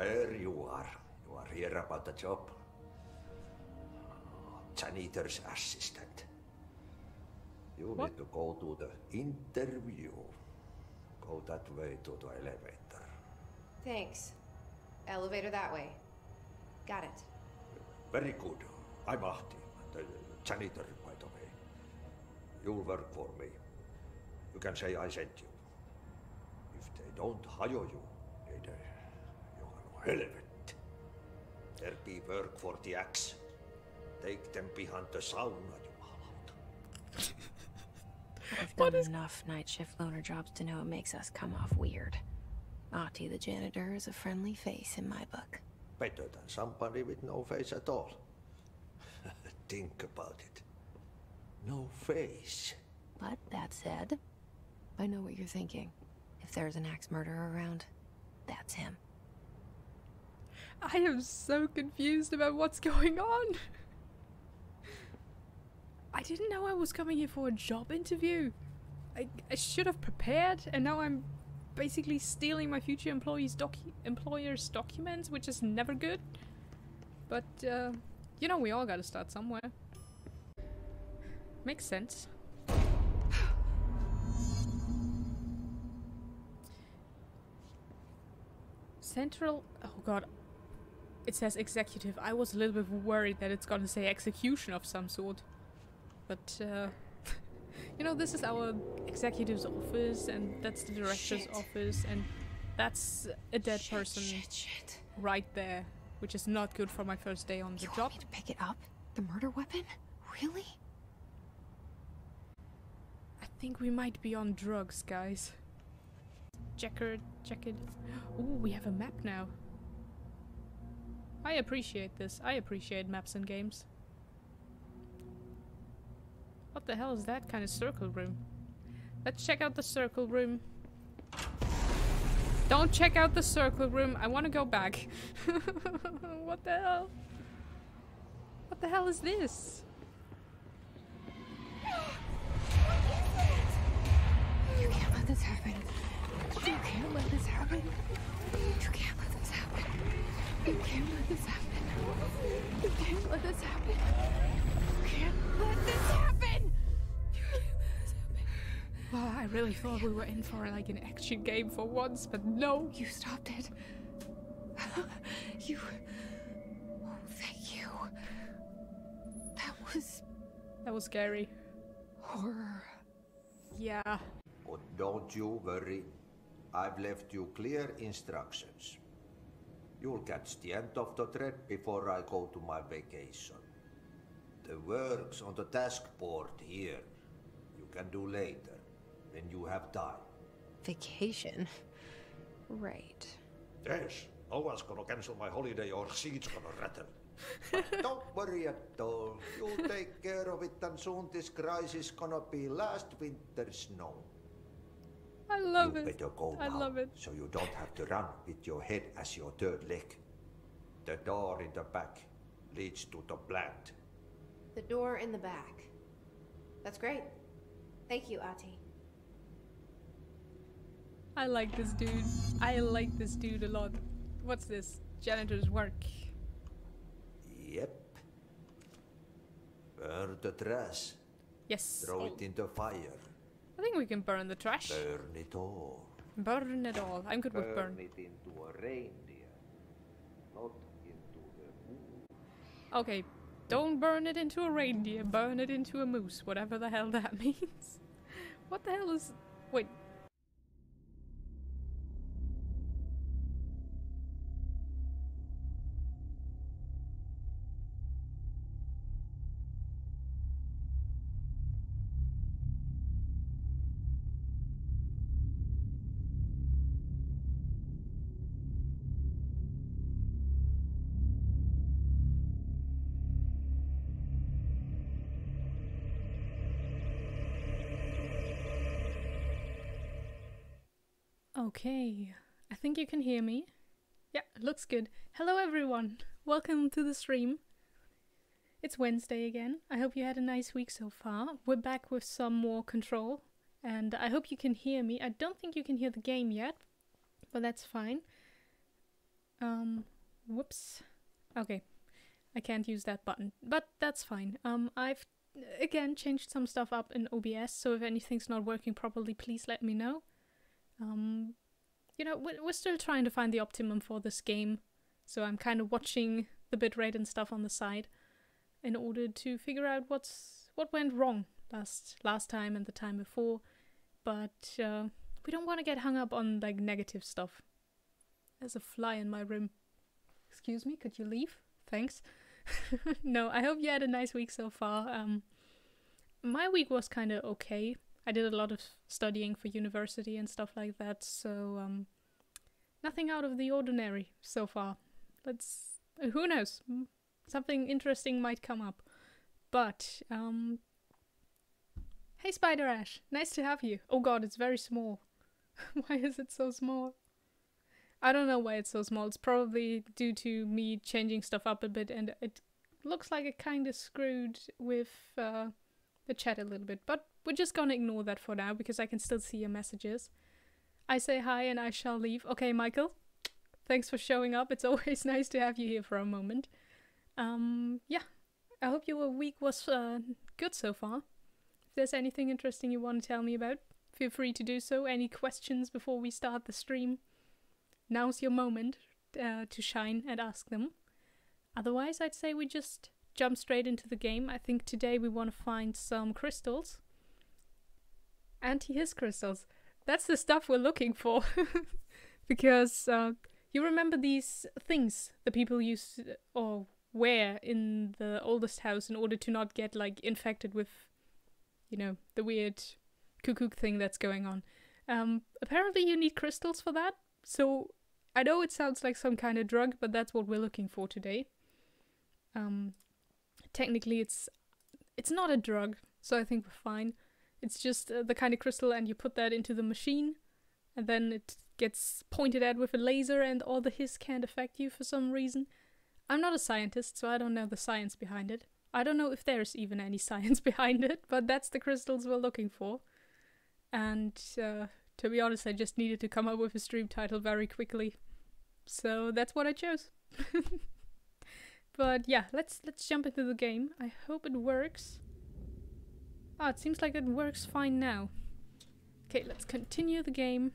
There you are. You are here about the job? Janitor's assistant. You need to go to the interview. Go that way to the elevator. Thanks. Elevator that way. Got it. Very good. I'm Ahti, the janitor, by the way. You'll work for me. You can say I sent you. If they don't hire you, you are hell of it. There be work for the axe. Take them behind the sauna, you I've done enough night shift loner jobs to know it makes us come off weird. Ahti the janitor is a friendly face in my book. Better than somebody with no face at all. Think about it. No face. But that said, I know what you're thinking. If there's an axe murderer around, that's him. I am so confused about what's going on. I didn't know I was coming here for a job interview. I should have prepared, and now I'm basically stealing my future employer's documents, which is never good. But, you know, we all gotta start somewhere. Makes sense. Central... oh god. It says executive. I was a little bit worried that it's gonna say execution of some sort. But, you know, this is our executive's office, and that's the director's office, and that's a dead person right there, which is not good for my first day on the job. You want me to pick it up? The murder weapon? Really? I think we might be on drugs, guys. Check it. Ooh, we have a map now. I appreciate this. I appreciate maps and games. What the hell is that kind of circle room? Let's check out the circle room. Don't check out the circle room. I want to go back. What the hell? What the hell is this? What is it? You can't let this happen. You can't let this happen. You can't let this happen. You can't let this happen. You can't let this happen. You can't let this happen. Well, I really thought we were in for like an action game for once, but no. You stopped it. You... oh, thank you. That was scary. Horror. Yeah. But don't you worry. I've left you clear instructions. You'll catch the end of the thread before I go to my vacation. The work's on the task board here. You can do later, when you have time. Vacation? Right. Yes, no one's gonna cancel my holiday or seeds gonna rattle. But don't worry at all. You'll take care of it, and soon this crisis gonna be last winter's snow. I love it. You better go now, I love it. So you don't have to run with your head as your third leg. The door in the back leads to the plant. The door in the back. That's great. Thank you, Ahti. I like this dude. I like this dude a lot. What's this? Janitor's work. Yep. Burn the trash. Yes. Throw it in the fire. I think we can burn the trash. Burn it all. Burn it all. I'm good with burn. Burn it into a reindeer, not into a moose. Okay, don't burn it into a reindeer. Burn it into a moose, whatever the hell that means. What the hell is... wait. Okay, I think you can hear me. Yeah, looks good. Hello everyone, welcome to the stream. It's Wednesday again. I hope you had a nice week so far. We're back with some more Control, and I hope you can hear me. I don't think you can hear the game yet, but that's fine. Whoops. Okay. I can't use that button, but that's fine. I've again changed some stuff up in OBS, so if anything's not working properly, please let me know. You know, we're still trying to find the optimum for this game, so I'm kind of watching the bitrate and stuff on the side in order to figure out what went wrong last time and the time before, but we don't want to get hung up on like negative stuff. There's a fly in my room. Excuse me, could you leave? Thanks. No, I hope you had a nice week so far. My week was kind of okay. I did a lot of studying for university and stuff like that, so nothing out of the ordinary so far. Who knows? Something interesting might come up. But, hey Spider Ash, nice to have you. Oh god, it's very small. Why is it so small? I don't know why it's so small. It's probably due to me changing stuff up a bit, and it looks like it kind of screwed with the chat a little bit. But we're just gonna ignore that for now because I can still see your messages. I say hi and I shall leave. Okay, Michael, thanks for showing up. It's always nice to have you here for a moment. Yeah, I hope your week was good so far. If there's anything interesting you want to tell me about, feel free to do so. Any questions before we start the stream? Now's your moment to shine and ask them. Otherwise, I'd say we just jump straight into the game. I think today we want to find some crystals. Anti-Hiss crystals. That's the stuff we're looking for. Because you remember these things the people used to, or wear in the Oldest House in order to not get like infected with, you know, the weird cuckoo thing that's going on. Apparently you need crystals for that. So I know it sounds like some kind of drug, but that's what we're looking for today. Technically, it's not a drug, so I think we're fine. It's just the kind of crystal, and you put that into the machine, and then it gets pointed at with a laser, and all the hiss can't affect you for some reason. I'm not a scientist, so I don't know the science behind it. I don't know if there's even any science behind it, but that's the crystals we're looking for. And to be honest, I just needed to come up with a stream title very quickly, so that's what I chose. But yeah, let's jump into the game. I hope it works. Ah, it seems like it works fine now. Okay, let's continue the game.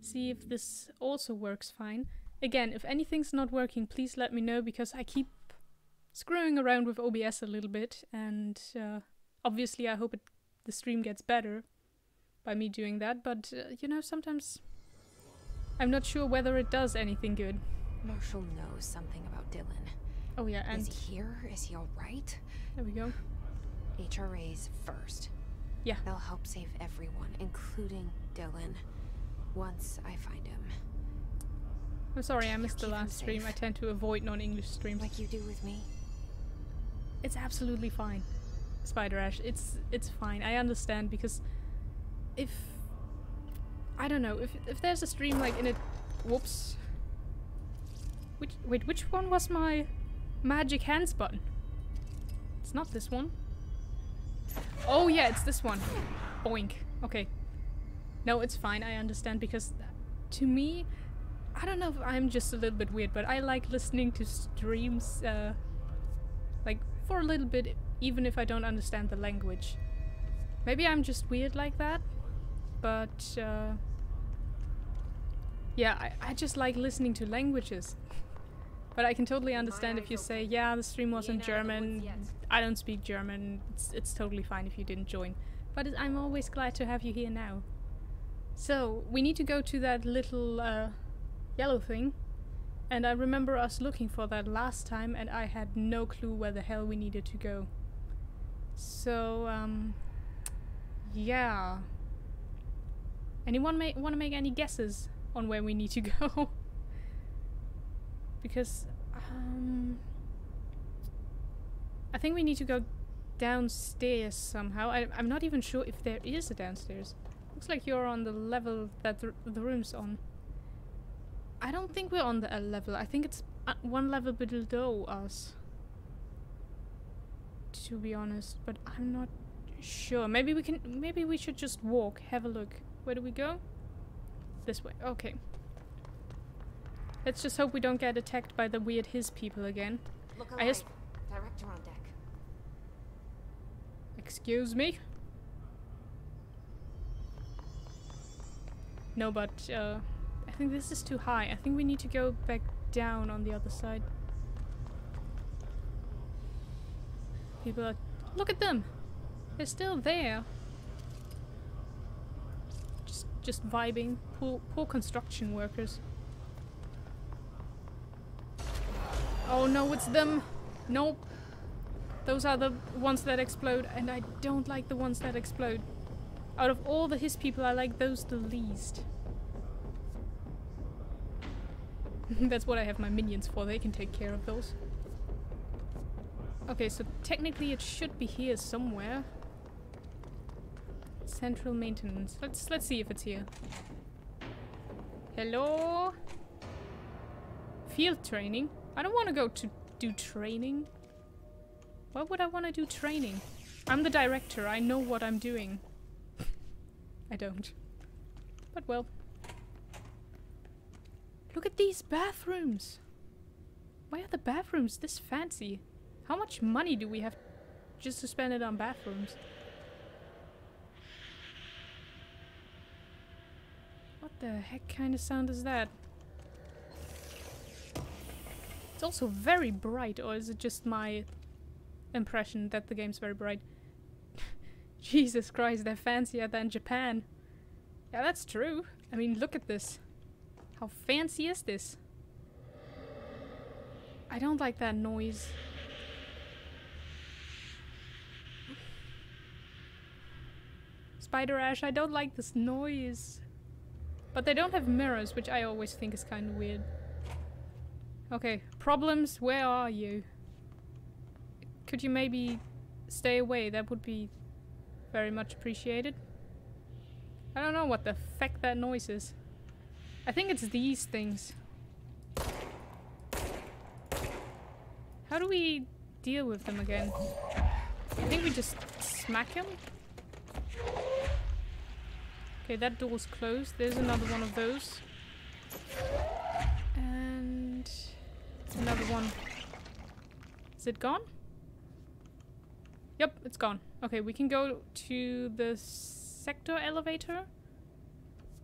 See if this also works fine. Again, if anything's not working, please let me know, because I keep screwing around with OBS a little bit, and obviously I hope the stream gets better by me doing that, but you know, sometimes I'm not sure whether it does anything good. Marshall knows something about Dylan. Oh yeah, and is he here? Is he all right? There we go. HRA's first. Yeah. They'll help save everyone, including Dylan, once I find him. I'm sorry, I missed the last stream. I tend to avoid non-English streams. Like you do with me. It's absolutely fine, Spider Ash. It's fine. I understand, because if, I don't know, if there's a stream like in it, whoops. Which one was my magic hands button? It's not this one. Oh yeah, it's this one. Boink. Okay. No, it's fine, I understand, because to me, I don't know if I'm just a little bit weird, but I like listening to streams, like, for a little bit, even if I don't understand the language. Maybe I'm just weird like that. But, yeah, I just like listening to languages. But I can totally understand if you say, yeah, the stream wasn't German, I don't speak German, it's totally fine if you didn't join. But I'm always glad to have you here now. So, we need to go to that little yellow thing. And I remember us looking for that last time, and I had no clue where the hell we needed to go. So, yeah. Anyone want to make any guesses on where we need to go? Because I think we need to go downstairs somehow. I'm not even sure if there is a downstairs. Looks like you're on the level that the room's on. I don't think we're on the L level. I think it's one level below us, to be honest, but I'm not sure. Maybe we should just walk, have a look. Where do we go? This way. Okay. Let's just hope we don't get attacked by the weird Hiss people again. Look alive. Director on deck. Excuse me? No, but I think this is too high. I think we need to go back down on the other side. People are... Look at them! They're still there. Just vibing. Poor construction workers. Oh no, it's them! Nope. Those are the ones that explode, and I don't like the ones that explode. Out of all the Hiss people, I like those the least. That's what I have my minions for, they can take care of those. Okay, so technically it should be here somewhere. Central maintenance. Let's see if it's here. Hello? Field training? I don't want to go to do training. Why would I want to do training? I'm the director, I know what I'm doing. I don't. But well. Look at these bathrooms! Why are the bathrooms this fancy? How much money do we have just to spend it on bathrooms? What the heck kind of sound is that? It's also very bright, or is it just my impression that the game's very bright? Jesus Christ, they're fancier than Japan. Yeah, that's true. I mean, look at this. How fancy is this? I don't like that noise. Spider Ash, I don't like this noise. But they don't have mirrors, which I always think is kind of weird. Okay, problems, where are you? Could you maybe stay away? That would be... very much appreciated. I don't know what the feck that noise is. I think it's these things. How do we deal with them again? I think we just smack him. Okay, that door's closed. There's another one of those. And... another one. Is it gone? Yep, it's gone. Okay, we can go to the sector elevator,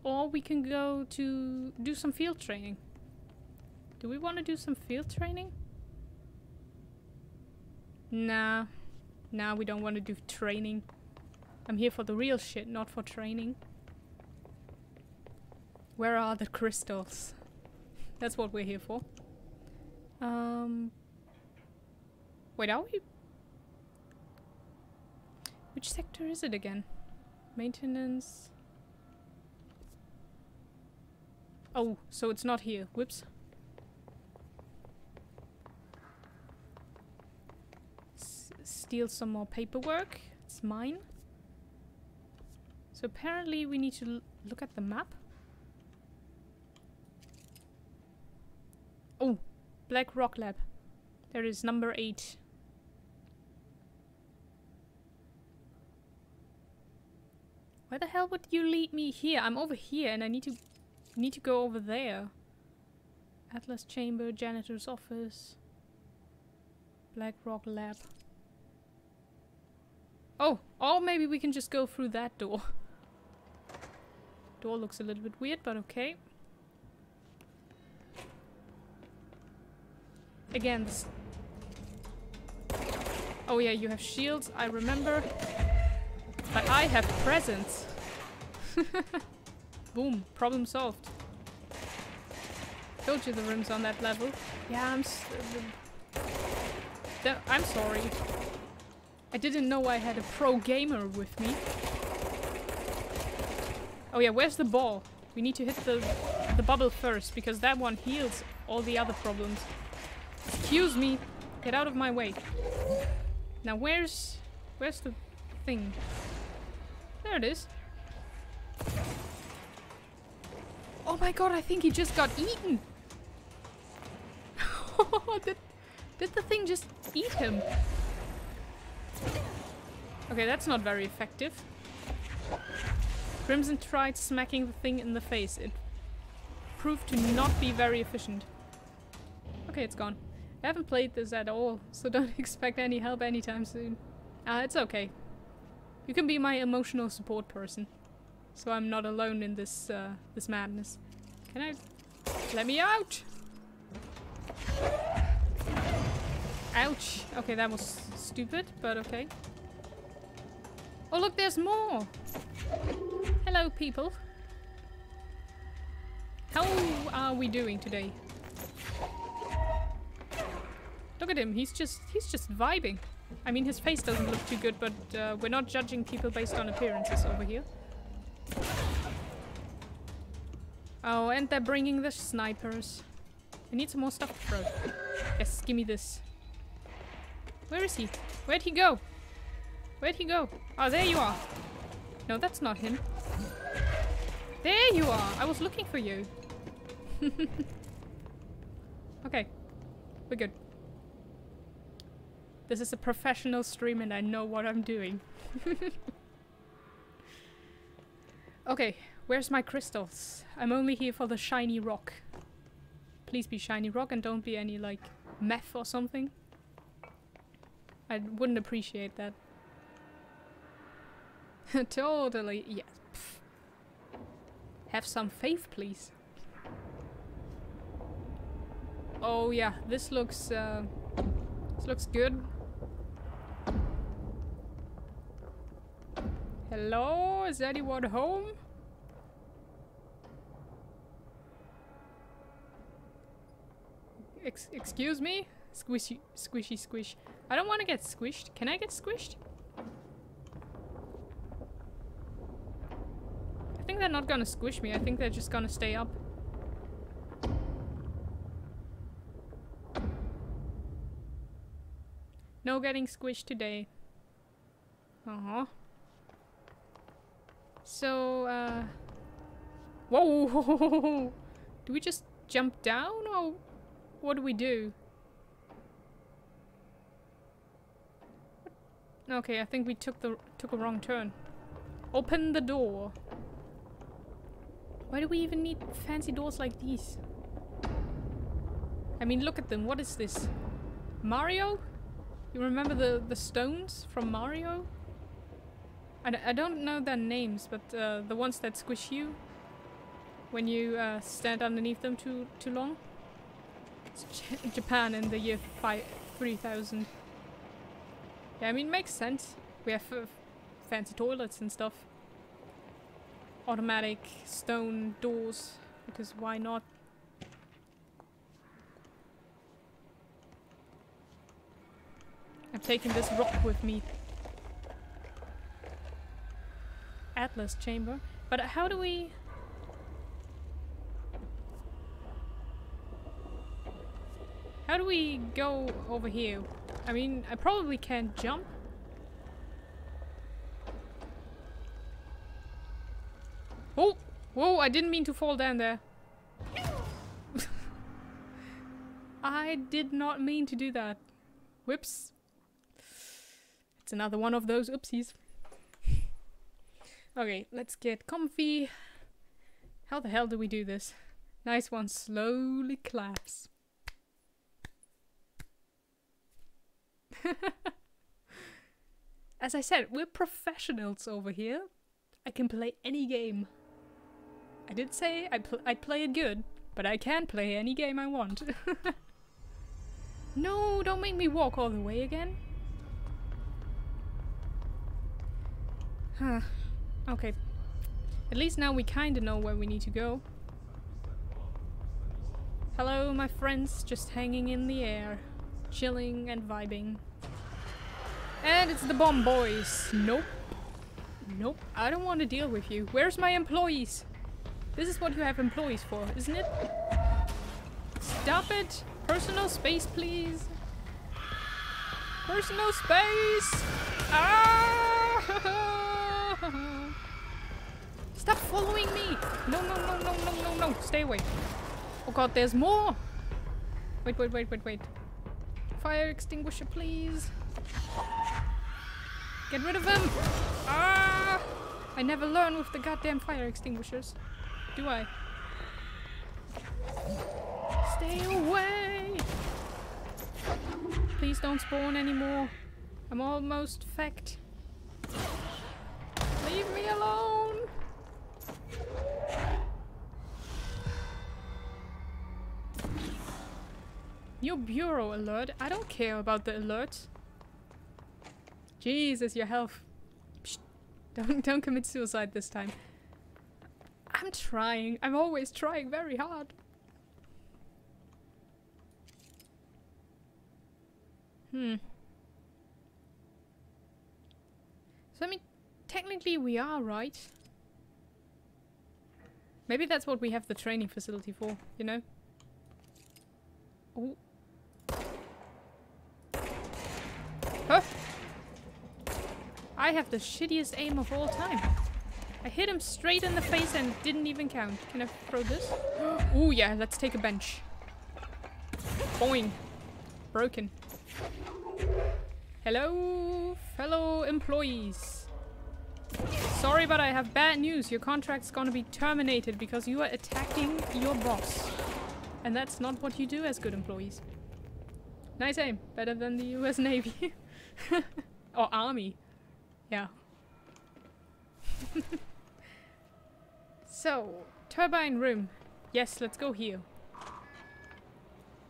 or we can go to do some field training. Do we want to do some field training? Nah, we don't want to do training. I'm here for the real shit, not for training. Where are the crystals? That's what we're here for. Wait, are we... which sector is it again? Maintenance... oh, so it's not here. Whoops. Steal some more paperwork. It's mine. So apparently we need to look at the map. Oh! Black Rock Lab. There is number 8. Why the hell would you lead me here? I'm over here and I need to go over there. Atlas Chamber, Janitor's Office, Black Rock Lab. Oh, or maybe we can just go through that door. Door looks a little bit weird, but okay. Again, this... oh yeah, you have shields, I remember. But I have presents. Boom. Problem solved. Told you the room's on that level. Yeah, I'm sorry. I didn't know I had a pro gamer with me. Oh yeah, where's the ball? We need to hit the bubble first, because that one heals all the other problems. Excuse me. Get out of my way. Now where's the thing? There it is. Oh my god, I think he just got eaten. did the thing just eat him? Okay, that's not very effective. Crimson tried smacking the thing in the face. It proved to not be very efficient. Okay, it's gone. I haven't played this at all, so don't expect any help anytime soon. It's okay. You can be my emotional support person, so I'm not alone in this this madness. Can I? Let me out! Ouch! Okay, that was stupid, but okay. Oh look, there's more! Hello, people. How are we doing today? Look at him, he's just vibing. I mean, his face doesn't look too good, but we're not judging people based on appearances over here. Oh, and they're bringing the snipers. I need some more stuff to throw. Yes, give me this. Where is he? Where'd he go? Where'd he go? Oh, there you are. No, that's not him. There you are! I was looking for you. Okay. We're good. This is a professional stream and I know what I'm doing. Okay, where's my crystals? I'm only here for the shiny rock. Please be shiny rock and don't be any, like, meth or something. I wouldn't appreciate that. Totally, yes. Yeah. Have some faith, please. Oh yeah, this looks good. Hello? Is anyone home? Excuse me? Squishy, squishy, squish. I don't want to get squished. Can I get squished? I think they're not gonna squish me. I think they're just gonna stay up. No getting squished today. Uh-huh. So, whoa! Do we just jump down, or what do we do? Okay, I think we took a wrong turn. Open the door. Why do we even need fancy doors like these? I mean, look at them. What is this? Mario? You remember the stones from Mario? I don't know their names, but the ones that squish you when you stand underneath them too long. It's Japan in the year 3000. Yeah, I mean, makes sense. We have fancy toilets and stuff. Automatic stone doors, because why not? I'm taking this rock with me. Atlas chamber. But how do we... how do we go over here? I mean, I probably can't jump. Oh! Whoa, I didn't mean to fall down there. I did not mean to do that. Whoops. It's another one of those oopsies. Okay, let's get comfy. How the hell do we do this? Nice one slowly claps. As I said, we're professionals over here. I can play any game. I did say I'd play it good, but I can play any game I want. No, don't make me walk all the way again. Huh. Okay. At least now we kinda know where we need to go. Hello, my friends, just hanging in the air. Chilling and vibing. And it's the bomb boys. Nope. Nope. I don't want to deal with you. Where's my employees? This is what you have employees for, isn't it? Stop it! Personal space, please! Personal space! Ah! Stop following me! No, no, no, no, no, no, no! Stay away! Oh god, there's more! Wait, wait, wait, wait, wait. Fire extinguisher, please. Get rid of him! Ah! I never learn with the goddamn fire extinguishers, do I? Stay away! Please don't spawn anymore. I'm almost fecked. Leave me alone! Your bureau alert? I don't care about the alerts. Jesus, your health. Psst. Don't commit suicide this time. I'm trying. I'm always trying very hard. So I mean, technically we are right. Maybe that's what we have the training facility for, you know? Oh. Huh? I have the shittiest aim of all time. I hit him straight in the face and didn't even count. Can I throw this? Oh yeah, let's take a bench. Boing. Broken. Hello, fellow employees. Sorry, but I have bad news. Your contract's gonna be terminated because you are attacking your boss. And that's not what you do as good employees. Nice aim. Better than the US Navy. Or Army. Yeah. So, turbine room. Yes, let's go here.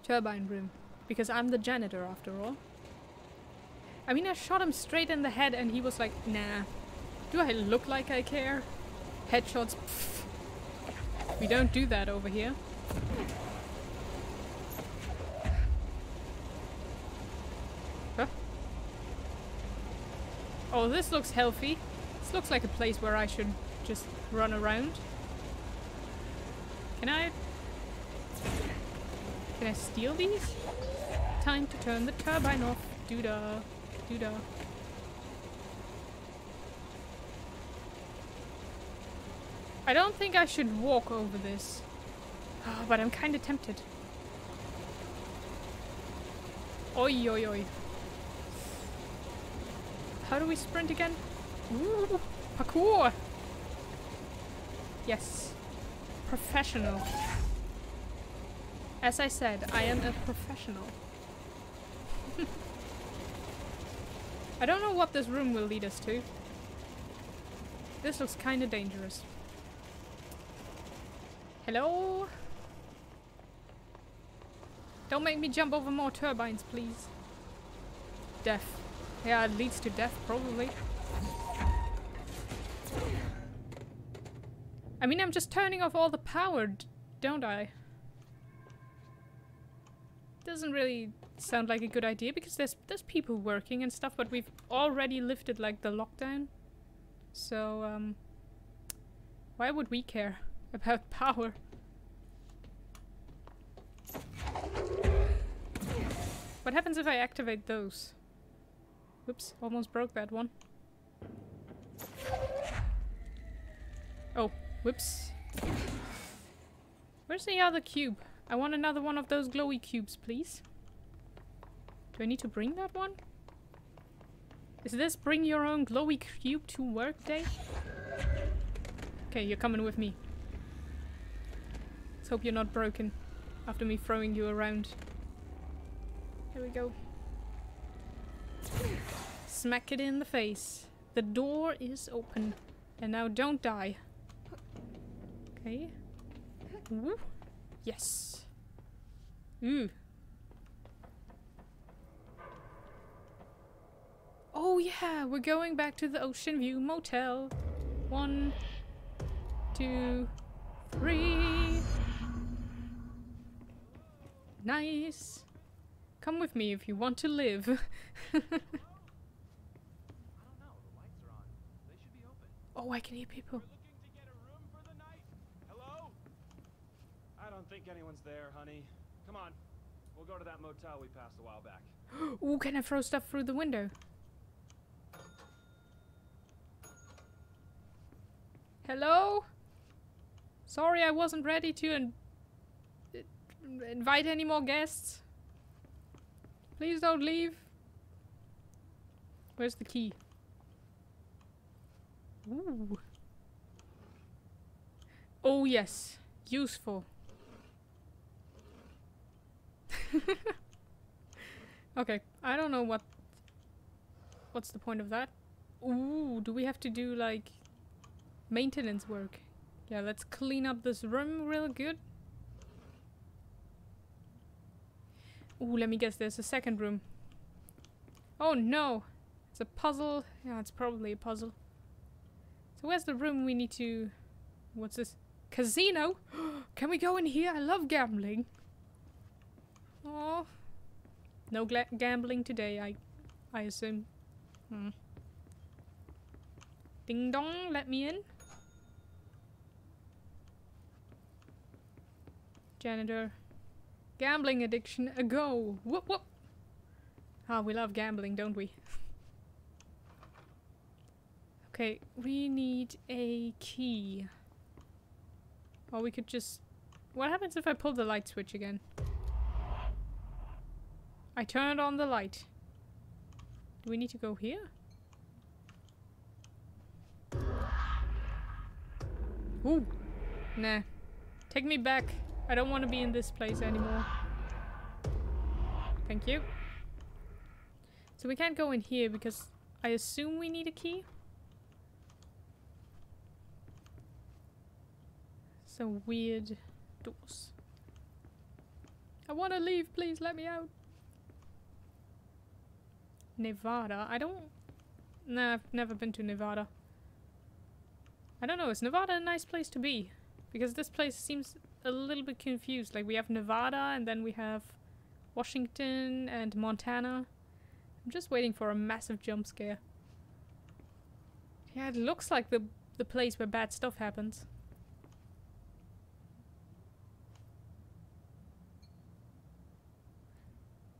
Turbine room. Because I'm the janitor after all. I mean, I shot him straight in the head and he was like, nah. Do I look like I care? Headshots, pfft. We don't do that over here. Huh? Oh, this looks healthy. This looks like a place where I should just run around. Can I steal these? Time to turn the turbine off. Doodah. Doodah. I don't think I should walk over this. Oh, but I'm kind of tempted. Oi, oi, oi. How do we sprint again? Ooh, parkour! Yes. Professional. As I said, I am a professional. I don't know what this room will lead us to. This looks kind of dangerous. Hello? Don't make me jump over more turbines, please. Death. Yeah, it leads to death, probably. I mean, I'm just turning off all the power, don't I? Doesn't really sound like a good idea because there's people working and stuff, but we've already lifted like the lockdown, so why would we care about power? What happens if I activate those? Whoops, almost broke that one. Oh, whoops. Where's the other cube? I want another one of those glowy cubes, please. Do I need to bring that one? Is this bring your own glowy cube to work day? Okay, you're coming with me. Let's hope you're not broken after me throwing you around. Here we go. Smack it in the face. The door is open. And now don't die. Okay. Ooh. Yes. Ooh. Oh yeah, we're going back to the Oceanview Motel. 1, 2, 3. Nice. Come with me if you want to live. I don't know. The lights are on. They should be open. Oh, I can hear people. I don't think anyone's there, honey. Come on. We'll go to that motel we passed a while back. Ooh, can I throw stuff through the window? Hello? Sorry, I wasn't ready to invite any more guests. Please don't leave. Where's the key? Ooh. Oh, yes. Useful. Okay, I don't know what's the point of that. Ooh, do we have to do like maintenance work? Yeah, let's clean up this room real good. Ooh, let me guess, there's a second room. Oh no, it's a puzzle. Yeah, it's probably a puzzle. So where's the room we need to... What's this? Casino? Can we go in here? I love gambling. Oh, no gambling today, I assume. Ding dong, let me in. Janitor. Gambling addiction, a go. Whoop whoop. Ah, we love gambling, don't we? Okay, we need a key. Or we could just... What happens if I pull the light switch again? I turned on the light. Do we need to go here? Ooh. Nah. Take me back. I don't want to be in this place anymore. Thank you. So we can't go in here because I assume we need a key. Some weird doors. I want to leave, please let me out. Nevada? I don't... Nah, I've never been to Nevada. I don't know, is Nevada a nice place to be? Because this place seems a little bit confused. Like, we have Nevada and then we have Washington and Montana. I'm just waiting for a massive jump scare. Yeah, it looks like the place where bad stuff happens.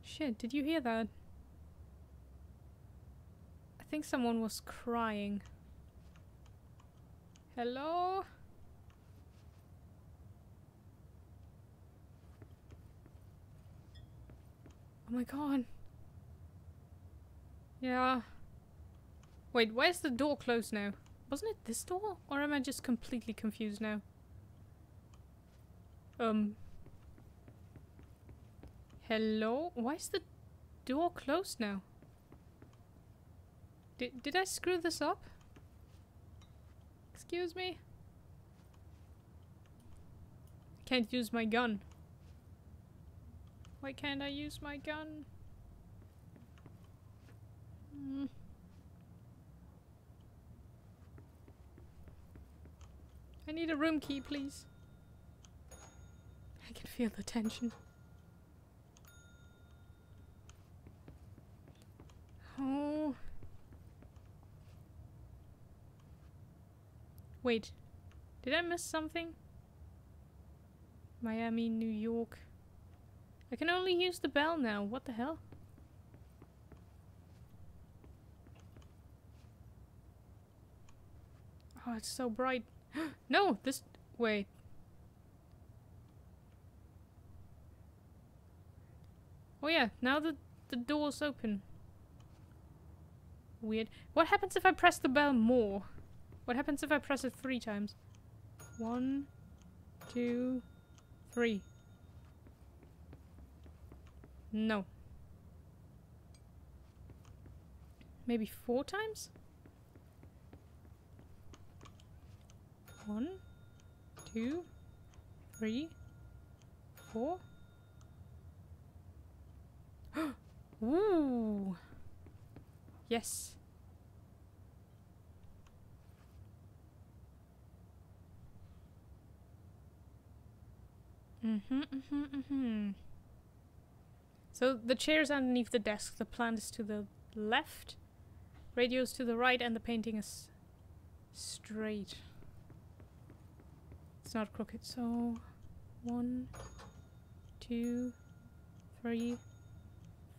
Shit, did you hear that? I think someone was crying. Hello? Oh my god. Yeah. Wait, where's the door closed now? Wasn't it this door? Or am I just completely confused now? Hello? Why is the door closed now? Did I screw this up? Excuse me? I can't use my gun. Why can't I use my gun? I need a room key, please. I can feel the tension. Oh. Wait. Did I miss something? Miami, New York. I can only use the bell now. What the hell? Oh, it's so bright. No, this... Wait. Oh yeah, now the door's open. Weird. What happens if I press the bell more? What happens if I press it 3 times? 1, 2, 3. No. Maybe 4 times? 1, 2, 3, 4. Ooh. Yes. So the chair's underneath the desk, the plant is to the left, radio's to the right, and the painting is straight. It's not crooked, so 1, 2, 3,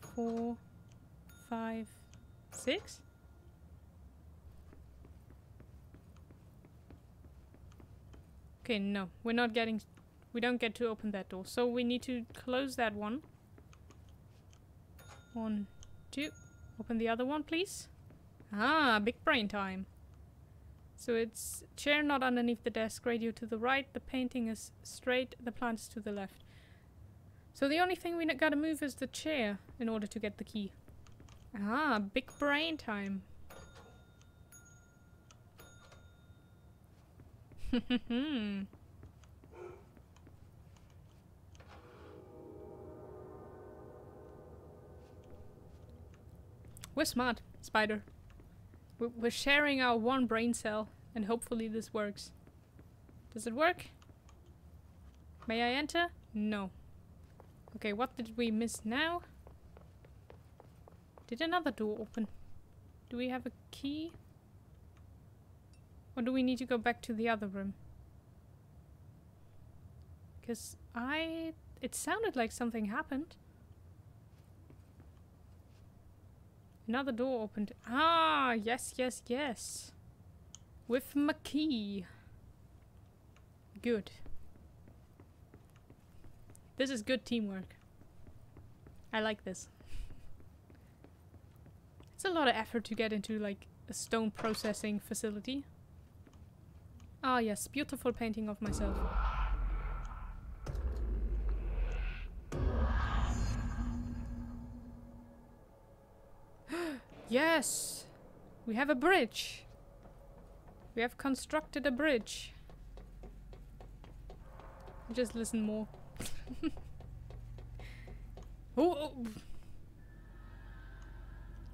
4, 5. 6? Okay, no. We're not getting... We don't get to open that door. So we need to close that one. 1, 2. Open the other one, please. Ah, big brain time. So it's chair not underneath the desk, radio to the right, the painting is straight, the plant is to the left. So the only thing we gotta move is the chair in order to get the key. Ah, big brain time. We're smart, Spider. We're sharing our one brain cell, and hopefully this works. Does it work? May I enter? No. Okay, what did we miss now? Did another door open? Do we have a key? Or do we need to go back to the other room? Because it sounded like something happened. Another door opened. Ah, yes, yes, yes. With my key. Good. This is good teamwork. I like this. It's a lot of effort to get into, like, a stone processing facility. Ah, yes, beautiful painting of myself. Yes! We have a bridge! We have constructed a bridge. Just listen more. Oh, oh.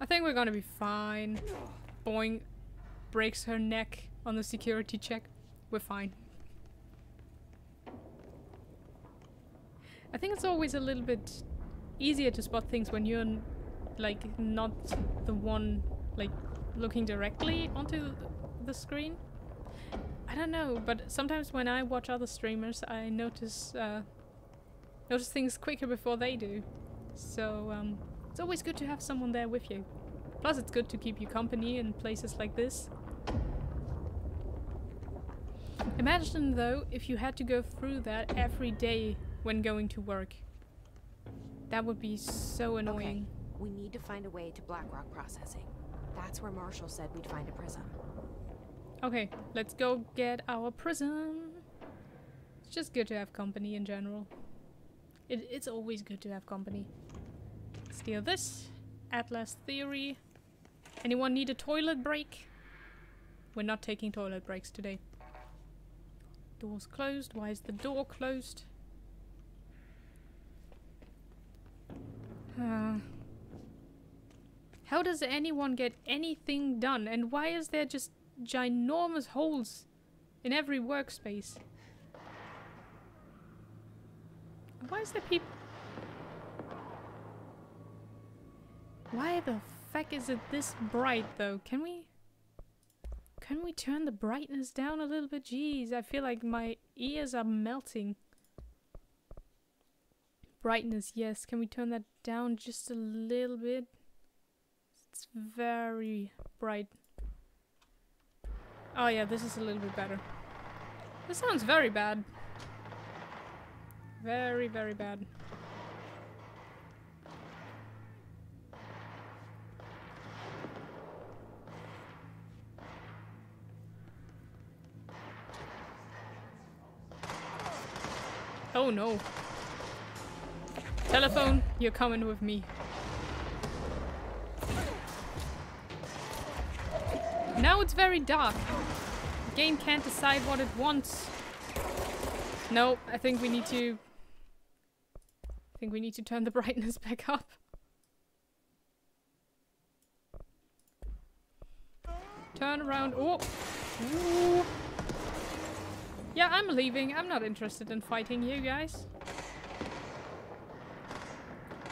I think we're gonna be fine. Boing breaks her neck on the security check. We're fine. I think it's always a little bit easier to spot things when you're like not the one like looking directly onto the screen. I don't know, but sometimes when I watch other streamers, I notice things quicker before they do. So it's always good to have someone there with you. Plus it's good to keep you company in places like this. Imagine though if you had to go through that every day when going to work. That would be so annoying. Okay. We need to find a way to Black Rock processing. That's where Marshall said we'd find a prism. Okay, let's go get our prism. It's just good to have company in general. It's always good to have company. Steal this. Atlas Theory. Anyone need a toilet break? We're not taking toilet breaks today. Door's closed. Why is the door closed? How does anyone get anything done? And why is there just ginormous holes in every workspace? Why is there people? Why the feck is it this bright though? Can we turn the brightness down a little bit? Jeez, I feel like my ears are melting. Brightness, yes. Can we turn that down just a little bit? It's very bright. Oh yeah, this is a little bit better. This sounds very bad. Very, very bad. Oh no. Telephone, you're coming with me. Now it's very dark. The game can't decide what it wants. No, I think we need to turn the brightness back up. Turn around. Oh. Ooh. Yeah, I'm leaving. I'm not interested in fighting you guys.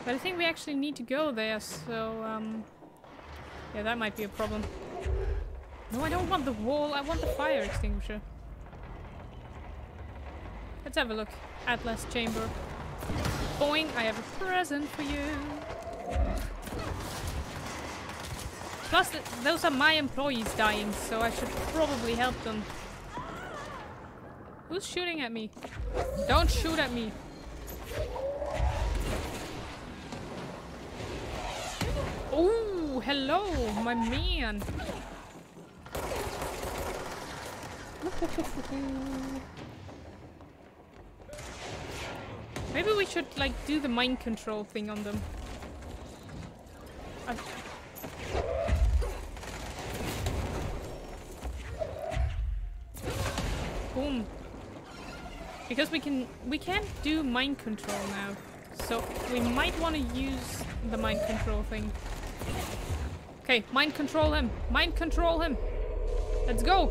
But I think we actually need to go there, so yeah, that might be a problem. No, I don't want the wall. I want the fire extinguisher. Let's have a look. Atlas chamber. Boing, I have a present for you. Plus, those are my employees dying, so I should probably help them. Who's shooting at me? Don't shoot at me. Oh, hello, my man. Maybe we should, like, do the mind control thing on them. Boom. Because we can't do mind control now. So we might want to use the mind control thing. Okay, mind control him. Mind control him. Let's go.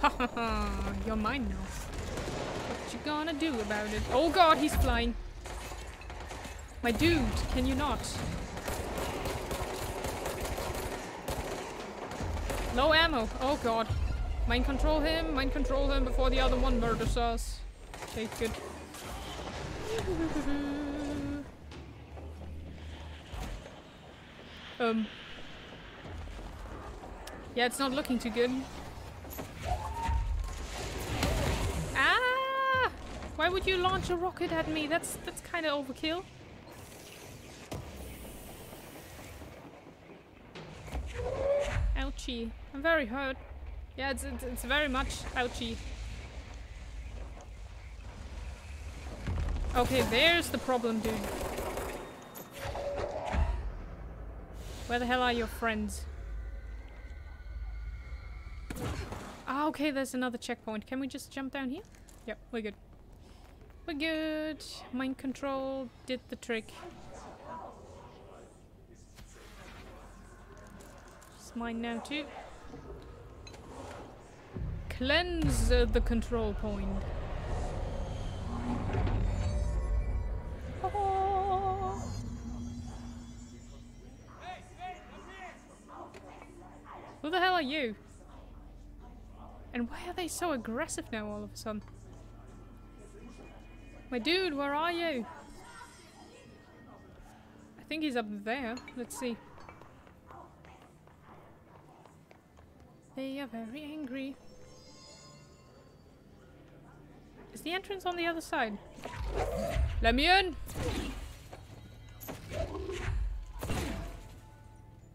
Ha ha ha. You're mine now. What you gonna do about it? Oh god, he's flying. My dude, can you not? Low ammo. Oh god. Mind control him before the other one murders us. Okay, good. Yeah, it's not looking too good. Ah! Why would you launch a rocket at me? That's kind of overkill. Ouchie. I'm very hurt. Yeah, it's very much ouchy. Okay, there's the problem, dude. Where the hell are your friends? Ah, okay, there's another checkpoint. Can we just jump down here? Yep, we're good. We're good. Mind control did the trick. Just mine now, too. Cleanse the control point. Oh. Who the hell are you? And why are they so aggressive now all of a sudden? My dude, where are you? I think he's up there. Let's see. They are very angry. Is the entrance on the other side? Let me in!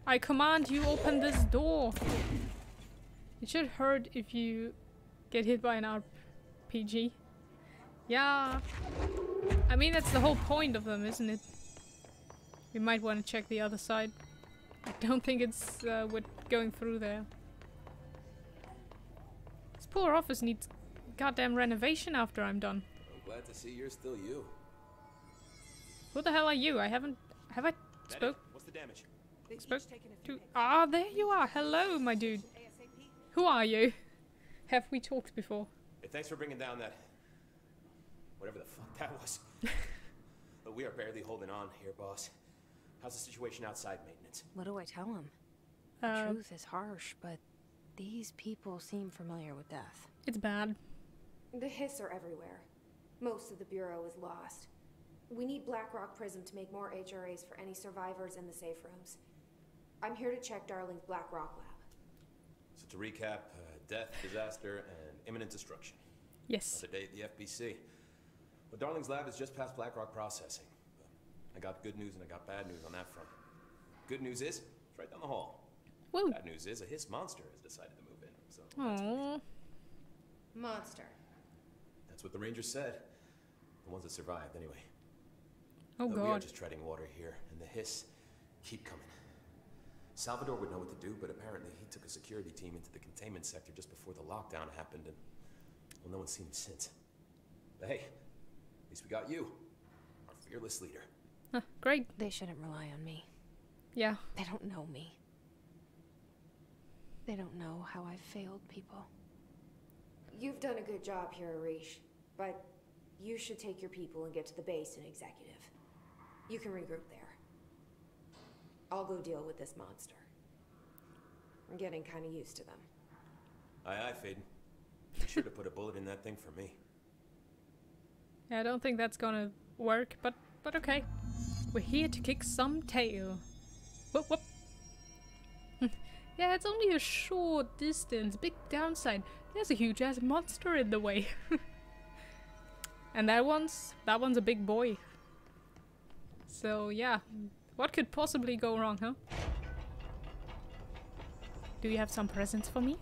I command you open this door! It should hurt if you get hit by an RPG. Yeah. I mean, that's the whole point of them, isn't it? We might want to check the other side. I don't think it's worth going through there. This poor office needs goddamn renovation after I'm done. I'm glad to see you're still you. Who the hell are you? I haven't... Have I... Spoke? What's the damage? Spoke to... Ah, there you are. Hello, my dude. Who are you? Have we talked before? Hey, thanks for bringing down that... whatever the fuck that was. But we are barely holding on here, boss. How's the situation outside maintenance? What do I tell him? The truth is harsh, but these people seem familiar with death. It's bad. The Hiss are everywhere. Most of the Bureau is lost. We need Black Rock Prism to make more HRAs for any survivors in the safe rooms. I'm here to check Darling's Black Rock lab. So to recap, death, disaster, and imminent destruction. Yes. Another day at the FBC. Well, Darling's lab is just past Black Rock processing. I got good news and I got bad news on that front. Good news is, it's right down the hall. Woo. Bad news is, a Hiss monster has decided to move in. So aww. Monster. That's what the Rangers said. The ones that survived, anyway. Oh, God. We are just treading water here, and the Hiss keep coming. Salvador would know what to do, but apparently he took a security team into the containment sector just before the lockdown happened, and well, no one's seen him since. But hey, at least we got you, our fearless leader. Huh, great. They shouldn't rely on me. Yeah. They don't know me. They don't know how I've failed people. You've done a good job here, Arish, but you should take your people and get to the base and Executive. You can regroup there. I'll go deal with this monster. I'm getting kind of used to them. Aye, aye, Faden. You should have put a bullet in that thing for me. Yeah, I don't think that's gonna work, but okay. We're here to kick some tail. Whoop, whoop. Yeah, it's only a short distance. Big downside. There's a huge ass monster in the way. And that one's a big boy. So yeah, what could possibly go wrong, huh? Do you have some presents for me?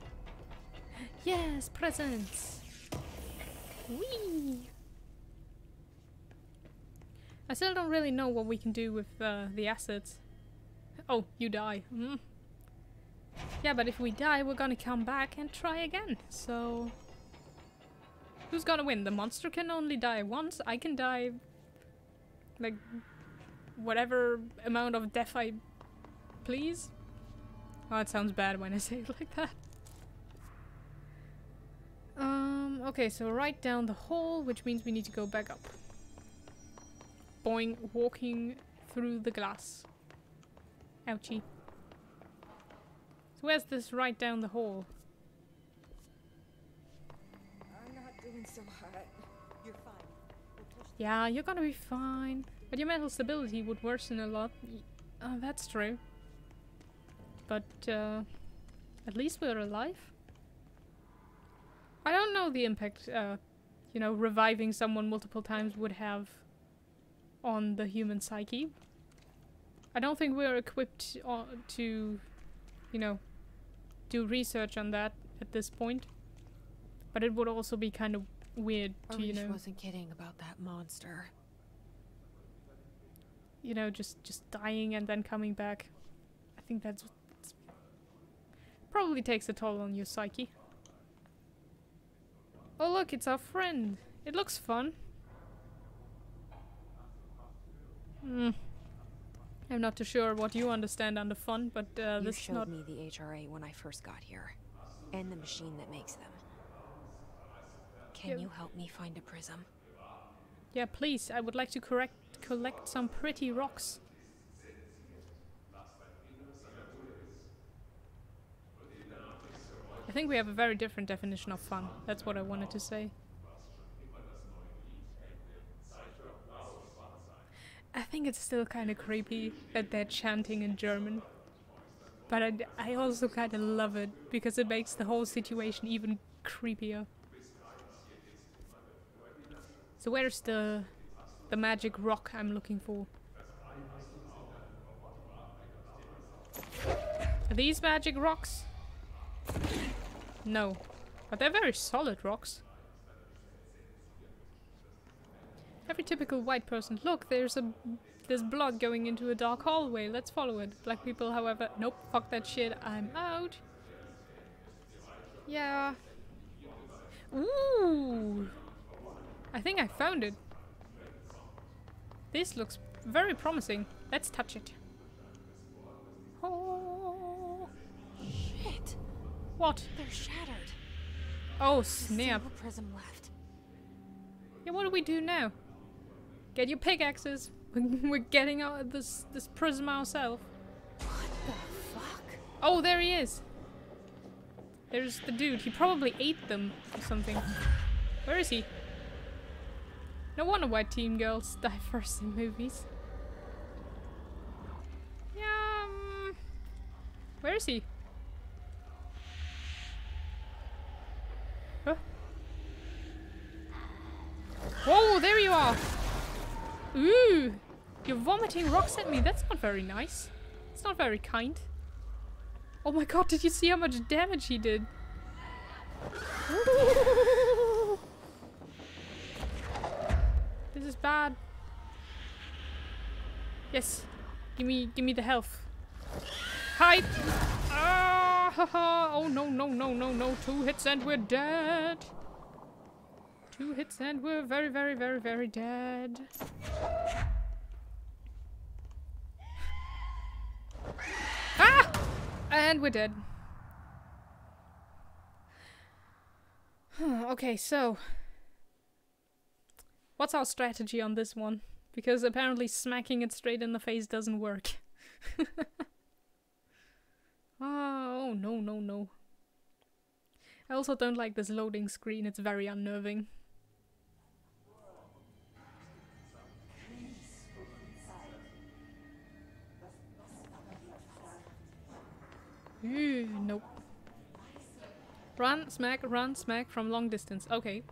Yes, presents. Whee! I still don't really know what we can do with the assets. Oh, you die. Mm. Yeah, but if we die, we're gonna come back and try again, so... Who's gonna win? The monster can only die once. I can die... like... whatever amount of death I... please? Oh, it sounds bad when I say it like that. Okay, so right down the hall, which means we need to go back up. Boing, walking through the glass. Ouchie. So where's this right down the hall? I'm not doing so hot. You're fine. Yeah, you're gonna be fine. But your mental stability would worsen a lot. That's true. But, at least we're alive. I don't know the impact, you know, reviving someone multiple times would have on the human psyche. I don't think we're equipped to, you know, do research on that at this point. But it would also be kind of weird to, you know... Arish wasn't kidding about that monster. You know, just dying and then coming back. I think that's... probably takes a toll on your psyche. Oh look, it's our friend. It looks fun. Hmm. I'm not too sure what you understand under fun, but this is not... You showed me the HRA when I first got here, and the machine that makes them. Can you help me find a prism? Yeah, please. I would like to collect some pretty rocks. I think we have a very different definition of fun. That's what I wanted to say. I think it's still kind of creepy that they're chanting in German. But I also kind of love it because it makes the whole situation even creepier. So where's the magic rock I'm looking for? Are these magic rocks? No, but they're very solid rocks. Every typical white person. Look, there's blood going into a dark hallway. Let's follow it. Black people, however, nope. Fuck that shit. I'm out. Yeah. Ooh. I think I found it. This looks very promising. Let's touch it. Oh. Shit. What? They're shattered. Oh snap! There's a prism left. Yeah, what do we do now? Get your pickaxes. We're getting out this prism ourselves. What the fuck? Oh, there he is. There's the dude. He probably ate them or something. Where is he? No wonder why teen girls die first in movies. Yeah. Where is he? Whoa, there you are! Ooh! You're vomiting rocks at me. That's not very nice. It's not very kind. Oh my god, did you see how much damage he did? Ooh. This is bad. Yes. Give me the health. Hi! Ah, oh no, no, no, no, no. 2 hits and we're dead. 2 hits and we're very, very, very, very dead. Ah! And we're dead. Okay, so... what's our strategy on this one? Because apparently smacking it straight in the face doesn't work. Oh, no, no, no. I also don't like this loading screen. It's very unnerving. Nope. Run, smack from long distance. Okay.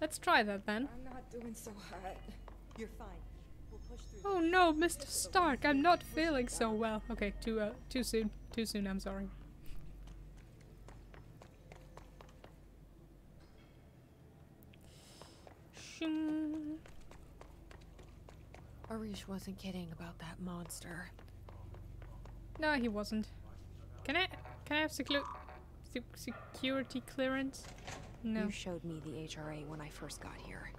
Let's try that then. I'm not doing so hot. You're fine. We'll push through. Oh no, Mr. Stark, I'm not feeling so well. Okay, too soon, I'm sorry. Arish wasn't kidding about that monster. No, he wasn't. Can I have security clearance? No. You showed me the HRA when I first got here,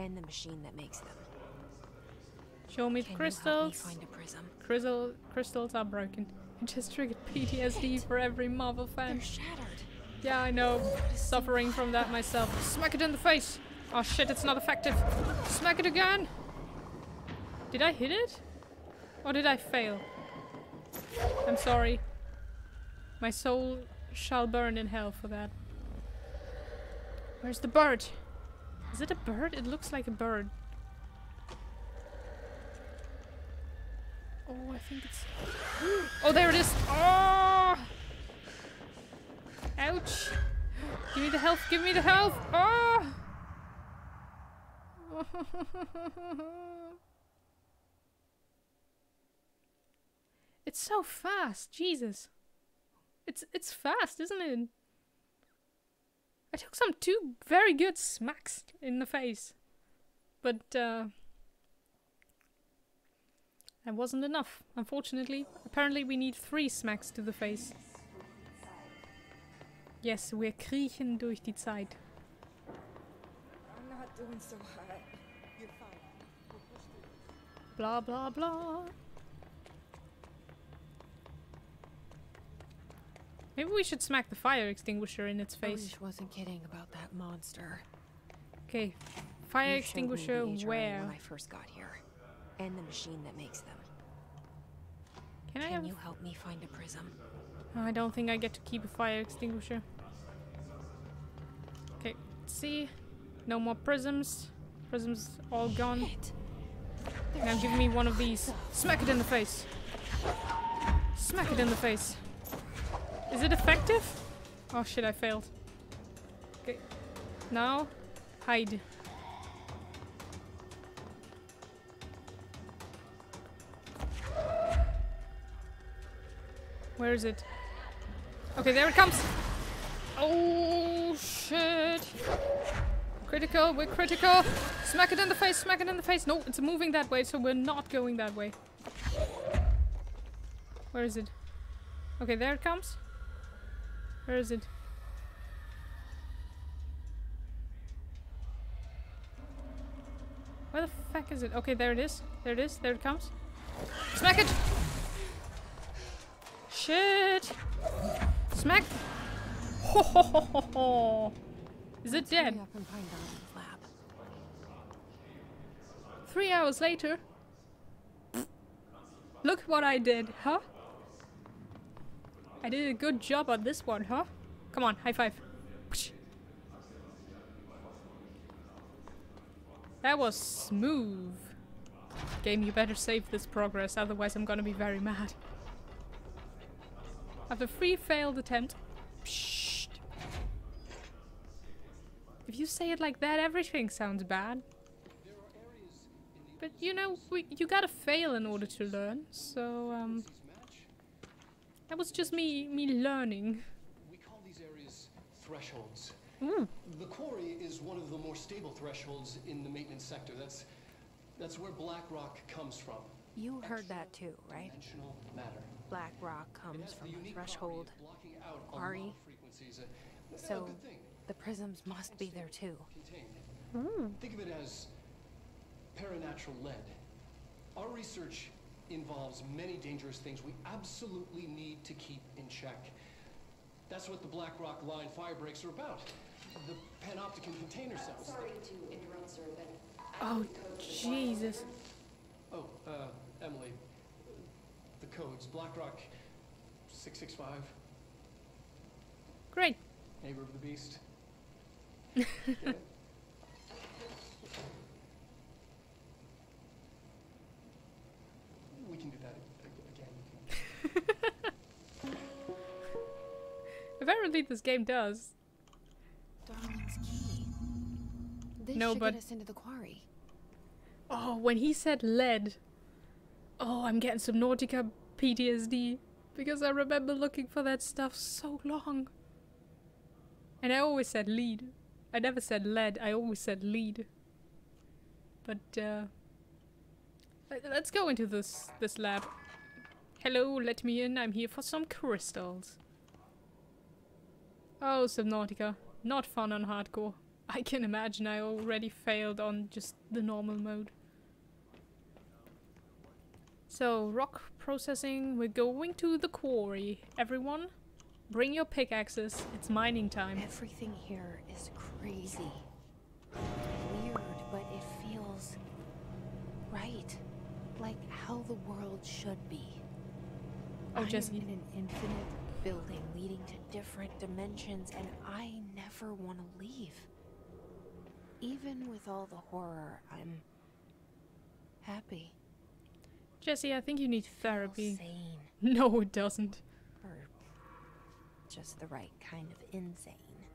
and the machine that makes them. Show me the crystals. Can you help me find a prism? Crystals are broken. It just triggered PTSD for every Marvel fan. They're shattered. Yeah, I know. Suffering from that myself. Smack it in the face. Oh shit, it's not effective. Smack it again. Did I hit it? Or did I fail? I'm sorry. My soul shall burn in hell for that. Where's the bird? Is it a bird? It looks like a bird. Oh, I think it's... Oh, there it is! Oh! Ouch! Give me the health! Give me the health! Oh! It's so fast, Jesus. It's fast, isn't it? I took some two very good smacks in the face, but that wasn't enough, unfortunately. Apparently we need 3 smacks to the face. Yes, we're kriechen durch die Zeit. I'm not doing so hot. You're fine. We'll push through. Blah blah blah. Maybe we should smack the fire extinguisher in its face. I wasn't kidding about that monster. Okay, fire extinguisher where? When I first got here, and the machine that makes them. Can you help me find a prism? I don't think I get to keep a fire extinguisher. Okay, see, no more prisms. Prisms all gone. Now give me one of these. Smack it in the face. Smack it in the face. Is it effective? Oh shit, I failed. Okay. Now, hide. Where is it? Okay, there it comes! Oh shit! Critical, we're critical! Smack it in the face, smack it in the face! No, it's moving that way, so we're not going that way. Where is it? Okay, there it comes. Where is it? Where the fuck is it? Okay, there it is. There it is. There it comes. Smack it! Shit! Smack! Ho ho ho ho ho! Is it dead? 3 hours later. Look what I did, huh? I did a good job on this one, huh? Come on, high five. That was smooth. Game, you better save this progress, otherwise I'm gonna be very mad. After 3 failed attempts... Psst. If you say it like that, everything sounds bad. But you know, you gotta fail in order to learn, so... That was just me learning. We call these areas thresholds. Mm. The quarry is one of the more stable thresholds in the maintenance sector. That's where Black Rock comes from. You heard that too, right? Dimensional matter. Black Rock comes from a threshold. Quarry. So the prisms must be there too. Mm. Think of it as paranatural lead. Our research involves many dangerous things we absolutely need to keep in check. That's what the Black Rock Line fire breaks are about. The panopticon container cells. Sorry to interrupt, sir, but oh, Jesus. Oh, Emily. The codes. Black Rock 665. Great. Neighbor of the Beast. Yeah. We can do that again. Apparently this game does. Darwin's key. This should get us into the quarry. Oh, when he said lead. Oh, I'm getting Subnautica PTSD. Because I remember looking for that stuff so long. And I always said lead. I never said lead, I always said lead. But Let's go into this lab. Hello, let me in. I'm here for some crystals. Oh, Subnautica. Not fun on hardcore. I can imagine I already failed on just the normal mode. So, rock processing. We're going to the quarry. Everyone, bring your pickaxes. It's mining time. Everything here is crazy. Weird, but it feels right. Like how the world should be. Oh, Jesse. I'm in an infinite building leading to different dimensions, and I never want to leave. Even with all the horror, I'm happy. Jesse, I think you need therapy. Insane. No, it doesn't. Or just the right kind of insane.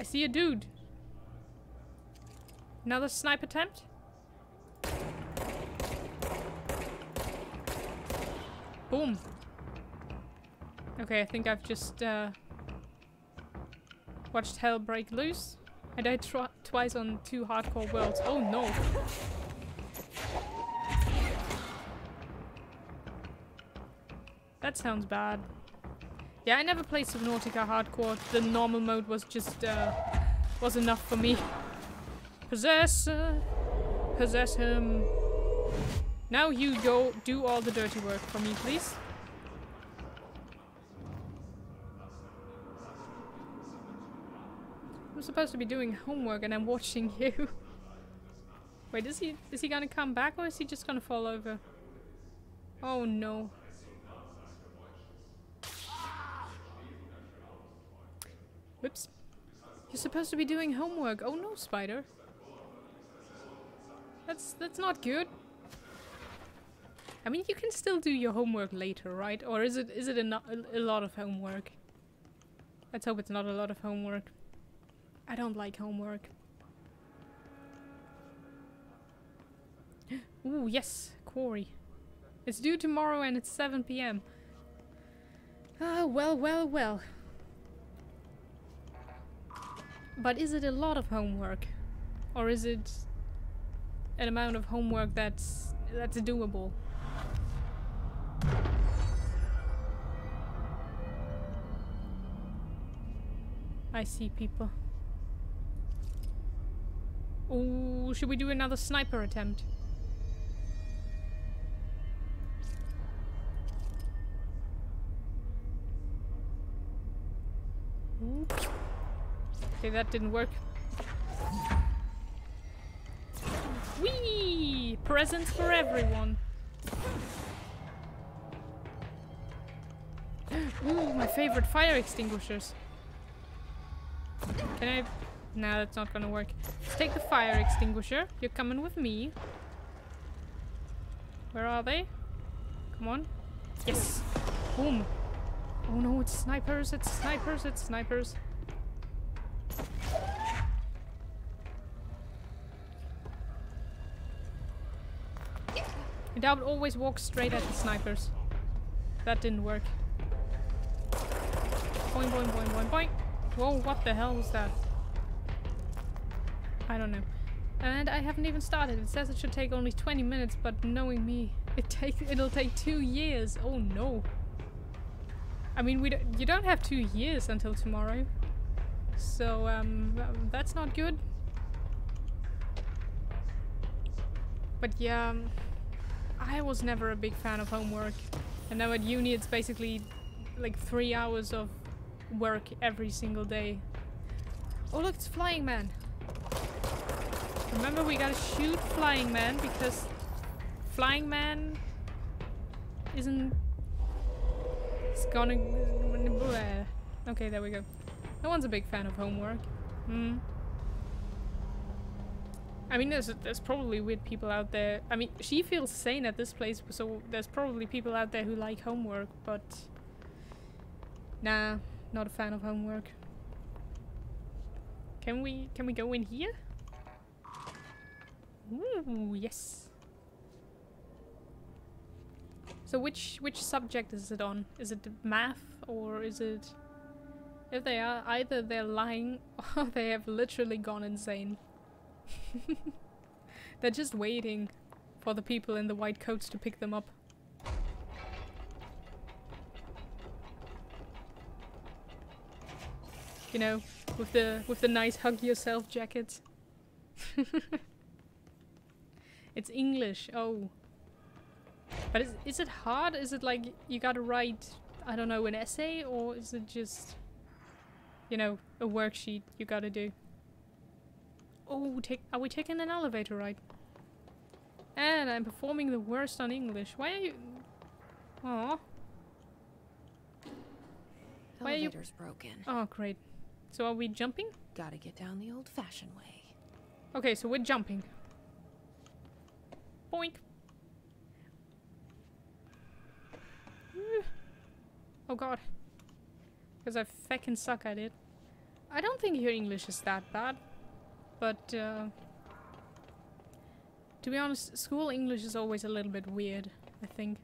I see a dude. Another snipe attempt? Boom. Okay, I think I've just watched hell break loose. I died twice on 2 hardcore worlds. Oh no. That sounds bad. Yeah, I never played Subnautica hardcore. The normal mode was just, was enough for me. Possess him. Now you go do all the dirty work for me, please. I'm supposed to be doing homework and I'm watching you. Wait, is he gonna come back or is he just gonna fall over? Oh no. Whoops. You're supposed to be doing homework. Oh no, spider. That's not good. I mean, you can still do your homework later, right? Or is it a lot of homework? Let's hope it's not a lot of homework. I don't like homework. Ooh, yes, quarry. It's due tomorrow and it's 7 PM. Ah, well, well, well. But is it a lot of homework? Or is it an amount of homework that's doable? I see people. Oh, should we do another sniper attempt? Oops. Okay, that didn't work. Whee! Presents for everyone. Ooh, my favorite fire extinguishers. Can I? No, that's not gonna work. Let's take the fire extinguisher. You're coming with me. Where are they? Come on. Yes. Boom. Oh no, it's snipers. It's snipers. It's snipers. I would always walk straight at the snipers. That didn't work. Boing, boing, boing, boing, boing. Whoa, what the hell was that? I don't know. And I haven't even started. It says it should take only 20 minutes, but knowing me, it'll take 2 years. Oh no. I mean, you don't have 2 years until tomorrow. So, that's not good. But yeah, I was never a big fan of homework. And now at uni it's basically like 3 hours of work every single day. Oh look, it's Flying Man. Remember, we gotta shoot Flying Man because Flying Man isn't... It's gonna... Okay, there we go. No one's a big fan of homework. Mm. I mean, there's probably weird people out there. I mean, she feels sane at this place, so there's probably people out there who like homework, but... Nah, not a fan of homework. Can we go in here? Ooh, yes. So which subject is it on? Is it math or is it... If they are, either they're lying or they have literally gone insane. They're just waiting for the people in the white coats to pick them up. You know, with the nice hug yourself jackets. It's English, oh. But is it hard? Is it like you gotta write, I don't know, an essay? Or is it just, you know, a worksheet you gotta do? Oh, are we taking an elevator ride? And I'm performing the worst on English. Why are you... Aww. Elevator's broken. Oh, great. So are we jumping? Gotta get down the old-fashioned way. Okay, so we're jumping. Boink. Oh god. Because I feckin' suck at it. I don't think your English is that bad. But, to be honest, school English is always a little bit weird, I think.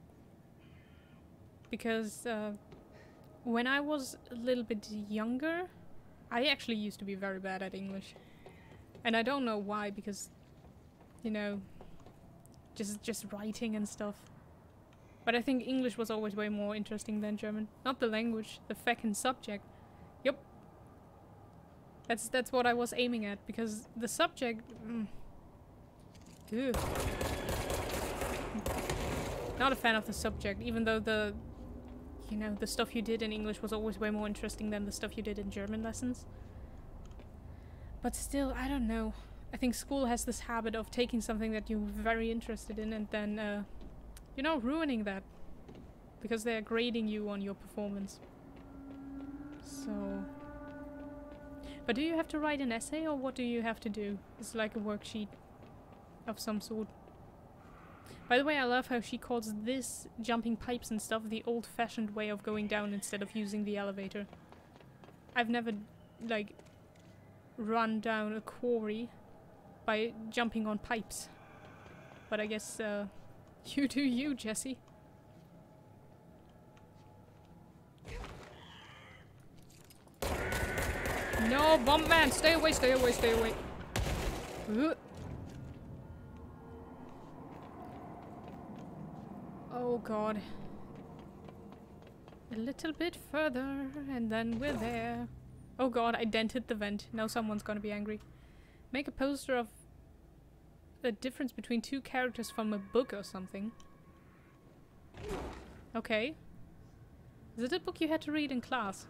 Because, when I was a little bit younger, I actually used to be very bad at English. And I don't know why, because, you know, just writing and stuff. But I think English was always way more interesting than German. Not the language, the feckin' subject. Yep. That's what I was aiming at, because the subject... Ugh. Not a fan of the subject, even though the... You know, the stuff you did in English was always way more interesting than the stuff you did in German lessons. But still, I don't know. I think school has this habit of taking something that you're very interested in and then... you know, ruining that. Because they're grading you on your performance. So... But do you have to write an essay or what do you have to do? It's like a worksheet of some sort. By the way, I love how she calls this jumping pipes and stuff the old-fashioned way of going down instead of using the elevator. I've never, like, run down a quarry by jumping on pipes. But I guess, you do you, Jesse. No, bomb man! Stay away, stay away, stay away! Oh god. A little bit further, and then we're there. Oh god, I dented the vent. Now someone's gonna be angry. Make a poster of the difference between two characters from a book or something. Okay. Is it a book you had to read in class?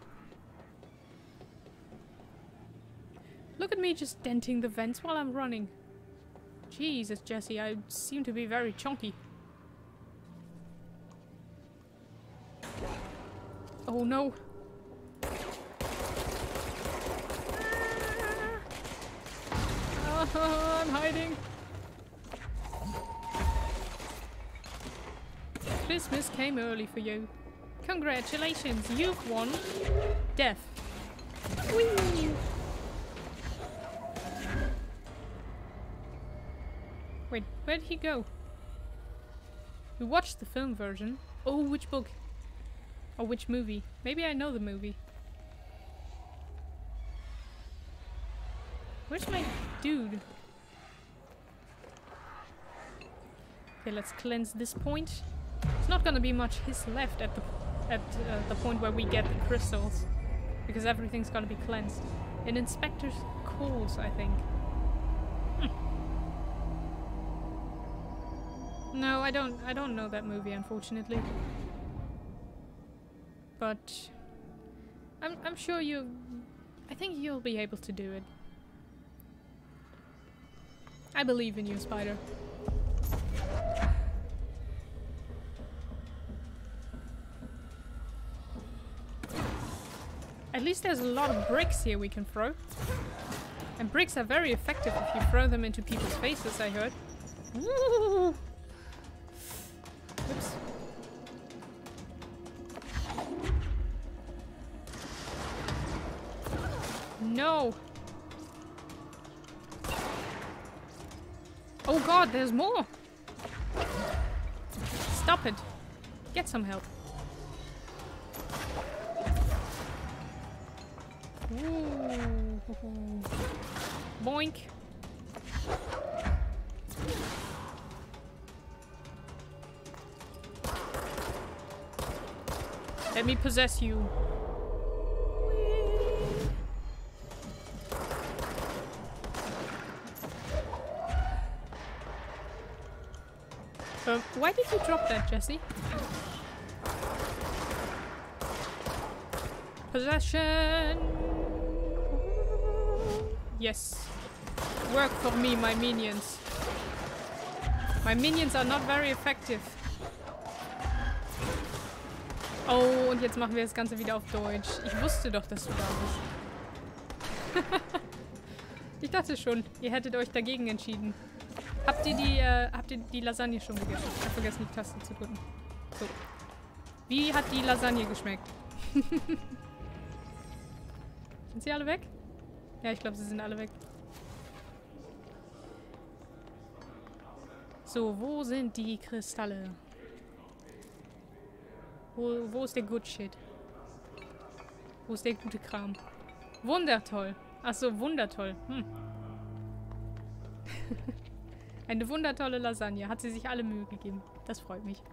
Look at me just denting the vents while I'm running. Jesus, Jesse, I seem to be very chonky. Oh no. Ah, I'm hiding. Christmas came early for you. Congratulations, you've won death. Whee! Wait, where did he go? We watched the film version. Oh, which book? Or which movie? Maybe I know the movie. Where's my dude? Okay, let's cleanse this point. It's not gonna be much Hiss left at the point where we get the crystals. Because everything's gonna be cleansed. An Inspector Calls, I think. No, I don't know that movie, unfortunately. But I'm sure I think you'll be able to do it. I believe in you, Spider. At least there's a lot of bricks here we can throw. And bricks are very effective if you throw them into people's faces, I heard. Woo! Oops. No! Oh god, there's more! Stop it! Get some help. Ooh. Boink! Let me possess you. Why did you drop that, Jesse? Possession! Yes. Work for me, my minions. My minions are not very effective. Oh, und jetzt machen wir das Ganze wieder auf Deutsch. Ich wusste doch, dass du da bist. Ich dachte schon, ihr hättet euch dagegen entschieden. Habt ihr die Lasagne schon gegessen? Ich habe vergessen, die Taste zu drücken. So. Wie hat die Lasagne geschmeckt? Sind sie alle weg? Ja, ich glaube, sie sind alle weg. So, wo sind die Kristalle? Wo ist der Good Shit? Wo ist der gute Kram? Wundertoll. Achso, wundertoll. Hm. Eine wundertolle Lasagne. Hat sie sich alle Mühe gegeben. Das freut mich.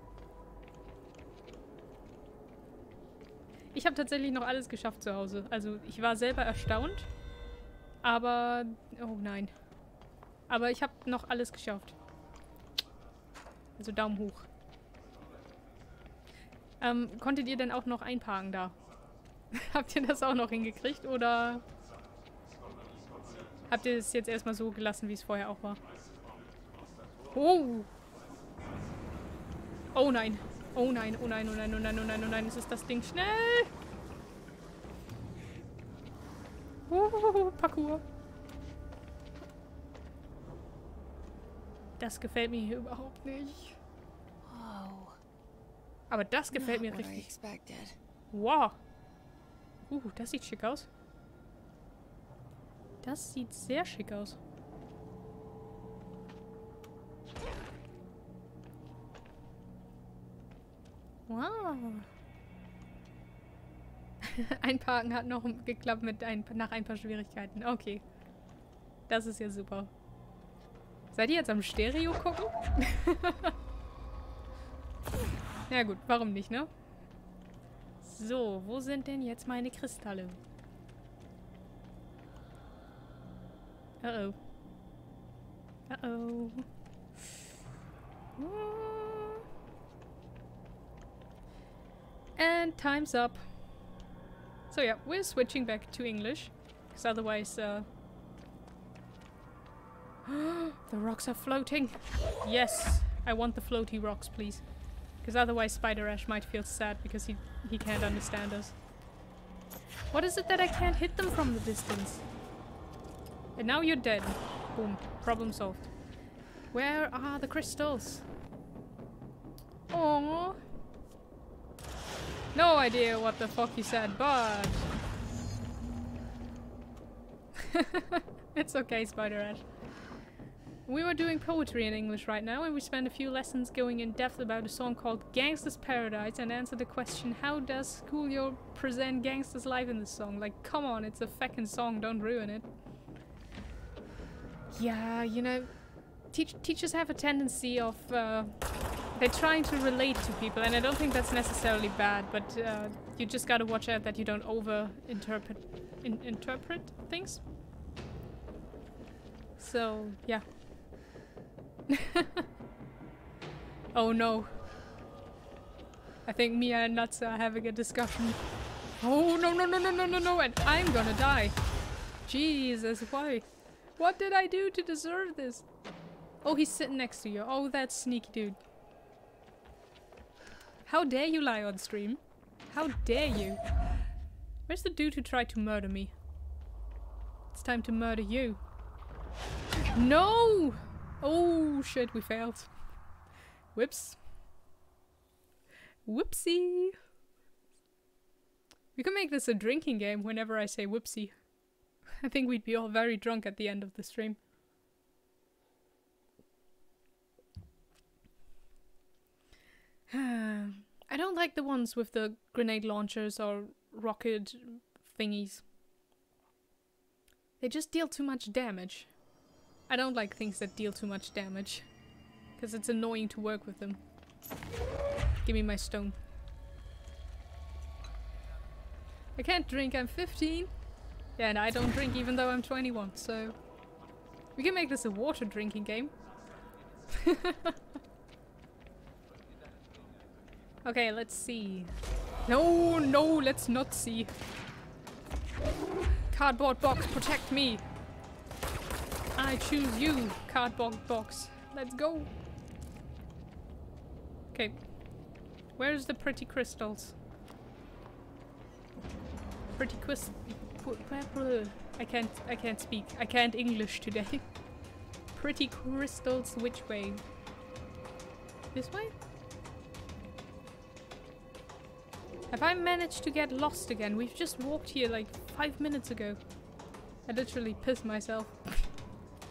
Ich habe tatsächlich noch alles geschafft zu Hause. Also, ich war selber erstaunt. Aber... Oh nein. Aber ich habe noch alles geschafft. Also, Daumen hoch. Konntet ihr denn auch noch einparken da? Habt ihr das auch noch hingekriegt? Oder... Habt ihr es jetzt erstmal so gelassen, wie es vorher auch war? Oh! Oh nein! Oh nein, oh nein, oh nein, oh nein, oh nein, oh nein, es ist das Ding schnell! Parkour! Das gefällt mir hier überhaupt nicht. Aber das gefällt mir richtig. Wow! Das sieht schick aus. Das sieht sehr schick aus. Wow. Einparken hat noch geklappt mit nach ein paar Schwierigkeiten. Okay. Das ist ja super. Seid ihr jetzt am Stereo gucken? Ja gut, warum nicht, ne? So, wo sind denn jetzt meine Kristalle? Oh oh. Oh oh. And time's up. So yeah, we're switching back to English. Because otherwise... The rocks are floating. Yes, I want the floaty rocks, please. Because otherwise Spider Ash might feel sad because he can't understand us. What is it that I can't hit them from the distance? And now you're dead. Boom. Problem solved. Where are the crystals? Aww. No idea what the fuck you said, but... It's okay, Spider Ash. We were doing poetry in English right now, and we spent a few lessons going in depth about a song called Gangsta's Paradise and answered the question, how does Coolio present gangsta's life in this song? Like, come on, it's a feckin' song, don't ruin it. Yeah, you know, teachers have a tendency of... They're trying to relate to people, and I don't think that's necessarily bad, but you just gotta watch out that you don't over-interpret things. So, yeah. Oh no. I think Mia and Nuts are having a discussion. Oh no no no no no no no, and I'm gonna die. Jesus, why? What did I do to deserve this? Oh, he's sitting next to you. Oh, that sneaky dude. How dare you lie on stream? How dare you? Where's the dude who tried to murder me? It's time to murder you. No! Oh shit, we failed. Whoops. Whoopsie. We can make this a drinking game whenever I say whoopsie. I think we'd be all very drunk at the end of the stream. I don't like the ones with the grenade launchers or rocket thingies. They just deal too much damage. I don't like things that deal too much damage. Because it's annoying to work with them. Give me my stone. I can't drink, I'm 15. Yeah, and I don't drink even though I'm 21, so... We can make this a water drinking game. Okay, let's see. No, no, let's not see. Cardboard box, protect me. I choose you, cardboard box. Let's go. Okay. Where's the pretty crystals? Pretty crystal. I can't speak. I can't English today. Pretty crystals, which way? This way? Have I managed to get lost again? We've just walked here like 5 minutes ago. I literally pissed myself.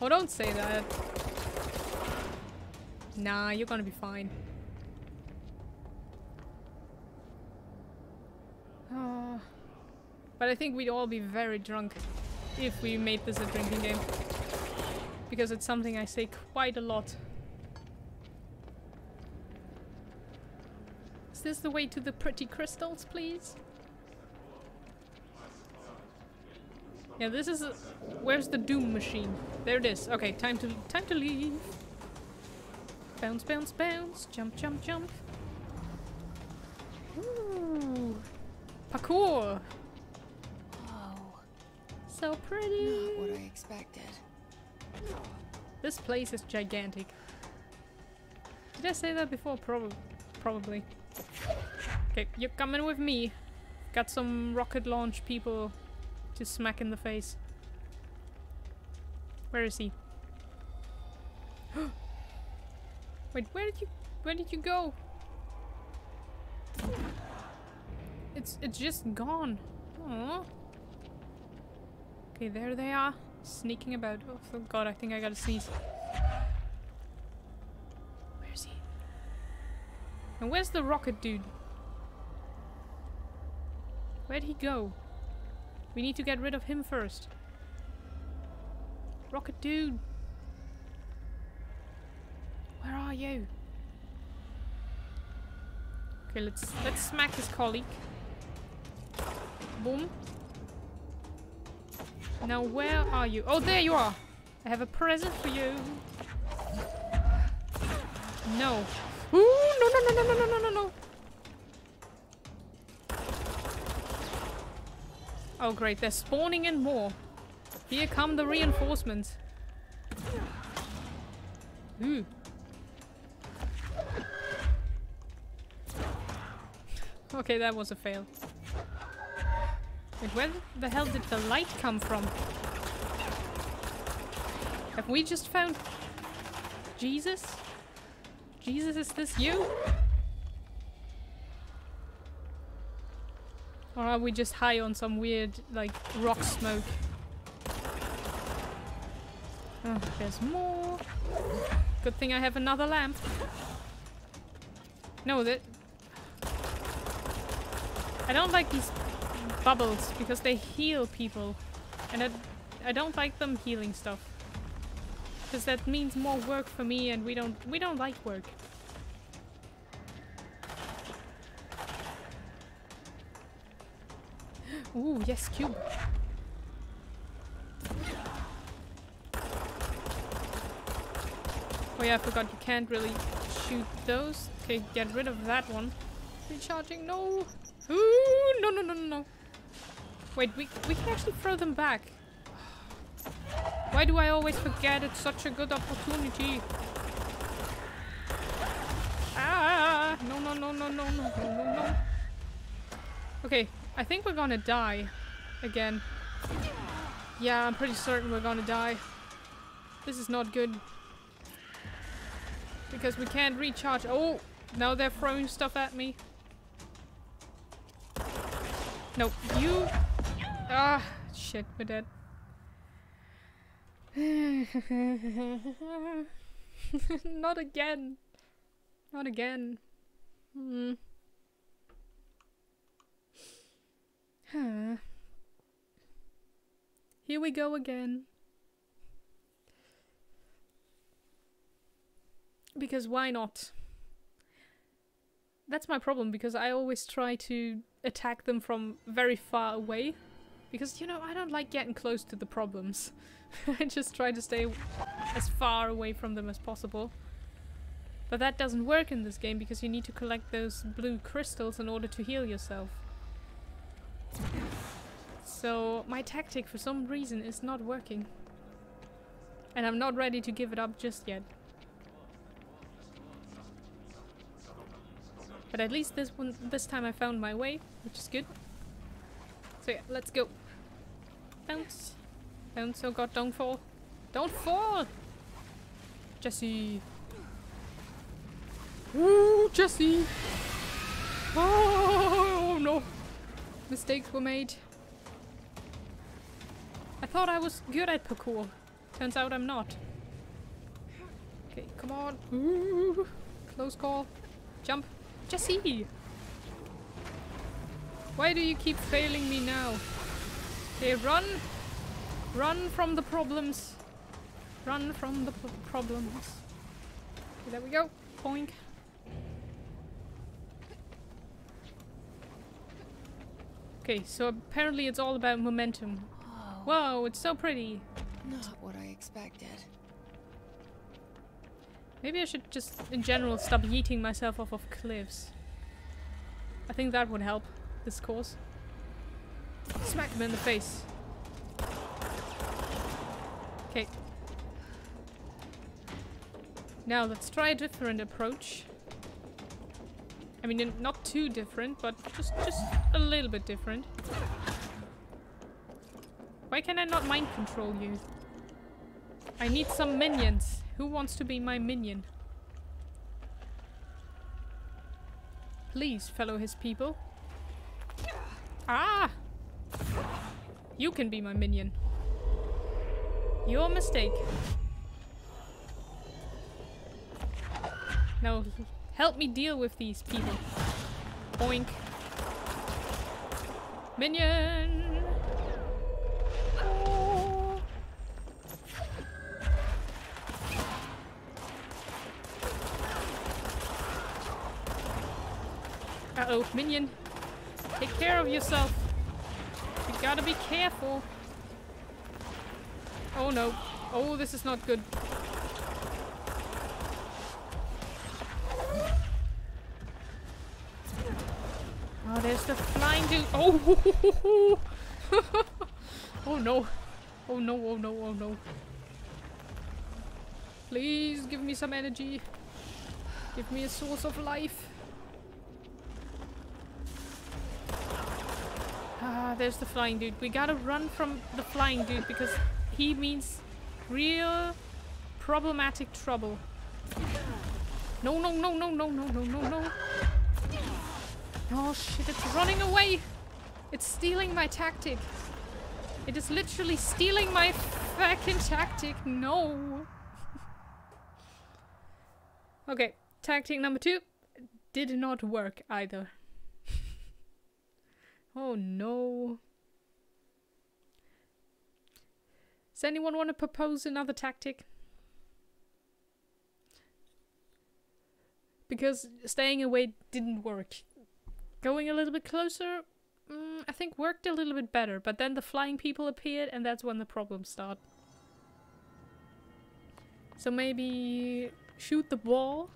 Oh, don't say that. Nah, you're gonna be fine. But I think we'd all be very drunk if we made this a drinking game. Because it's something I say quite a lot. Is this the way to the pretty crystals, please? Yeah, this is a, where's the doom machine? There it is. Okay, time to leave. Bounce, bounce, bounce. Jump, jump, jump. Ooh. Parkour. Wow. So pretty. Not what I expected. This place is gigantic. Did I say that before? Probably. Okay, you're coming with me. Got some rocket launch people to smack in the face. Where is he? Wait, where did you go? It's just gone. Aww. Okay, there they are. Sneaking about. Oh god, I think I gotta sneeze. Where is he? And where's the rocket dude? Where'd he go? We need to get rid of him first. Rocket dude! Where are you? Okay, let's smack his colleague. Boom. Now where are you? Oh, there you are! I have a present for you. No. Ooh, no. Oh great, they're spawning in more. Here come the reinforcements. Ooh. Okay, that was a fail. Wait, where the hell did the light come from? Have we just found... Jesus? Jesus, is this you? Or are we just high on some weird, like, rock smoke? Oh, there's more. Good thing I have another lamp. No, that... I don't like these bubbles because they heal people. And I don't like them healing stuff. Because that means more work for me and we don't like work. Ooh, yes, cube. Oh yeah, I forgot you can't really shoot those. Okay, get rid of that one. Recharging, no! Ooh, no. Wait, we can actually throw them back. Why do I always forget? It's such a good opportunity. Ah, no. Okay, I think we're gonna die again. Yeah, I'm pretty certain we're gonna die. This is not good. Because we can't recharge. Oh, now they're throwing stuff at me. No, you... Ah, shit, we're dead. Not again. Not again. Mm. Huh. Here we go again. Because why not? That's my problem, because I always try to attack them from very far away. Because, you know, I don't like getting close to the problems. I just try to stay as far away from them as possible. But that doesn't work in this game, because you need to collect those blue crystals in order to heal yourself. So my tactic, for some reason, is not working. And I'm not ready to give it up just yet. But at least this time I found my way, which is good. So yeah, let's go. Bounce. Bounce, oh god, don't fall. Don't fall! Jesse. Woo, Jesse! Oh no! Mistakes were made. I thought I was good at parkour. Turns out I'm not. Okay, come on. Ooh, close call. Jump. Jesse! Why do you keep failing me now? Okay, run! Run from the problems! Run from the problems. Okay, there we go. Boink. Okay, so apparently it's all about momentum. Whoa, it's so pretty. Not what I expected. Maybe I should just, in general, stop yeeting myself off of cliffs. I think that would help this course. Smack him in the face. Okay. Now let's try a different approach. I mean, not too different, but just a little bit different. Why can I not mind control you? I need some minions. Who wants to be my minion? Please, fellow Hiss people. Ah! You can be my minion. Your mistake. Now, help me deal with these people. Boink. Minion! Oh. Uh-oh, minion. Take care of yourself. You gotta be careful. Oh no. Oh, this is not good. Oh, there's the flying dude. Oh! Oh no. Oh no, oh no, oh no. Please give me some energy. Give me a source of life. Ah, there's the flying dude. We gotta run from the flying dude because he means real problematic trouble. No, no, no, no, no, no, no, no, no. Oh shit, it's running away. It's stealing my tactic. It is literally stealing my fucking tactic. No. Okay, tactic number 2 did not work either. Oh no. Does anyone want to propose another tactic? Because staying away didn't work. Going a little bit closer, I think worked a little bit better, but then the flying people appeared and that's when the problems start. So maybe shoot the ball,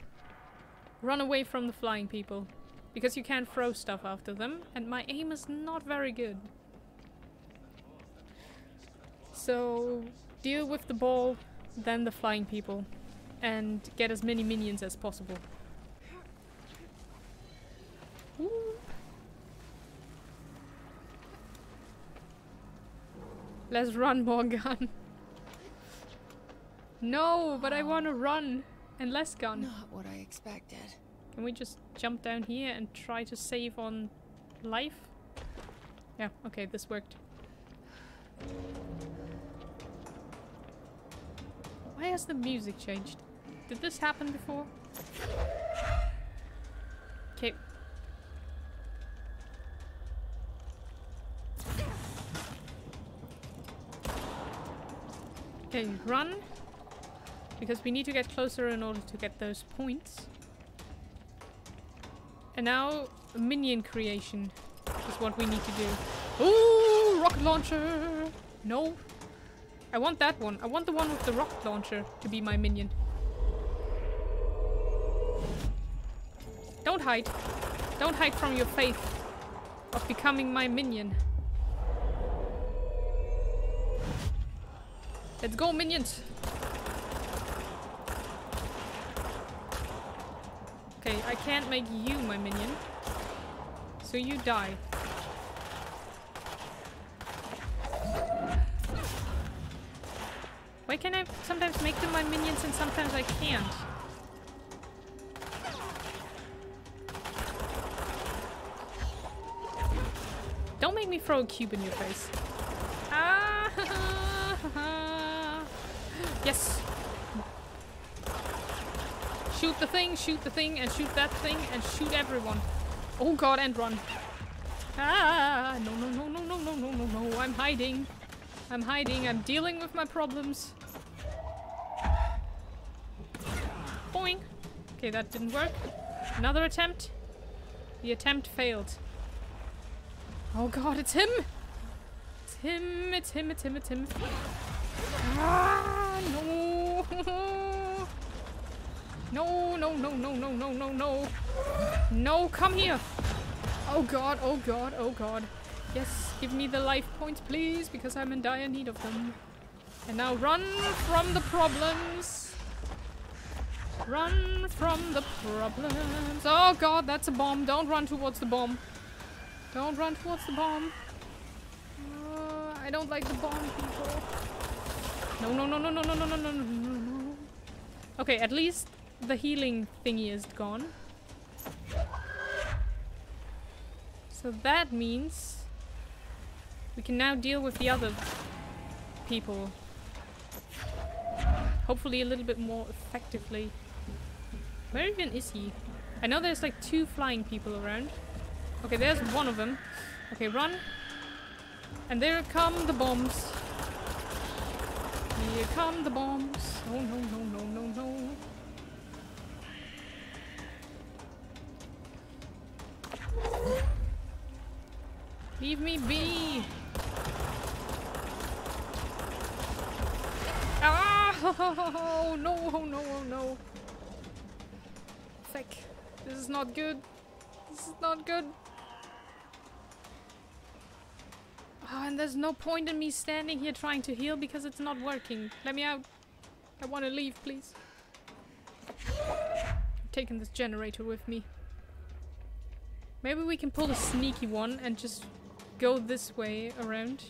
run away from the flying people. Because you can't throw stuff after them, and my aim is not very good. So deal with the ball, then the flying people, and get as many minions as possible. Ooh. Let's run, Morgan. No, but I want to run and less gun. Not what I expected. Can we just jump down here and try to save on life? Yeah, okay, this worked. Why has the music changed? Did this happen before? Okay. Okay, run. Because we need to get closer in order to get those points. And now minion creation is what we need to do. Ooh, rocket launcher! No. I want that one. I want the one with the rocket launcher to be my minion. Don't hide. Don't hide from your faith of becoming my minion. Let's go, minions! Okay, I can't make you my minion, so you die. Why can I sometimes make them my minions and sometimes I can't? Don't make me throw a cube in your face. Yes! Shoot the thing, and shoot that thing, and shoot everyone. Oh god, and run. Ah! No, no, no, no, no, no, no, no, no. I'm hiding. I'm hiding. I'm dealing with my problems. Boing. Okay, that didn't work. Another attempt. The attempt failed. Oh god, it's him! It's him, it's him, it's him, it's him. Ah, no! No, no, no, no, no, no, no, no. No, come here! Oh god, oh god, oh god. Yes, give me the life points, please, because I'm in dire need of them. And now run from the problems! Run from the problems! Oh god, that's a bomb. Don't run towards the bomb. Don't run towards the bomb. I don't like the bomb, people. No, no, no, no, no, no, no, no, no, no. Okay, at least the healing thingy is gone. So that means we can now deal with the other people. Hopefully a little bit more effectively. Where even is he? I know there's like two flying people around. Okay, there's one of them. Okay, run. And there come the bombs. Here come the bombs. Oh no, no, no, no, no. Leave me be! Ah! Oh no, oh no, oh no. Feck. This is not good. This is not good. Oh, and there's no point in me standing here trying to heal because it's not working. Let me out. I want to leave, please. I'm taking this generator with me. Maybe we can pull a sneaky one and just go this way around.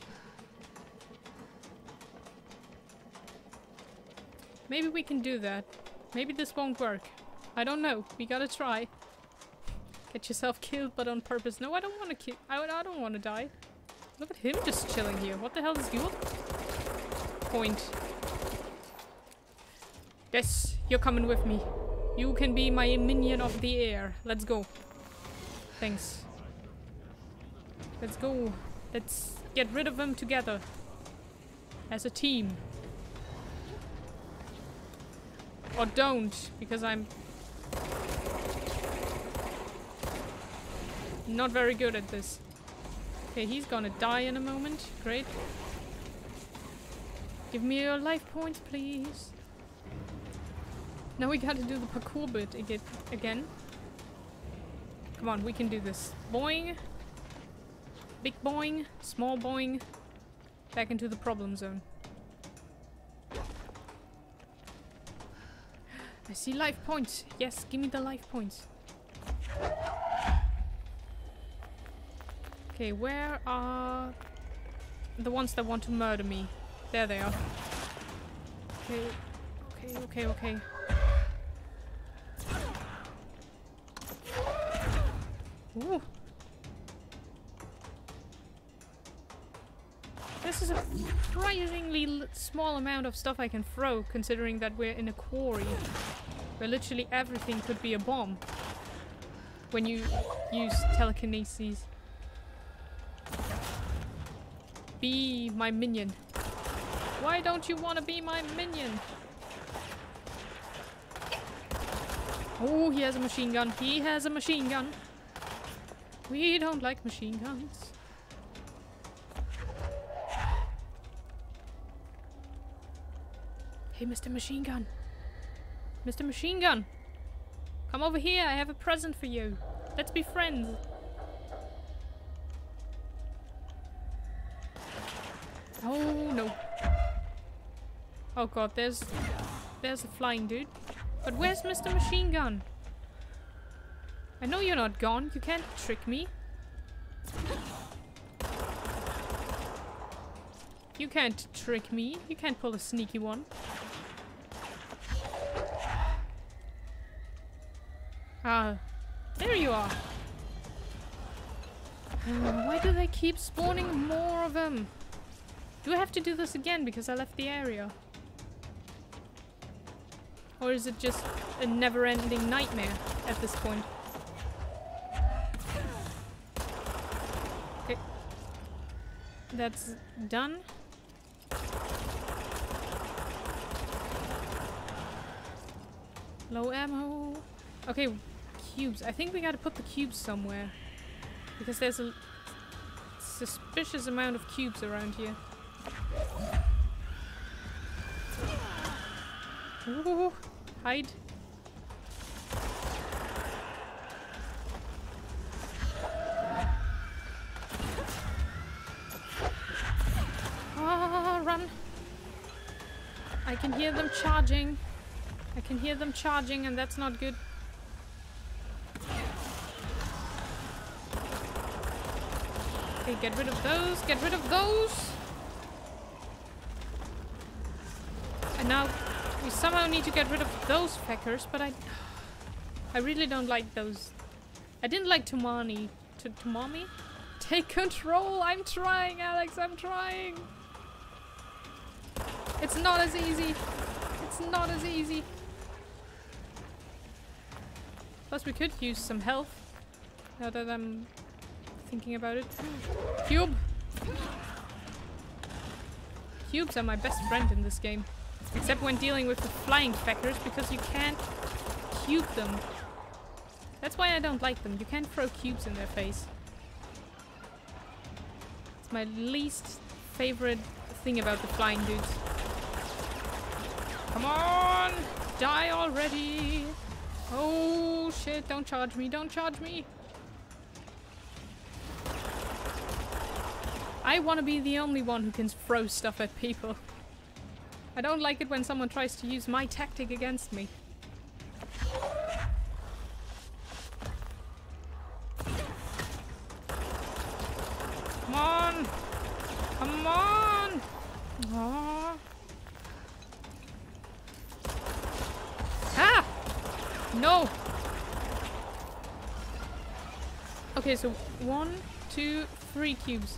Maybe we can do that. Maybe this won't work. I don't know. We gotta try. Get yourself killed, but on purpose. No, I don't want to kill. I don't want to die. Look at him just chilling here. What the hell is your point? Yes, you're coming with me. You can be my minion of the air. Let's go. Thanks. Let's go. Let's get rid of them together. As a team. Or don't, because I'm not very good at this. Okay, he's gonna die in a moment. Great. Give me your life points, please. Now we gotta do the parkour bit again. Come on, we can do this. Boing. Big boing. Small boing. Back into the problem zone. I see life points. Yes, give me the life points. Okay, where are the ones that want to murder me? There they are. Okay, okay, okay, okay. Ooh. This is a surprisingly small amount of stuff I can throw, considering that we're in a quarry where literally everything could be a bomb when you use telekinesis. Be my minion. Why don't you want to be my minion? Oh, he has a machine gun. He has a machine gun. We don't like machine guns. Hey, Mr. Machine Gun. Mr. Machine Gun. Come over here. I have a present for you. Let's be friends. Oh, no. Oh, God. There's a flying dude. But where's Mr. Machine Gun? I know you're not gone. You can't trick me. You can't trick me. You can't pull a sneaky one. Ah, there you are. Why do they keep spawning more of them? Do I have to do this again because I left the area? Or is it just a never-ending nightmare at this point? Okay. That's done. Low ammo. Okay. Cubes. I think we gotta put the cubes somewhere. Because there's a suspicious amount of cubes around here. Ooh, hide. Ah, run. I can hear them charging. I can hear them charging, and that's not good. Okay, get rid of those, get rid of those! And now we somehow need to get rid of those feckers, but I really don't like those. I didn't like Tomani. Tomami? Take control! I'm trying, Alex, I'm trying! It's not as easy. It's not as easy. Plus we could use some health, now that I'm thinking about it. Cube! Cubes are my best friend in this game. Except when dealing with the flying feckers, because you can't cube them. That's why I don't like them. You can't throw cubes in their face. It's my least favorite thing about the flying dudes. Come on! Die already! Oh shit, don't charge me, don't charge me! I want to be the only one who can throw stuff at people. I don't like it when someone tries to use my tactic against me. Come on! Come on! Aww. Ah! No! Okay, so 1, 2, 3 cubes.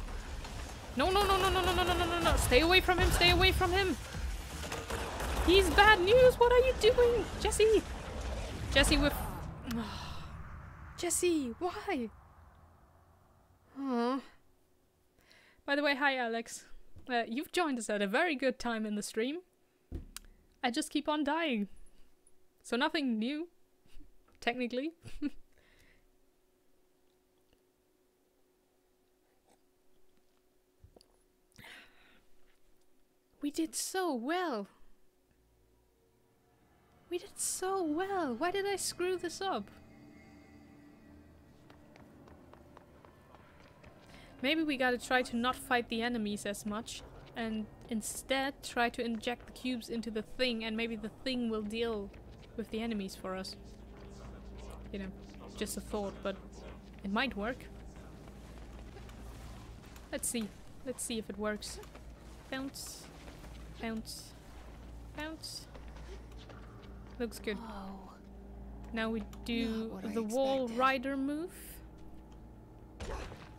No, no, no, no, no, no, no, no, no, no, no. Stay away from him. Stay away from him. He's bad news. What are you doing? Jesse. Jesse with... Oh. Jesse, why? Oh. By the way, hi, Alex. You've joined us at a very good time in the stream. I just keep on dying. So nothing new, technically. We did so well. We did so well. Why did I screw this up? Maybe we gotta try to not fight the enemies as much and instead try to inject the cubes into the thing, and maybe the thing will deal with the enemies for us. You know, just a thought, but it might work. Let's see. Let's see if it works. Bounce. Bounce. Bounce. Looks good. Whoa. Now we do the wall rider move.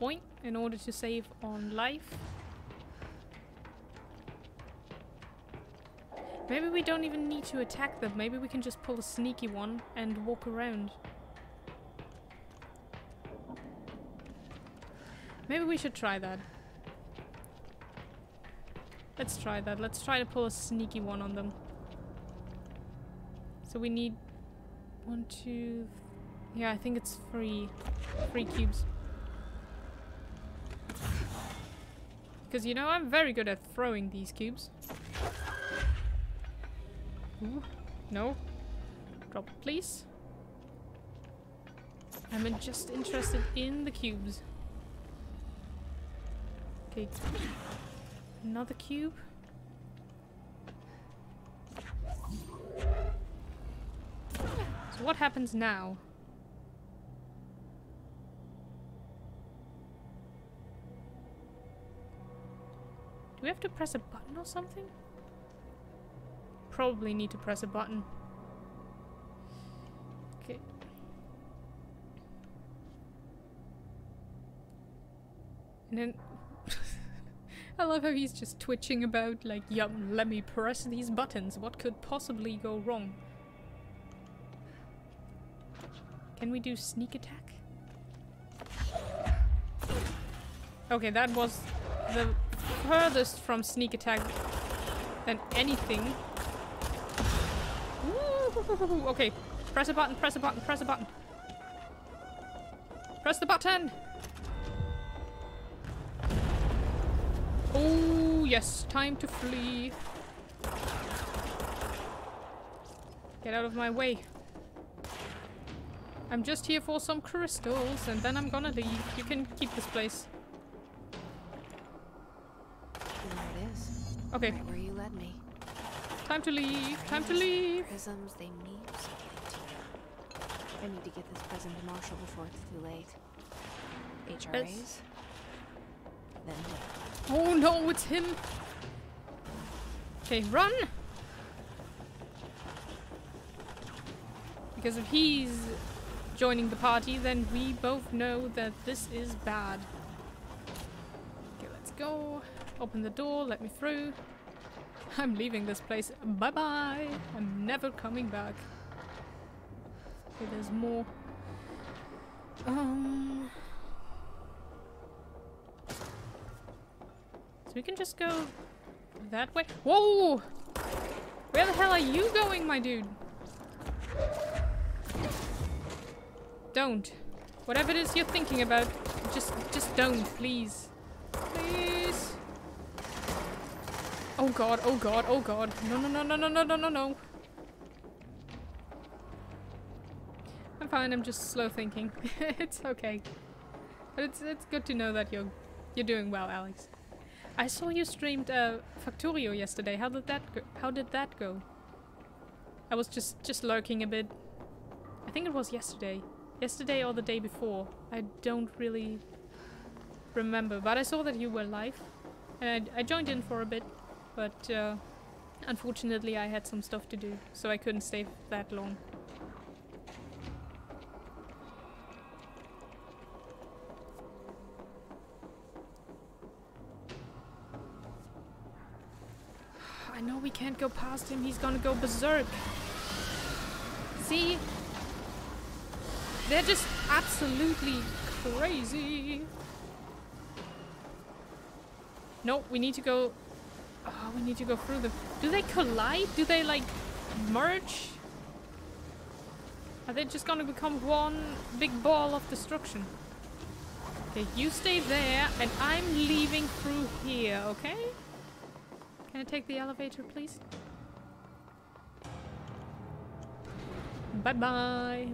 Boink, in order to save on life. Maybe we don't even need to attack them. Maybe we can just pull a sneaky one and walk around. Maybe we should try that. Let's try that. Let's try to pull a sneaky one on them. So we need 1, 2... Yeah, I think it's 3. 3 cubes. Because, you know, I'm very good at throwing these cubes. Ooh, no. Drop, please. I'm just interested in the cubes. Okay. Another cube. So what happens now? Do we have to press a button or something? Probably need to press a button. Okay. And then... I love how he's just twitching about, like, yum, let me press these buttons. What could possibly go wrong? Can we do sneak attack? Okay, that was the furthest from sneak attack than anything. Ooh, okay, press a button, press a button, press a button. Press the button! Oh, yes, time to flee. Get out of my way. I'm just here for some crystals and then I'm gonna leave. You can keep this place. There it is. Okay. Right where you led me. Time to leave. Time to leave. Prisms, they need to get. I need to get this prism to Marshall before it's too late. HRAs? Then oh no, it's him! Okay, run! Because if he's joining the party, then we both know that this is bad. Okay, let's go. Open the door, let me through. I'm leaving this place. Bye-bye! I'm never coming back. Okay, there's more. So we can just go that way. Whoa! Where the hell are you going, my dude? Don't. Whatever it is you're thinking about, just don't, please. Please. Oh god, oh god, oh god. No, no, no, no, no, no, no, no, no. I'm fine, I'm just slow thinking. It's okay. But it's good to know that you're doing well, Alex. I saw you streamed Factorio yesterday. How did that go? How did that go? I was just lurking a bit. I think it was yesterday. Yesterday or the day before. I don't really remember, but I saw that you were live and I joined in for a bit, but unfortunately I had some stuff to do, so I couldn't stay that long. I know we can't go past him, he's gonna go berserk. See? They're just absolutely crazy. No, we need to go... Oh, we need to go through them. Do they collide? Do they, like, merge? Are they just gonna become one big ball of destruction? Okay, you stay there and I'm leaving through here, okay? Can I take the elevator, please? Bye-bye.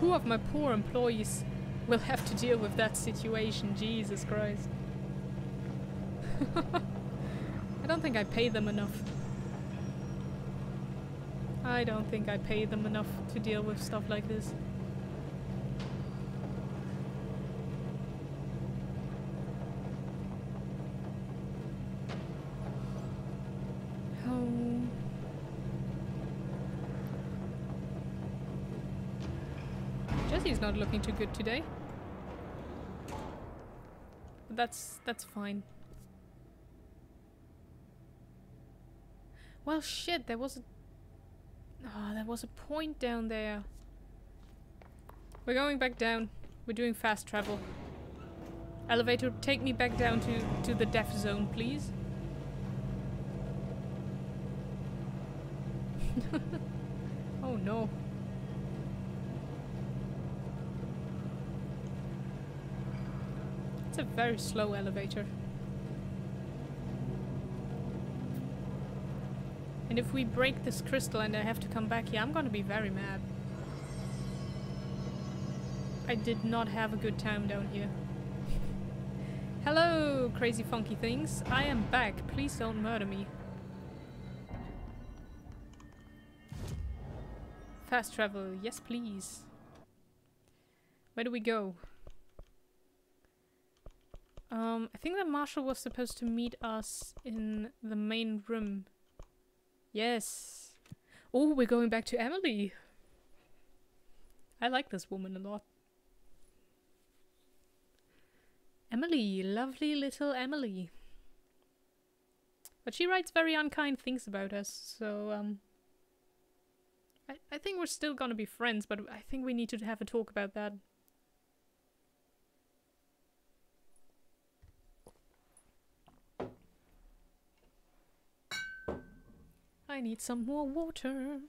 Who of my poor employees will have to deal with that situation? Jesus Christ. I don't think I pay them enough. I don't think I pay them enough to deal with stuff like this. He's not looking too good today. But that's fine. Well, shit, there was a point down there. We're going back down. We're doing fast travel. Elevator, take me back down to the death zone, please. Oh no. It's a very slow elevator. And if we break this crystal and I have to come back here, I'm gonna be very mad. I did not have a good time down here. Hello, crazy funky things. I am back. Please don't murder me. Fast travel. Yes, please. Where do we go? I think that Marshall was supposed to meet us in the main room. Yes. Oh, we're going back to Emily. I like this woman a lot. Emily, lovely little Emily. But she writes very unkind things about us, so I think we're still gonna be friends, but I think we need to have a talk about that. I need some more water.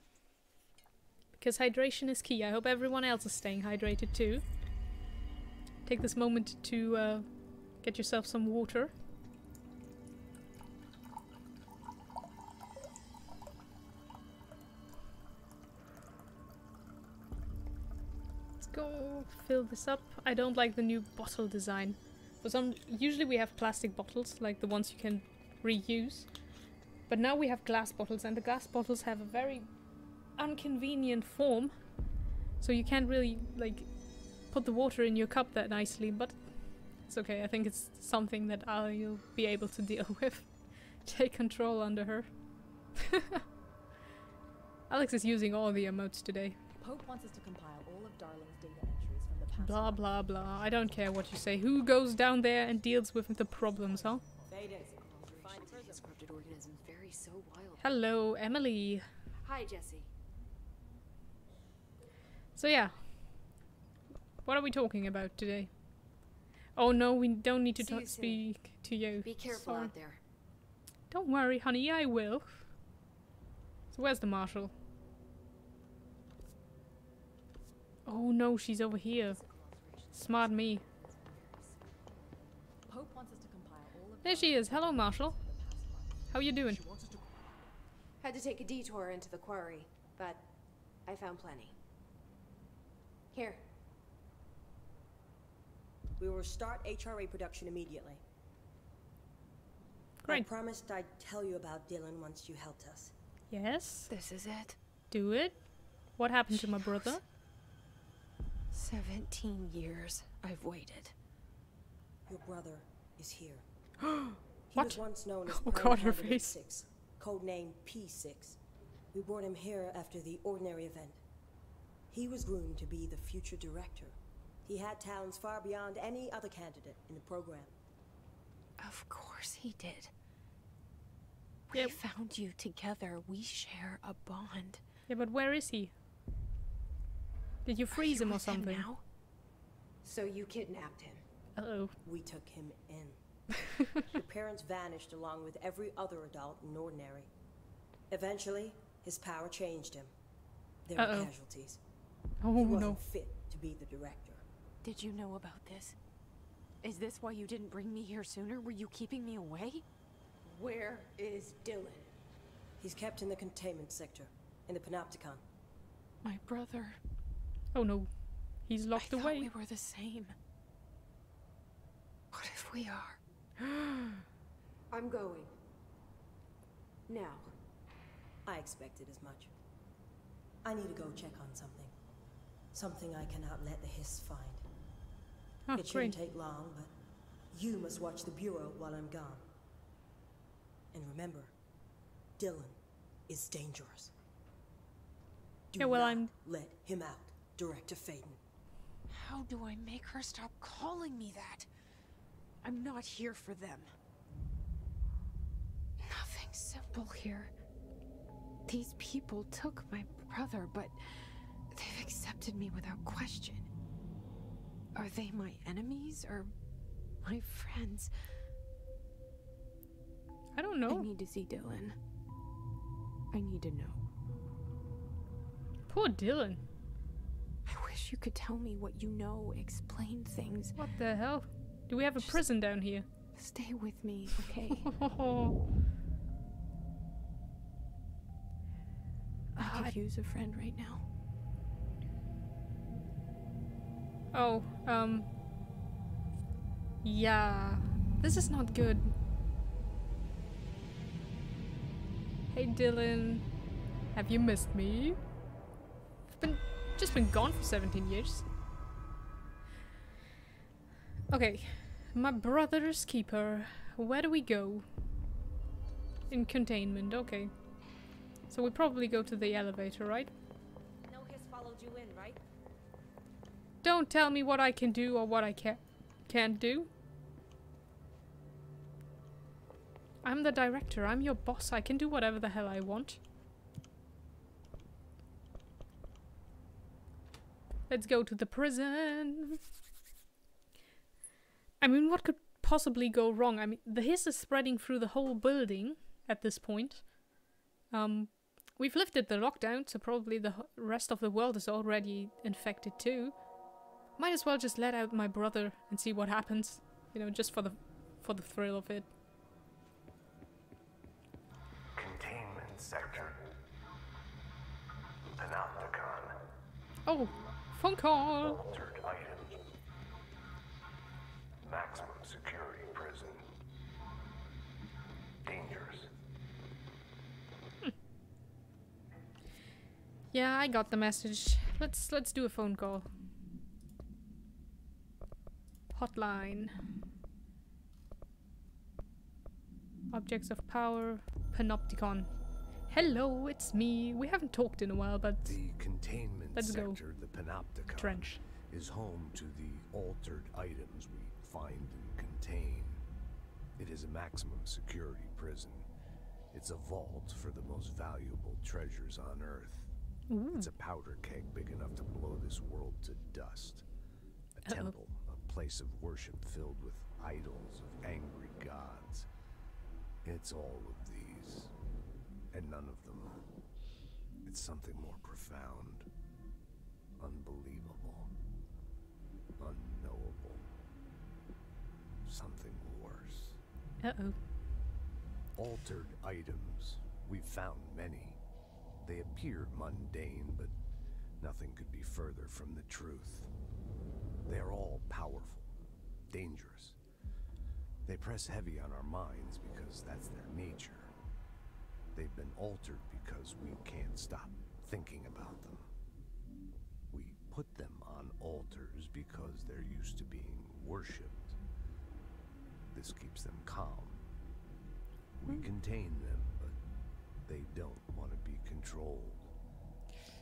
Because hydration is key. I hope everyone else is staying hydrated too. Take this moment to get yourself some water. Let's go fill this up. I don't like the new bottle design. For some, usually we have plastic bottles, like the ones you can reuse. But now we have glass bottles, and the glass bottles have a very inconvenient form. So you can't really, like, put the water in your cup that nicely, but it's okay. I think it's something that I'll be able to deal with. Take control under her. Alex is using all the emotes today. Pope wants us to compile all of Darling's data entries from the past. Blah blah blah. I don't care what you say. Who goes down there and deals with the problems, huh? Hello, Emily. Hi, Jesse. So yeah. What are we talking about today? Oh no, we don't need to speak to you. Be careful out there. Don't worry, honey, I will. So where's the Marshal? Oh no, she's over here. Smart me. There she is. Hello, Marshal. How are you doing? Had to take a detour into the quarry, but I found plenty. Here. We will start HRA production immediately. Great. I promised I'd tell you about Dylan once you helped us. Yes. This is it. Do it. What happened to my brother? 17 years I've waited. Your brother is here. What? He was once known as P6, codename P6. We brought him here after the Ordinary event. He was groomed to be the future director. He had talents far beyond any other candidate in the program. Of course he did. We found you together. We share a bond. Yeah, but where is he? Did you freeze him or something? Now? So you kidnapped him. Uh-oh. We took him in. Your parents vanished along with every other adult in Ordinary. Eventually, his power changed him. There were casualties. Oh, he wasn't fit to be the director. Did you know about this? Is this why you didn't bring me here sooner? Were you keeping me away? Where is Dylan? He's kept in the containment sector, in the Panopticon. My brother. Oh no, he's locked away. I thought we were the same. What if we are? I'm going. Now. I expected as much. I need to go check on something. Something I cannot let the Hiss find. Oh, it shouldn't take long, but you must watch the Bureau while I'm gone. And remember, Dylan is dangerous. Do not let him out, Director Faden. How do I make her stop calling me that? I'm not here for them. Nothing simple here. These people took my brother, but they've accepted me without question. Are they my enemies or my friends? I don't know. I need to see Dylan. I need to know. Poor Dylan. I wish you could tell me what you know, explain things. What the hell? Do we have a prison down here? Stay with me, okay? I could use a friend right now. Oh, yeah. This is not good. Hey Dylan, have you missed me? I've just been gone for 17 years. Okay, my brother's keeper. Where do we go? In containment, okay. So we probably go to the elevator, right? No, Hiss followed you in, right? Don't tell me what I can do or what I can't do. I'm the director, I'm your boss, I can do whatever the hell I want. Let's go to the prison. I mean, what could possibly go wrong? I mean, the hiss is spreading through the whole building at this point. We've lifted the lockdown, so probably the rest of the world is already infected too. Might as well just let out my brother and see what happens. You know, just for the thrill of it. Containment sector. Panopticon. Oh, phone call. Altered items. Maximum security prison. Dangerous. Yeah, I got the message. Let's do a phone call. Hotline. Objects of Power. Panopticon. Hello, it's me. We haven't talked in a while, but the containment sector, the Panopticon Trench, is home to the altered items we find and contain. It is a maximum security prison. It's a vault for the most valuable treasures on Earth. Ooh. It's a powder keg big enough to blow this world to dust. A temple, a place of worship filled with idols of angry gods. It's all of these, and none of them. It's something more profound, unbelievable, unknowable. Something worse. Uh-oh. Altered items. We've found many. They appear mundane, but nothing could be further from the truth. They are all powerful, dangerous. They press heavy on our minds because that's their nature. They've been altered because we can't stop thinking about them. We put them on altars because they're used to being worshipped. This keeps them calm. We contain them, but they don't want to be controlled.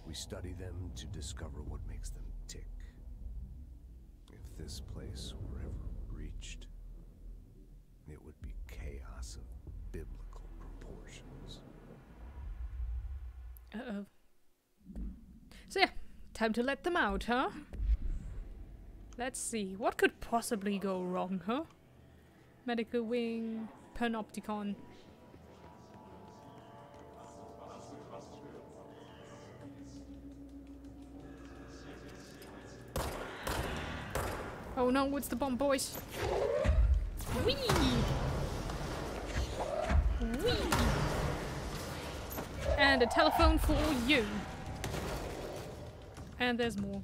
We study them to discover what makes them tick. If this place were ever reached, it would be chaos of biblical proportions. Uh-oh. So yeah, time to let them out, huh? Let's see, what could possibly go wrong, huh? Medical wing, Panopticon. Oh no, it's the bomb, boys. Whee! Whee! And a telephone for you. And there's more.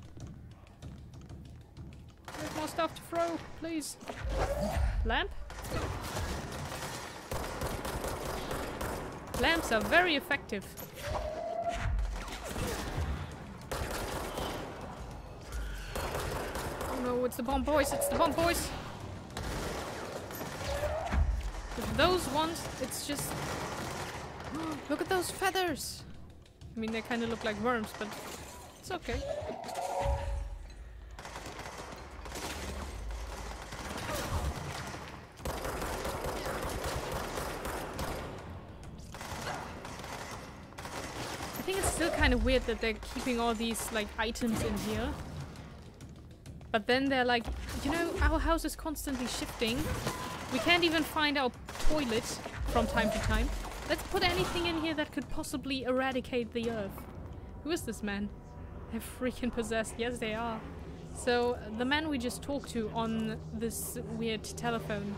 There's more stuff to throw, please. Lamp? Lamps are very effective. Oh no, it's the bomb, boys, it's the bomb, boys. With those ones, it's just... Look at those feathers! I mean, they kind of look like worms, but it's okay. Kind of weird that they're keeping all these like items in here, but then they're like, you know, our house is constantly shifting, we can't even find our toilet from time to time. Let's put anything in here that could possibly eradicate the earth. Who is this man? They're freaking possessed. Yes, they are. So the man we just talked to on this weird telephone,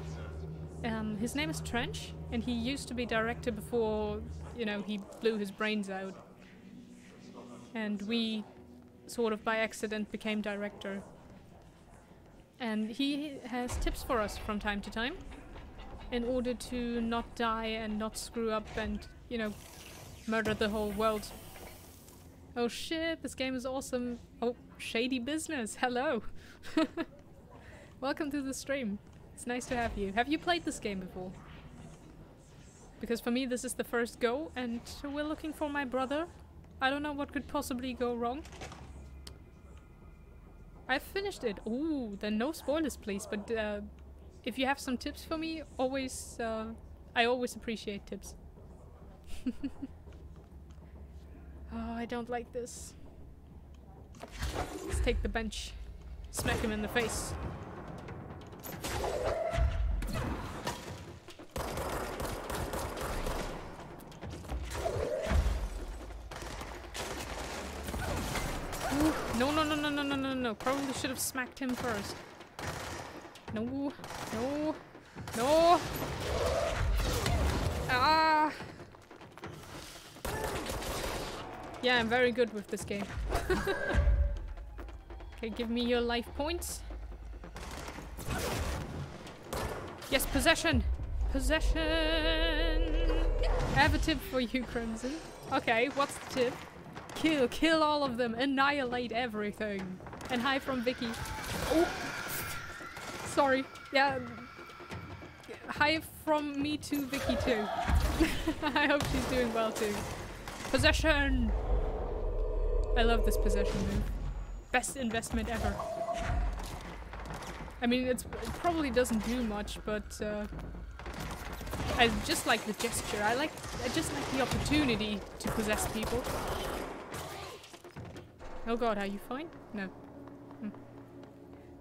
his name is Trench, and he used to be director before, you know, he blew his brains out. And we sort of by accident became director. And he has tips for us from time to time in order to not die and not screw up and, you know, murder the whole world. Oh shit, this game is awesome. Oh, shady business, hello. Welcome to the stream. It's nice to have you. Have you played this game before? Because for me this is the first go, and we're looking for my brother. I don't know what could possibly go wrong. I've finished it. Ooh, then no spoilers please, but if you have some tips for me, always, I always appreciate tips. Oh, I don't like this. Let's take the bench. Smack him in the face. Ooh, no, no, no, no, no, no, no, no. Probably should have smacked him first. No, no, no. Ah. Yeah, I'm very good with this game. Okay, give me your life points. Yes, possession! Possession! I have a tip for you, Crimson. Okay, what's the tip? Kill, kill all of them, annihilate everything. And hi from Vicky. Oh! Sorry. Yeah. Hi from me to Vicky too. I hope she's doing well too. Possession! I love this possession move. Best investment ever. I mean, it probably doesn't do much, but I just like the gesture. I just like the opportunity to possess people. Oh god, are you fine? No. Hmm.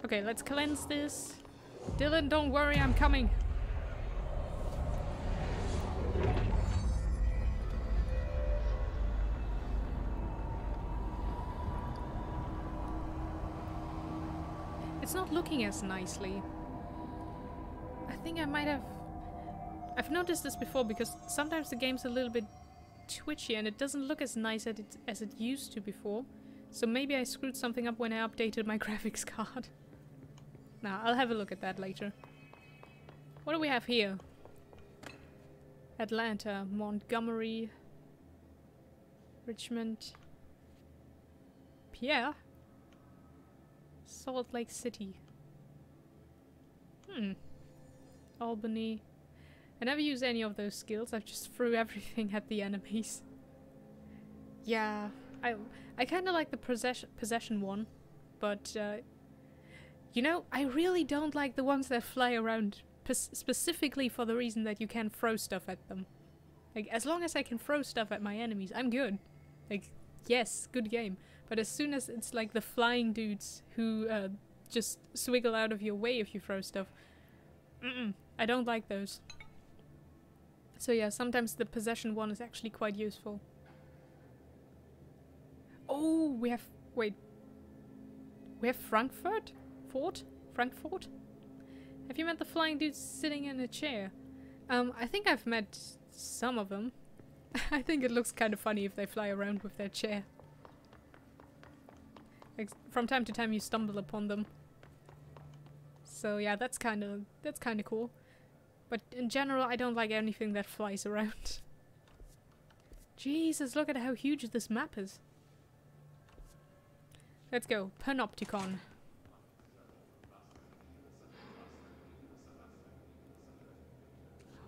Okay, let's cleanse this. Dylan, don't worry, I'm coming. It's not looking as nicely. I think I might have... I've noticed this before because sometimes the game's a little bit twitchy and it doesn't look as nice as it used to before. So maybe I screwed something up when I updated my graphics card. Nah, I'll have a look at that later. What do we have here? Atlanta, Montgomery, Richmond, Pierre. Salt Lake City. Hmm. Albany. I never use any of those skills. I just threw everything at the enemies. Yeah, I kind of like the possession one, but you know, I really don't like the ones that fly around specifically for the reason that you can throw stuff at them. Like, as long as I can throw stuff at my enemies, I'm good. Like, yes, good game. But as soon as it's like the flying dudes who just swiggle out of your way if you throw stuff, I don't like those. So yeah, sometimes the possession one is actually quite useful. Oh, we have... wait. We have Frankfurt? Fort? Frankfurt? Have you met the flying dudes sitting in a chair? I think I've met some of them. I think it looks kind of funny if they fly around with their chair. Like, from time to time you stumble upon them. So yeah, that's kind of cool. But in general, I don't like anything that flies around. Jesus, look at how huge this map is. Let's go. Panopticon.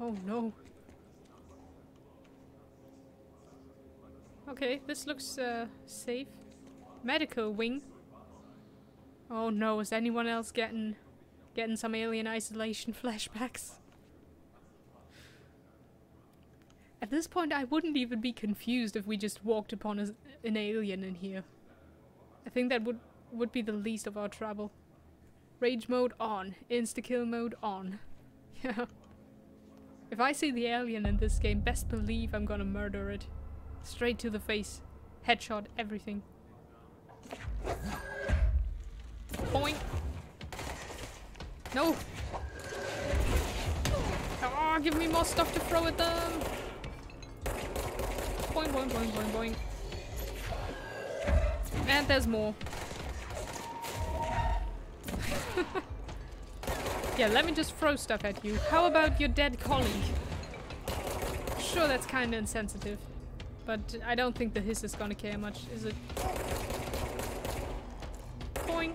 Oh no. Okay, this looks safe. Medical wing. Oh no, is anyone else getting some alien isolation flashbacks? At this point I wouldn't even be confused if we just walked upon an alien in here. I think that would be the least of our trouble. Rage mode on. Insta-kill mode on. Yeah. If I see the alien in this game, best believe I'm gonna murder it. Straight to the face. Headshot, everything. more stuff to throw at them. Boing, boing, boing, boing, boing. And there's more. Yeah, let me just throw stuff at you. How about your dead colleague? Sure, that's kind of insensitive. But I don't think the hiss is gonna care much, is it? Boing.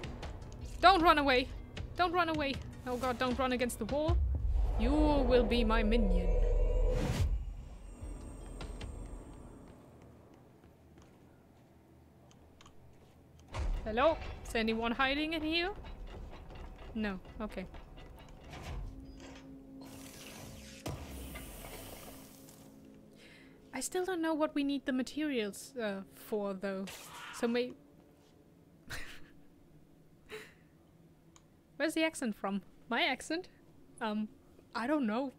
Don't run away. Don't run away. Oh god, don't run against the wall. You will be my minion. Hello? Is anyone hiding in here? No. Okay. I still don't know what we need the materials for, though. So may... Where's the accent from? My accent? I don't know.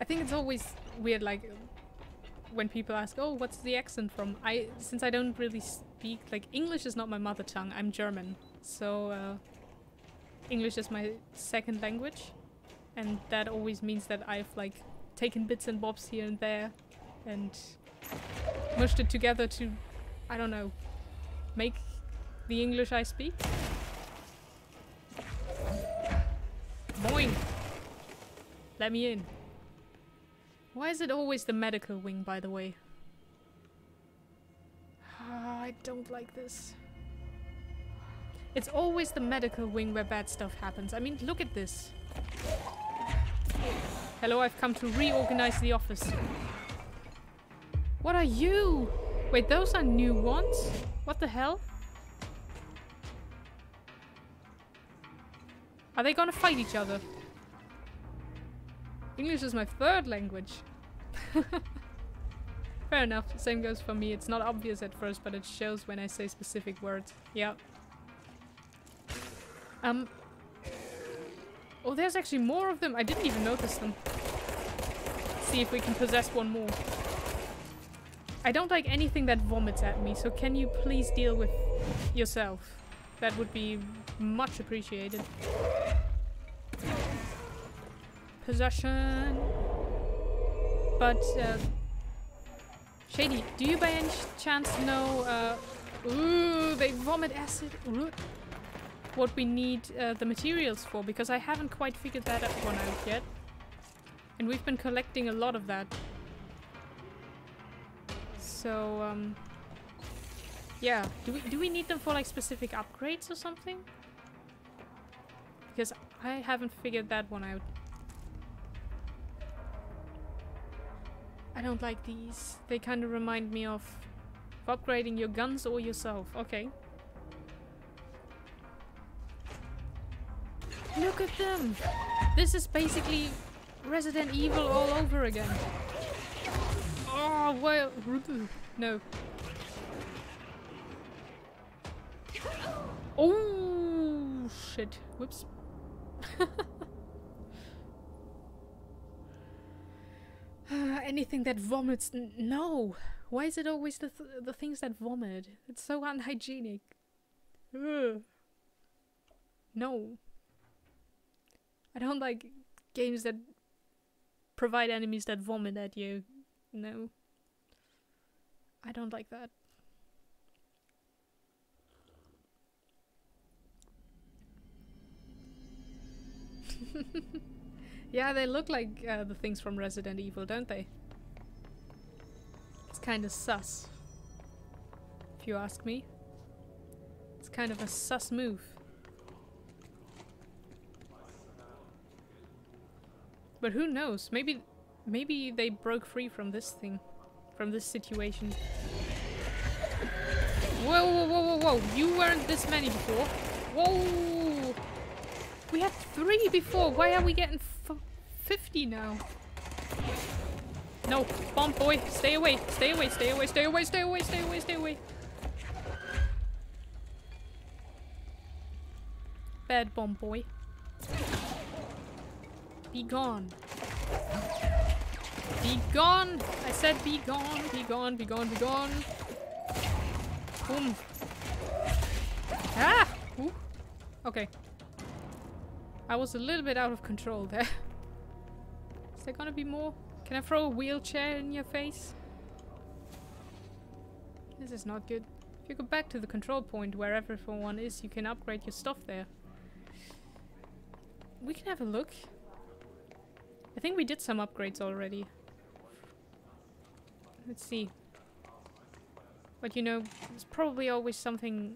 I think it's always weird, like, when people ask, oh, what's the accent from? Since I don't really speak, like, English is not my mother tongue, I'm German. So, English is my second language. And that always means that I've, like, taken bits and bobs here and there and mushed it together to, I don't know, make the English I speak. Boing! Let me in. Why is it always the medical wing, by the way? I don't like this. It's always the medical wing where bad stuff happens. I mean, look at this. Hello, I've come to reorganize the office. What are you? Wait, those are new ones? What the hell? Are they gonna fight each other? English is my third language. Fair enough, same goes for me. It's not obvious at first, but it shows when I say specific words. Yeah. Oh, there's actually more of them. I didn't even notice them. Let's see if we can possess one more. I don't like anything that vomits at me, so can you please deal with yourself? That would be much appreciated. Possession. But, Shady, do you by any chance know, ooh, they vomit acid. Ooh. What we need the materials for, because I haven't quite figured that one out yet. And we've been collecting a lot of that. So, yeah. Do we need them for, like, specific upgrades or something? Because I haven't figured that one out. I don't like these. They kind of remind me of upgrading your guns or yourself. Okay. Look at them! This is basically Resident Evil all over again. Oh, well... No. Oh, shit. Whoops. Anything that vomits... No! Why is it always the things that vomit? It's so unhygienic. Ugh. No. I don't like games that provide enemies that vomit at you. No. I don't like that. Yeah, they look like the things from Resident Evil, don't they? It's kind of sus. If you ask me. It's kind of a sus move. But who knows? Maybe they broke free from this thing. From this situation. Whoa, whoa, whoa, whoa, whoa. You weren't this many before. Whoa! We had 3 before. Why are we getting 50 now? No. Bomb boy. Stay away. Stay away. Stay away. Stay away. Stay away. Stay away. Stay away. Bad bomb boy. Be gone. Be gone! I said be gone, be gone, be gone, be gone. Boom. Ah! Ooh. Okay. I was a little bit out of control there. there gonna be more? Can I throw a wheelchair in your face? This is not good. If you go back to the control point where everyone is, you can upgrade your stuff there. We can have a look. I think we did some upgrades already. Let's see. But you know, there's probably always something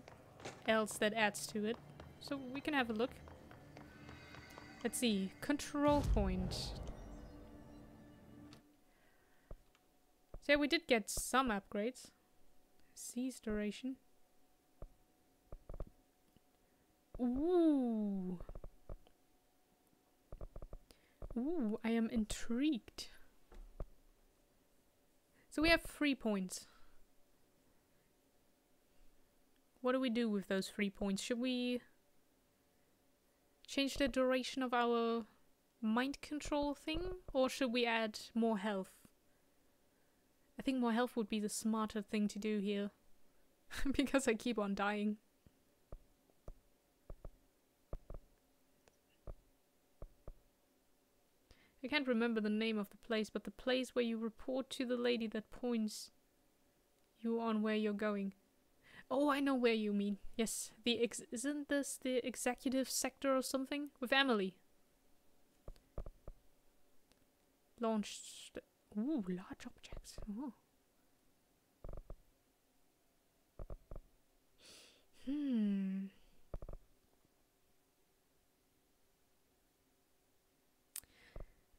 else that adds to it. So we can have a look. Let's see. Control point. So yeah, we did get some upgrades. Cease duration. Ooh. Ooh, I am intrigued. So we have 3 points. What do we do with those 3 points? Should we change the duration of our mind control thing? Or should we add more health? I think more health would be the smarter thing to do here. Because I keep on dying. I can't remember the name of the place, but the place where you report to the lady that points you on where you're going. Oh, I know where you mean. Yes, the isn't this the executive sector or something? With Emily. Launched... Ooh, large objects. Oh. Hmm...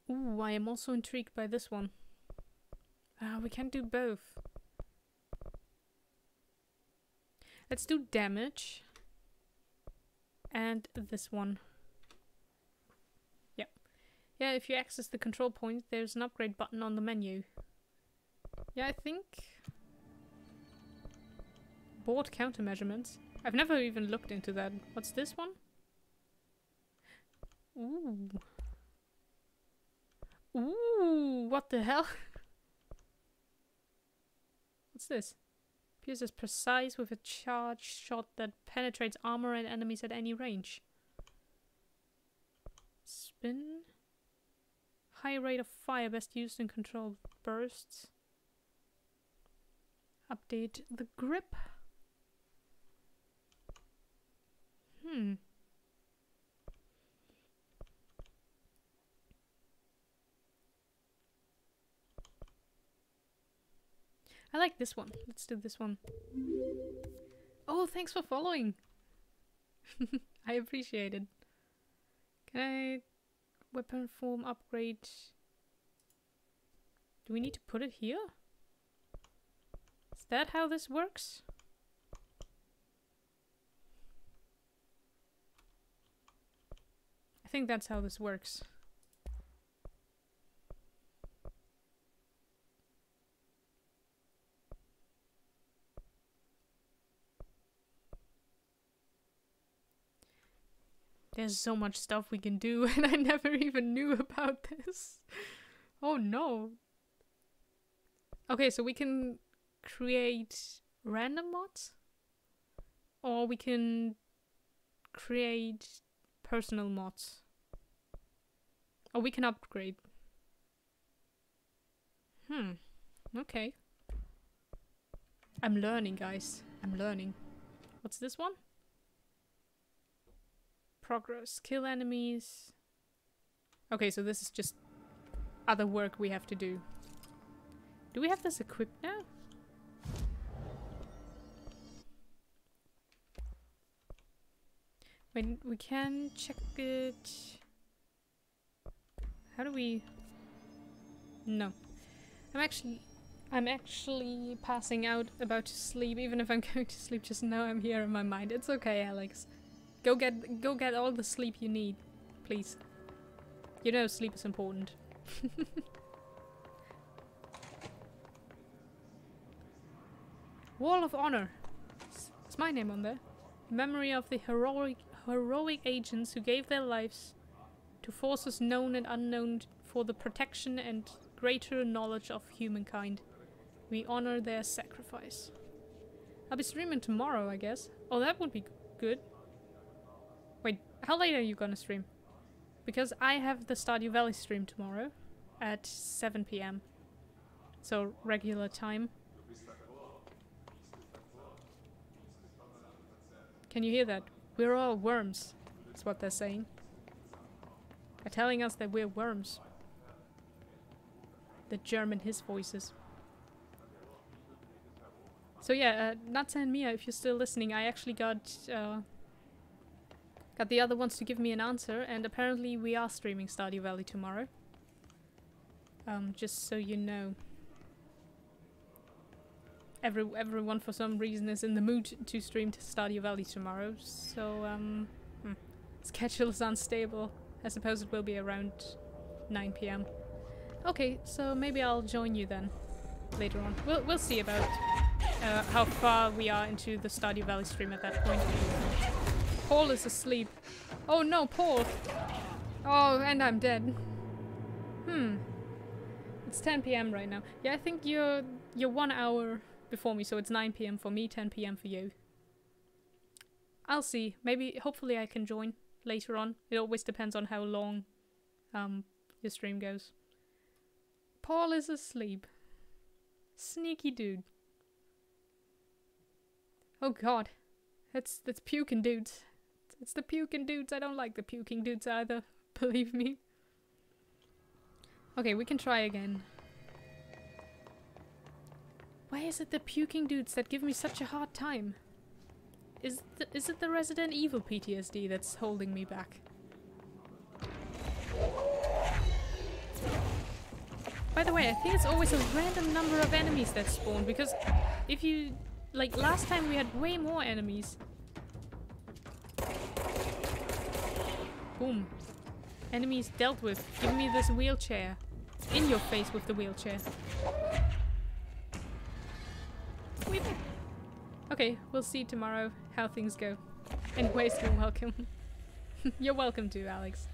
Ooh, I am also intrigued by this one. We can't do both. Let's do damage. And this one. Yep. Yeah, if you access the control point, there's an upgrade button on the menu. Yeah, I think... Board countermeasurements. I've never even looked into that. What's this one? Ooh... Ooh, what the hell? What's this? Pierce is precise with a charged shot that penetrates armor and enemies at any range. Spin. High rate of fire, best used in controlled bursts. Update the grip. Hmm. I like this one. Let's do this one. Oh, thanks for following. I appreciate it. Can I... Weapon form upgrade... Do we need to put it here? Is that how this works? I think that's how this works. There's so much stuff we can do, and I never even knew about this. Oh no. Okay, so we can create random mods, or we can create personal mods, or we can upgrade. Hmm, okay. I'm learning, guys. I'm learning. What's this one? Progress, kill enemies. Okay, so this is just other work we have to do. Do we have this equipped now? When we can check it. How do we? No, I'm actually passing out, about to sleep. Even if I'm going to sleep just now, I'm here in my mind. It's okay, Alex. Go get all the sleep you need, please. You know sleep is important. Wall of Honor. It's my name on there. In memory of the heroic agents who gave their lives to forces known and unknown for the protection and greater knowledge of humankind. We honor their sacrifice. I'll be streaming tomorrow, I guess. Oh, that would be good. How late are you gonna stream? Because I have the Stardew Valley stream tomorrow. at 7 p.m. So regular time. Can you hear that? We're all worms. That's what they're saying. They're telling us that we're worms. The German Hiss voices. So yeah, Natsa and Mia, if you're still listening, I actually got the other ones to give me an answer, and apparently we are streaming Stardew Valley tomorrow. Just so you know. Everyone for some reason is in the mood to stream to Stardew Valley tomorrow, so schedule is unstable. I suppose it will be around 9 p.m. Okay, so maybe I'll join you then later on. We'll see about how far we are into the Stardew Valley stream at that point. Paul is asleep. Oh no, Paul! Oh, and I'm dead. It's 10 p.m. right now. Yeah, I think you're 1 hour before me, so it's 9 p.m. for me, 10 p.m. for you. I'll see. Maybe, hopefully I can join later on. It always depends on how long your stream goes. Paul is asleep. Sneaky dude. Oh god. That's puking dudes. It's the puking dudes. I don't like the puking dudes either, believe me. Okay, we can try again. Why is it the puking dudes that give me such a hard time? Is it the Resident Evil PTSD that's holding me back? By the way, I think it's always a random number of enemies that spawn, because if you... like, last time we had way more enemies. Boom. Enemies dealt with. Give me this wheelchair. In your face with the wheelchair. Weep. Okay, we'll see tomorrow how things go. Anyways, you're welcome. You're welcome too, Alex.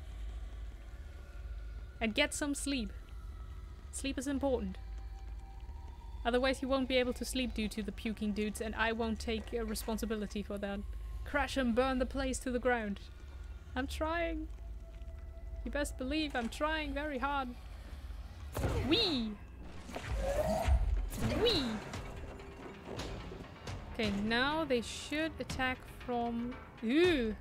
And get some sleep. Sleep is important. Otherwise you won't be able to sleep due to the puking dudes, and I won't take responsibility for that. Crash and burn the place to the ground. I'm trying. You best believe I'm trying very hard. Wee! Wee! Okay, now they should attack from... Ooh!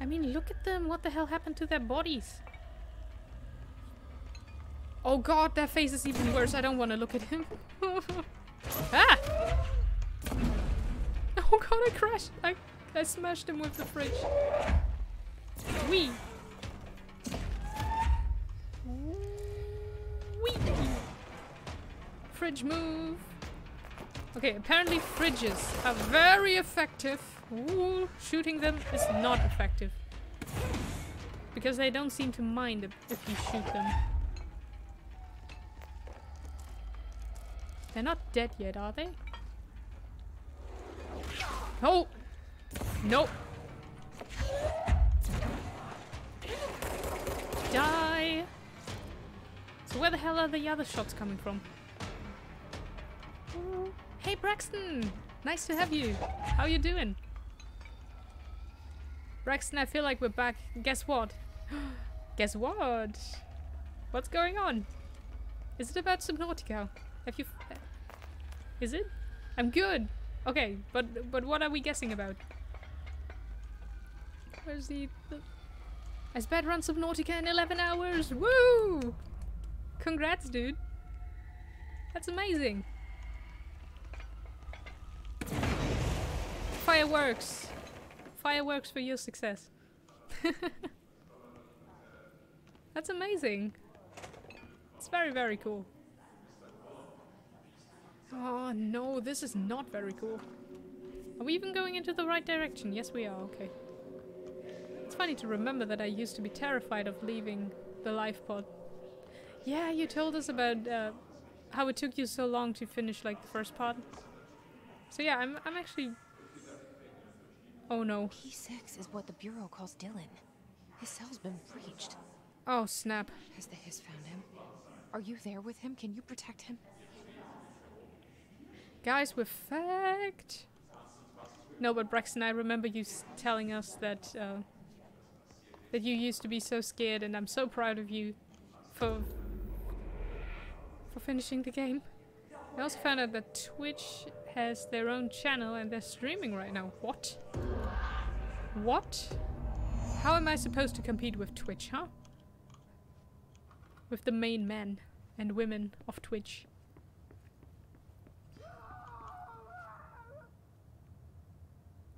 I mean, look at them. What the hell happened to their bodies? Oh god, their face is even worse. I don't want to look at him. Ah! Oh god, I crashed. I smashed him with the fridge. Wee! Wee! Fridge move! Okay, apparently fridges are very effective. Ooh, shooting them is not effective. Because they don't seem to mind if you shoot them. They're not dead yet, are they? Oh! Nope. Die! So where the hell are the other shots coming from? Hey Braxton! Nice to have you! How you doing? Braxton, I feel like we're back. Guess what? Guess what? What's going on? Is it about Subnautica? Have you... Is it? I'm good! Okay, but what are we guessing about? Where's the... I sped run Subnautica in 11 hours! Woo! Congrats, dude! That's amazing! Fireworks! Fireworks for your success. That's amazing! It's very, very cool. Oh no, this is not very cool. Are we even going into the right direction? Yes, we are, okay. It's funny to remember that I used to be terrified of leaving the life pod. Yeah, you told us about how it took you so long to finish like the first part. So yeah, I'm actually... Oh no. P6 is what the Bureau calls Dylan. His cell's been breached. Oh snap. Has the Hiss found him? Are you there with him? Can you protect him? Guys, we're fucked. No, but Braxton, I remember you telling us that that you used to be so scared, and I'm so proud of you for finishing the game. I also found out that Twitch has their own channel and they're streaming right now. What? What? How am I supposed to compete with Twitch, huh? With the main men and women of Twitch.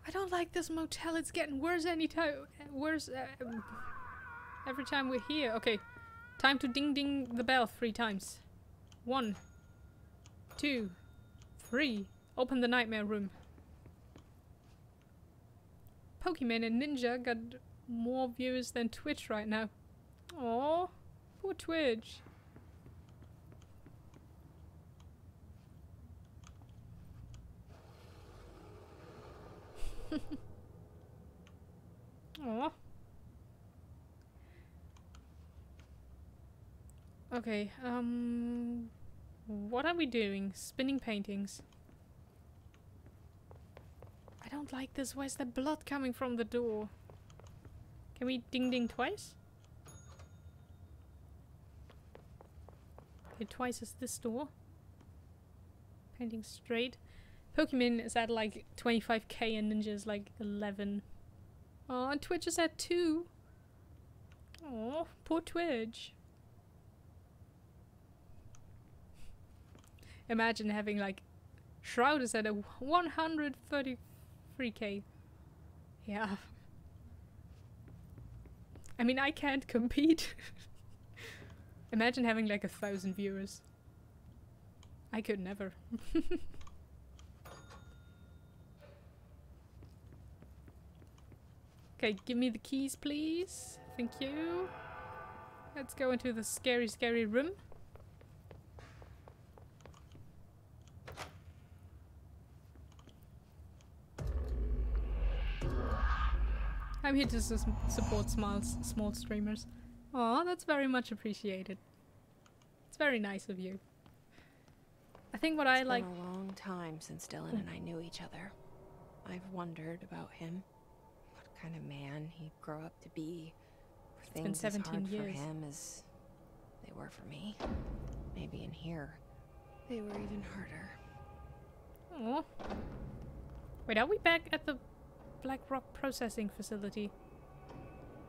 I don't like this motel. It's getting worse every time we're here. Okay, time to ding the bell 3 times. 1, 2, 3. Open the nightmare room. Pokemon and Ninja got more viewers than Twitch right now. Aww, poor Twitch. Aww. Okay, what are we doing? Spinning paintings. I don't like this. Where's the blood coming from the door? Can we ding twice? Okay, twice is this door. Painting straight. Pokemon is at like 25k and Ninja is like 11. Oh, and Twitch is at 2. Oh, poor Twitch. Imagine having like Shroud is at a 133k. Yeah. I mean, I can't compete. Imagine having like 1,000 viewers. I could never. Okay, give me the keys, please. Thank you. Let's go into the scary, scary room. I'm here to support small streamers. Aw, that's very much appreciated. It's very nice of you. I think what I like... It's been a long time since Dylan and I knew each other. I've wondered about him. Kind of man he'd grow up to be. Things as hard for him as they were for me. Maybe in here they were even harder. Oh. Wait, are we back at the Black Rock processing facility?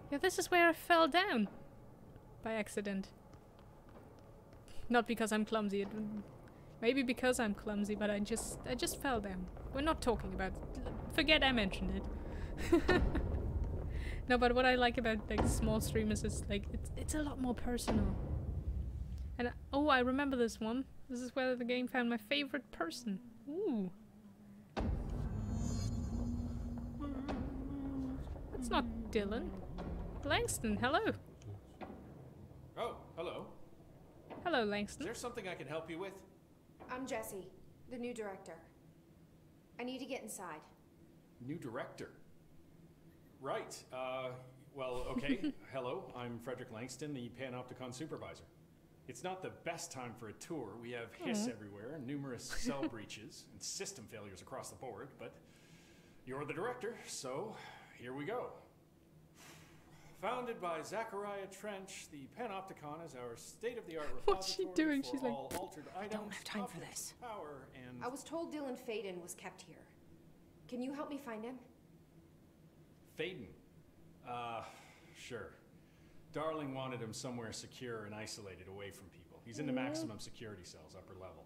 Yeah, this is where I fell down by accident. Not because I'm clumsy. Maybe because I'm clumsy, but I just fell down. We're not talking about it. Forget I mentioned it. No, but what I like about like small streamers is like it's a lot more personal. And oh, I remember this one. This is where the game found my favorite person. Ooh, that's not Dylan. Langston, hello. Oh, hello. Hello, Langston. Is there something I can help you with? I'm Jesse, the new director. I need to get inside. New director. Right. Well, okay. Hello, I'm Frederick Langston, the Panopticon supervisor. It's not the best time for a tour. We have hiss everywhere, numerous cell breaches, and system failures across the board, but you're the director, so here we go. Founded by Zachariah Trench, the Panopticon is our state-of-the-art repository. What's she doing? She's like, I don't have time for this. Power and I was told Dylan Faden was kept here. Can you help me find him? Faden. Sure. Darling wanted him somewhere secure and isolated away from people. He's in the maximum security cells, upper level.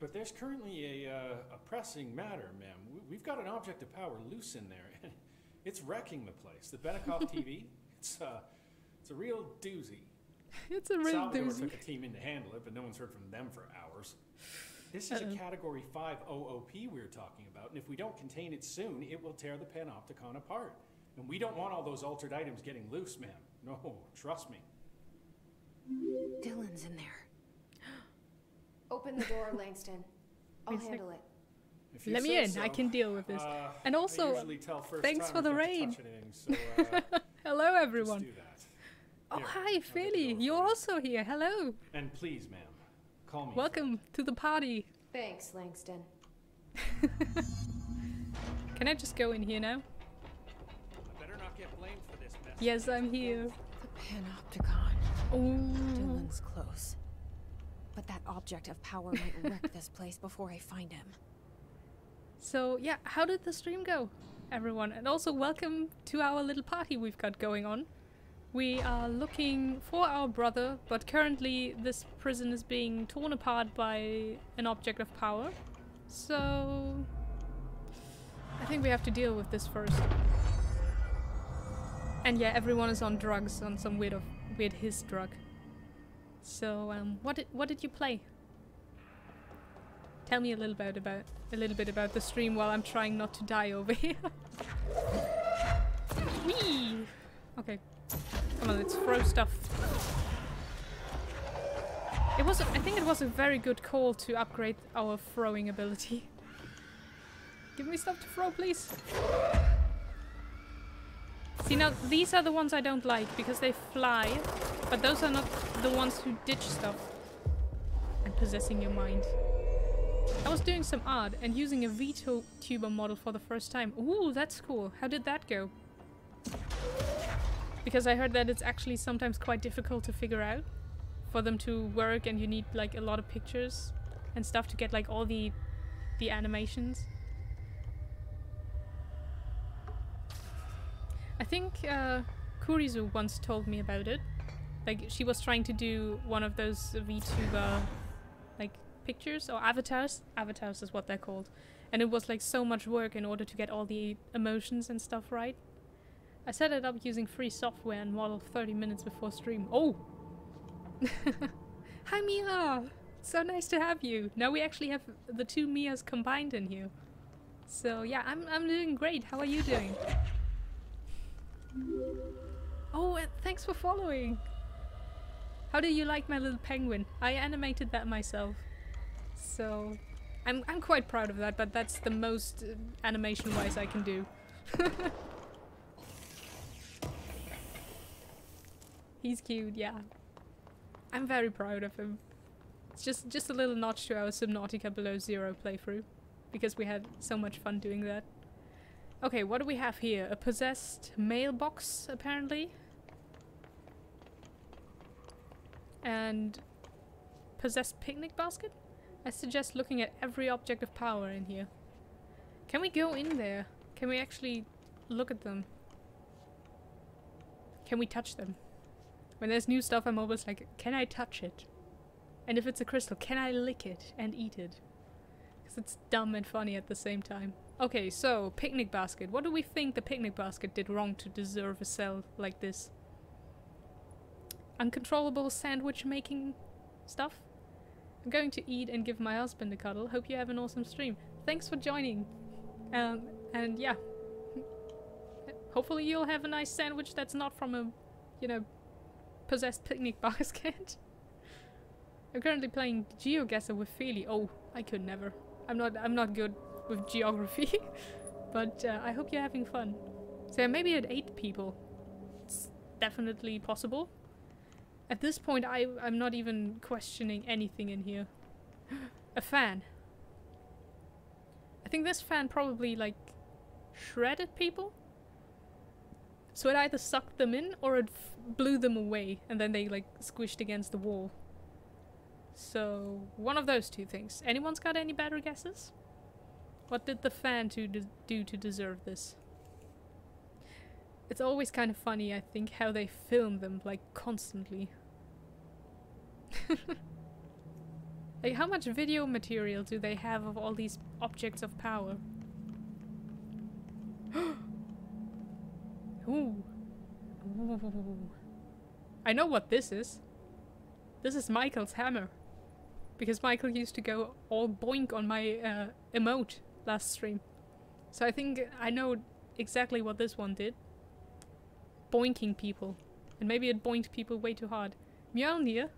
But there's currently a pressing matter, ma'am. We've got an object of power loose in there. It's wrecking the place. The Benikoff TV, it's a real doozy. It's a real Salvador doozy. Took a team in to handle it, but no one's heard from them for hours. This is a Category 5 OOP we're talking about, and if we don't contain it soon, it will tear the Panopticon apart. And we don't want all those altered items getting loose, ma'am. No, trust me. Dylan's in there. Open the door, Langston. I'll handle it. Let me in. So. I can deal with this. And also, thanks for the raid. So, hello, everyone. Just do that. Oh, here, hi, Philly. You're also here. Hello. And please, ma'am. Call me welcome friend. To the party. Thanks, Langston. Can I just go in here now? I better not get blamed for this mess. Yes, I'm here. The Panopticon. Oh. Dylan's close. But that object of power might wreck this place before I find him. So, yeah, how did the stream go, everyone? And also, welcome to our little party we've got going on. We are looking for our brother, but currently this prison is being torn apart by an object of power. So, I think we have to deal with this first. And yeah, everyone is on drugs, on some weird Hiss drug. So, what did you play? Tell me a little bit about the stream while I'm trying not to die over here. Whee! Okay, come on, let's throw stuff. I think it was a very good call to upgrade our throwing ability. Give me stuff to throw, please. See, now these are the ones I don't like because they fly, but those are not the ones who ditch stuff and possessing your mind. I was doing some art and using a VTuber model for the first time. Ooh, that's cool. How did that go? Because I heard that it's actually sometimes quite difficult to figure out for them to work, and you need like a lot of pictures and stuff to get like all the animations. I think Kurizu once told me about it. Like, she was trying to do one of those VTuber like pictures or avatars. Avatars is what they're called. And it was like so much work in order to get all the emotions and stuff right. I set it up using free software and modeled 30 minutes before stream. Oh! Hi Mia! So nice to have you! Now we actually have the two Mias combined in here. So yeah, I'm doing great. How are you doing? Oh, and thanks for following! How do you like my little penguin? I animated that myself. So, I'm quite proud of that, but that's the most animation-wise I can do. He's cute, yeah. I'm very proud of him. It's just a little notch to our Subnautica Below Zero playthrough, because we had so much fun doing that. Okay, what do we have here? A possessed mailbox, apparently. And possessed picnic basket? I suggest looking at every object of power in here. Can we go in there? Can we actually look at them? Can we touch them? When there's new stuff, I'm always like, can I touch it? And if it's a crystal, can I lick it and eat it? Because it's dumb and funny at the same time. Okay, so, picnic basket. What do we think the picnic basket did wrong to deserve a cell like this? Uncontrollable sandwich making stuff? I'm going to eat and give my husband a cuddle. Hope you have an awesome stream. Thanks for joining. And yeah. Hopefully you'll have a nice sandwich that's not from a, you know, possessed picnic basket. I'm currently playing GeoGuessr with Feely. Oh, I could never. I'm not good with geography, but I hope you're having fun. So maybe at 8 people. It's definitely possible. At this point I'm not even questioning anything in here. A fan. I think this fan probably like shredded people. So it either sucked them in or it blew them away and then they like squished against the wall. So one of those two things. Anyone's got any better guesses? What did the fan do to deserve this? It's always kind of funny, I think, how they film them, like, constantly. Like, how much video material do they have of all these objects of power? Ooh. Ooh. I know what this is. This is Michael's hammer. Because Michael used to go all boink on my emote last stream. So I think I know exactly what this one did. Boinking people. And maybe it boinked people way too hard. Mjolnir?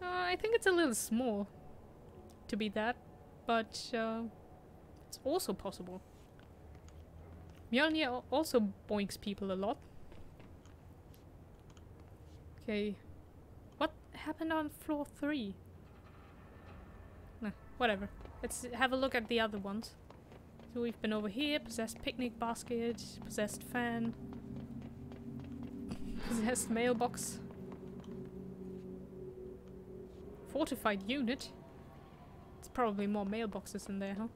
I think it's a little small to be that, but it's also possible. Mjolnir also boinks people a lot. Okay. What happened on floor 3? Nah, whatever. Let's have a look at the other ones. So we've been over here, possessed picnic basket, possessed fan. Possessed mailbox. Fortified unit? It's probably more mailboxes in there, huh?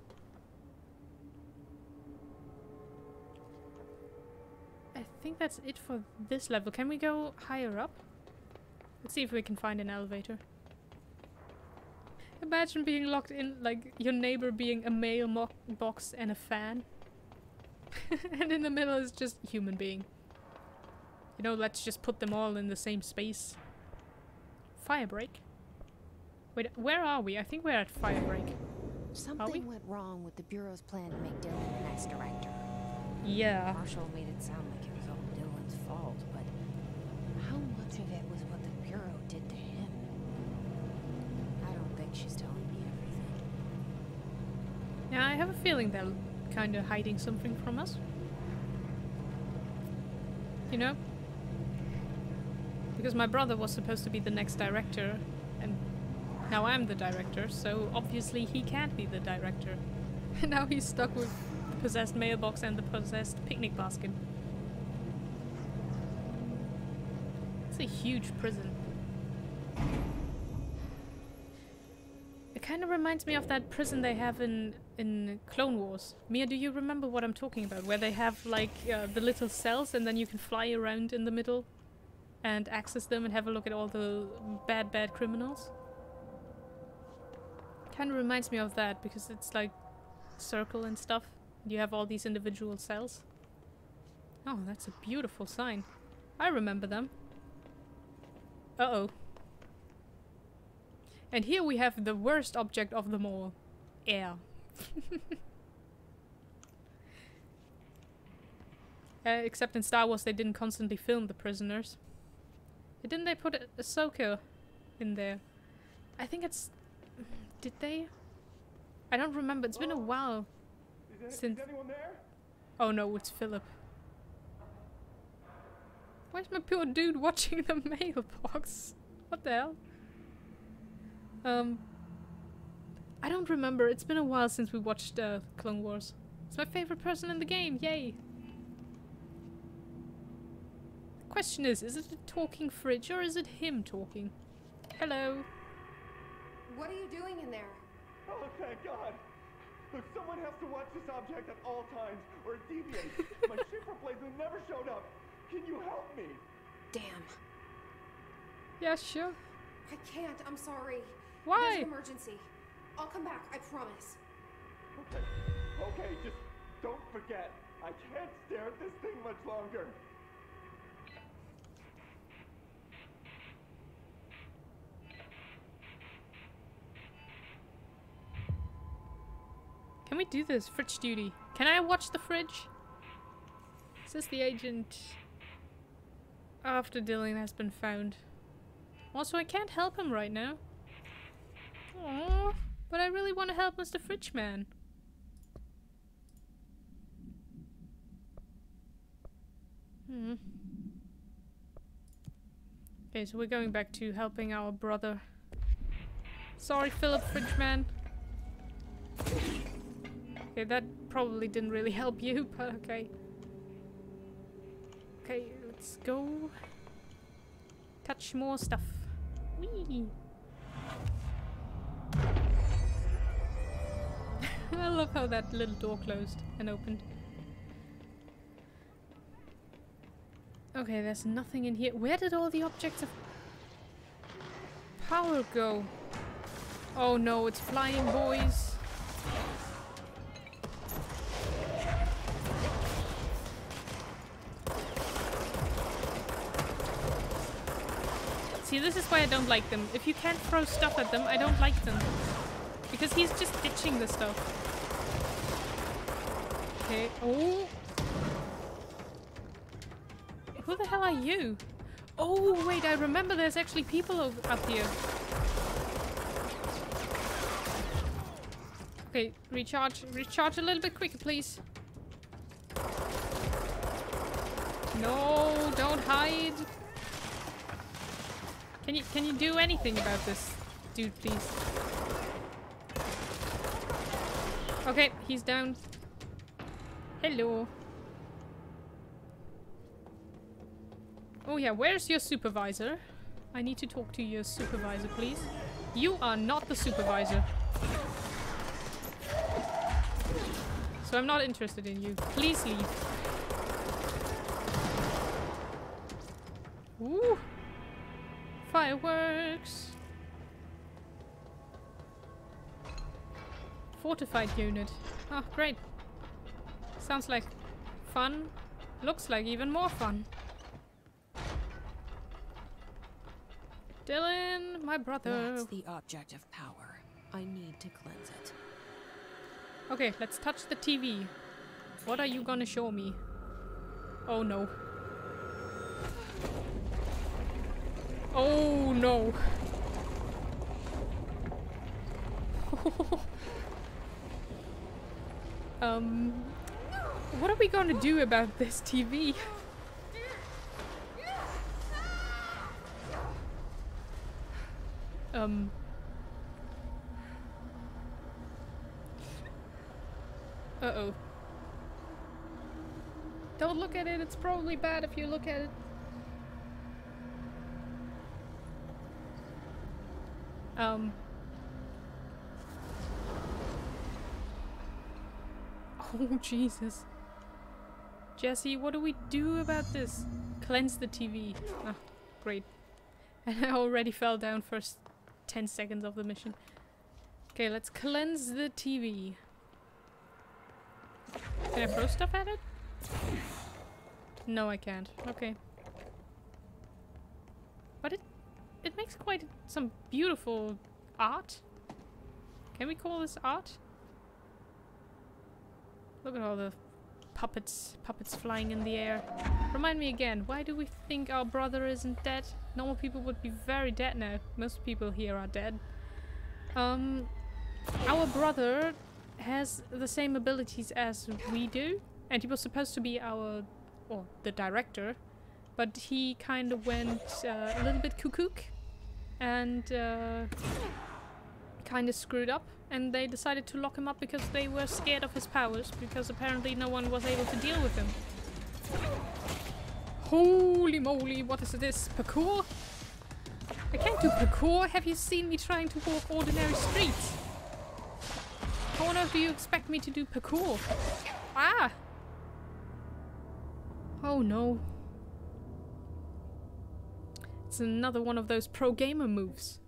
I think that's it for this level. Can we go higher up? Let's see if we can find an elevator. Imagine being locked in, like, your neighbor being a mailbox and a fan. And in the middle is just human being. You know, let's just put them all in the same space. Firebreak. Wait, where are we? I think we're at Firebreak. Something went wrong with the Bureau's plan to make Dylan the next director. Yeah. Marshall made it sound like it was all Dylan's fault, but how much of it was what the Bureau did to him? I don't think she's telling me everything. Yeah, I have a feeling they're kind of hiding something from us. You know? Because my brother was supposed to be the next director, and now I'm the director, so obviously he can't be the director. And now he's stuck with the possessed mailbox and the possessed picnic basket. It's a huge prison. It kind of reminds me of that prison they have in Clone Wars. Mia, do you remember what I'm talking about? Where they have, like, the little cells and then you can fly around in the middle and access them and have a look at all the bad criminals? Kind of reminds me of that because it's like circle and stuff. You have all these individual cells. Oh, that's a beautiful sign. I remember them. Uh-oh. And here we have the worst object of them all. Air. Except in Star Wars they didn't constantly film the prisoners. Didn't they put Ahsoka in there? I think it's... Did they? I don't remember. It's been a while since... Is anyone there? Oh no, it's Philip. Where's my poor dude watching the mailbox? What the hell? I don't remember. It's been a while since we watched Clone Wars. It's my favorite person in the game. Yay! The question is it a talking fridge or is it him talking? Hello. What are you doing in there? Oh, thank God! Look, someone has to watch this object at all times, or it deviates. My shifter blades never showed up. Can you help me? Damn. Yeah, sure. I can't. I'm sorry. Why? There's an emergency. I'll come back. I promise. Okay. Okay. Just don't forget. I can't stare at this thing much longer. Can we do this? Fridge duty. Can I watch the fridge? Says the agent after Dylan has been found. Also, I can't help him right now. Aww, but I really want to help Mr. Fridgeman. Hmm. Okay, so we're going back to helping our brother. Sorry, Philip Fridgeman. Okay, that probably didn't really help you, but okay. Okay, let's go. Touch more stuff. Whee! I love how that little door closed and opened. Okay, there's nothing in here. Where did all the objects of power go? Oh no, it's flying, boys. See, this is why I don't like them. If you can't throw stuff at them, I don't like them. Because he's just ditching the stuff. Okay, oh. Who the hell are you? Oh, wait, I remember there's actually people up here. Okay, recharge. Recharge a little bit quicker, please. No, don't hide. Can you do anything about this dude, please? Okay, he's down. Hello. Oh yeah, where's your supervisor? I need to talk to your supervisor, please. You are not the supervisor. So I'm not interested in you. Please leave. Ooh. Fireworks. Fortified unit. Oh, great. Sounds like fun. Looks like even more fun. Dylan, my brother. That's the object of power. I need to cleanse it. Okay, let's touch the TV. What are you gonna show me? Oh no. Oh no. What are we gonna do about this TV? Uh-oh. Don't look at it, it's probably bad if you look at it. Oh, Jesus. Jesse, what do we do about this? Cleanse the TV. Ah, great. And I already fell down first 10 seconds of the mission. Okay, let's cleanse the TV. Can I throw stuff at it? No, I can't. Okay. But it makes quite some beautiful art. Can we call this art? Look at all the puppets flying in the air. Remind me again, why do we think our brother isn't dead? Normal people would be very dead now. Most people here are dead. Our brother has the same abilities as we do, and he was supposed to be our, or the director, but he kind of went a little bit cuckoo and kind of screwed up, and they decided to lock him up because they were scared of his powers, because apparently no one was able to deal with him. Holy moly, what is this? Parkour? I can't do parkour. Have you seen me trying to walk ordinary streets? How on earth do you expect me to do parkour? Ah! Oh no. It's another one of those pro gamer moves.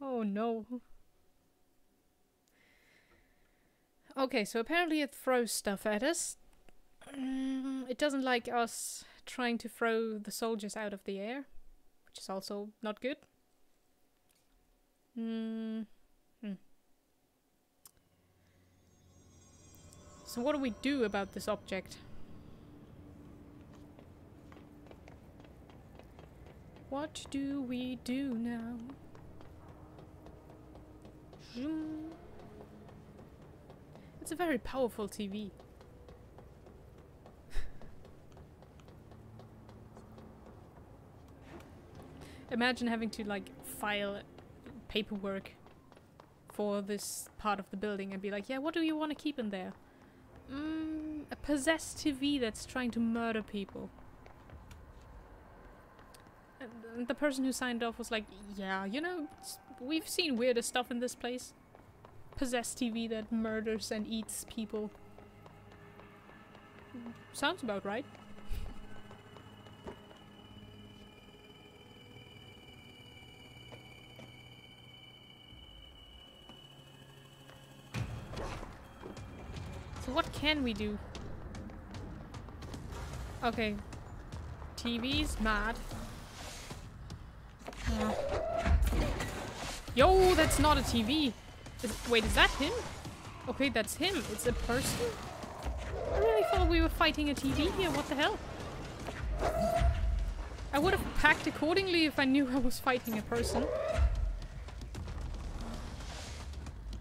Oh no. Okay, so apparently it throws stuff at us. It doesn't like us trying to throw the soldiers out of the air, which is also not good. So what do we do about this object? What do we do now? Zoom. It's a very powerful TV. Imagine having to like file paperwork for this part of the building and be like, yeah, what do you want to keep in there? A possessed TV that's trying to murder people. And the person who signed off was like, yeah, you know, we've seen weirder stuff in this place. Possessed TV that murders and eats people. Sounds about right. What can we do? Okay. TV's mad. Yo, that's not a TV. Wait, is that him? Okay, that's him. It's a person? I really thought we were fighting a TV here. What the hell? I would have packed accordingly if I knew I was fighting a person.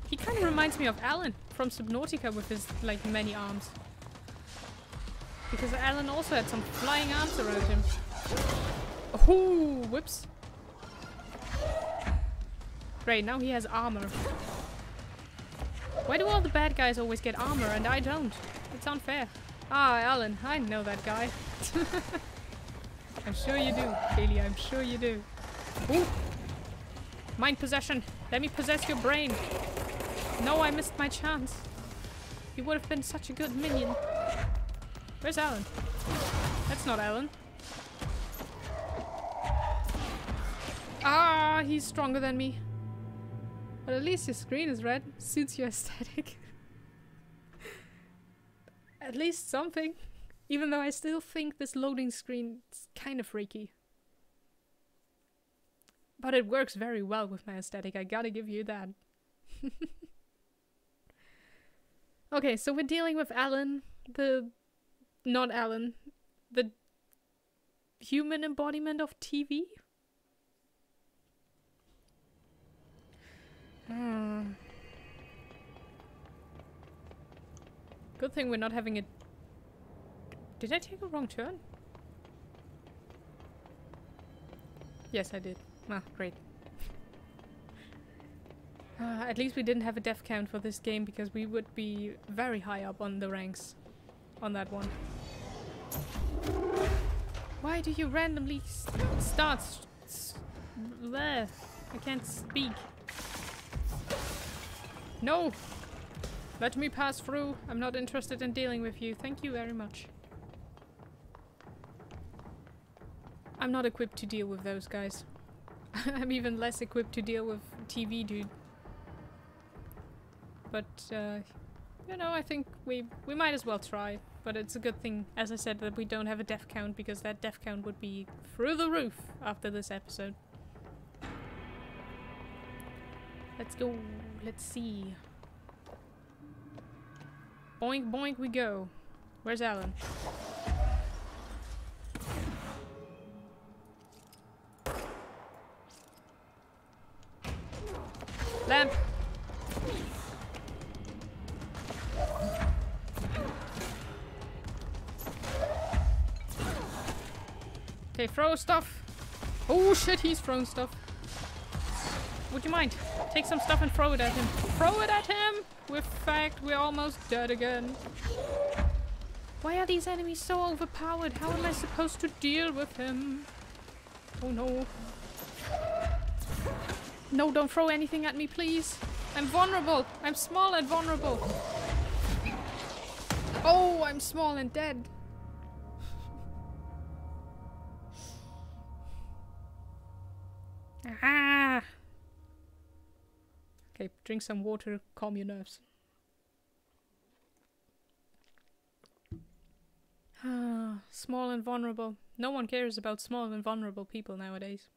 He kind of reminds me of Alan from Subnautica with his, like, many arms. Because Alan also had some flying arms around him. Oh, whoops. Great, now he has armor. Why do all the bad guys always get armor and I don't? It's unfair. Ah, Alan, I know that guy. I'm sure you do, Kaylee, I'm sure you do. Ooh. Mind possession. Let me possess your brain. No, I missed my chance. You would have been such a good minion. Where's Alan? That's not Alan. Ah, he's stronger than me. But at least your screen is red. Suits your aesthetic. At least something. Even though I still think this loading screen is kind of freaky. But it works very well with my aesthetic, I gotta give you that. Okay, so we're dealing with Alan, the... not Alan. The human embodiment of TV? Good thing we're not having a... Did I take a wrong turn? Yes, I did. Ah, great. At least we didn't have a death count for this game, because we would be very high up on the ranks on that one. Why do you randomly start there? I can't speak. No! Let me pass through. I'm not interested in dealing with you. Thank you very much. I'm not equipped to deal with those guys. I'm even less equipped to deal with TV dude. But, you know, I think we might as well try. But it's a good thing, as I said, that we don't have a death count, because that death count would be through the roof after this episode. Let's go. Let's see. Boink, boink, we go. Where's Alan? Lamp! Okay, throw stuff! Oh shit, he's throwing stuff. Would you mind? Take some stuff and throw it at him. Throw it at him! We're fact, we're almost dead again. Why are these enemies so overpowered? How am I supposed to deal with him? Oh no. No, don't throw anything at me, please. I'm vulnerable. I'm small and vulnerable. Oh, I'm small and dead. Ah. Okay, drink some water, calm your nerves. Ah, small and vulnerable. No one cares about small and vulnerable people nowadays.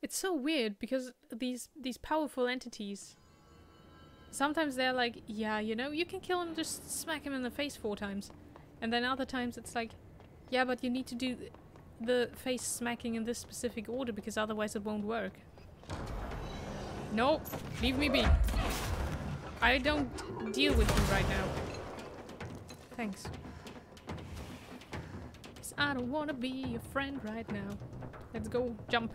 It's so weird, because these powerful entities, sometimes they're like, yeah, you know, you can kill him, just smack him in the face 4 times. And then other times it's like, yeah, but you need to do the face smacking in this specific order, because otherwise it won't work. No, leave me be. I don't deal with you right now. Thanks. I don't want to be your friend right now. Let's go jump.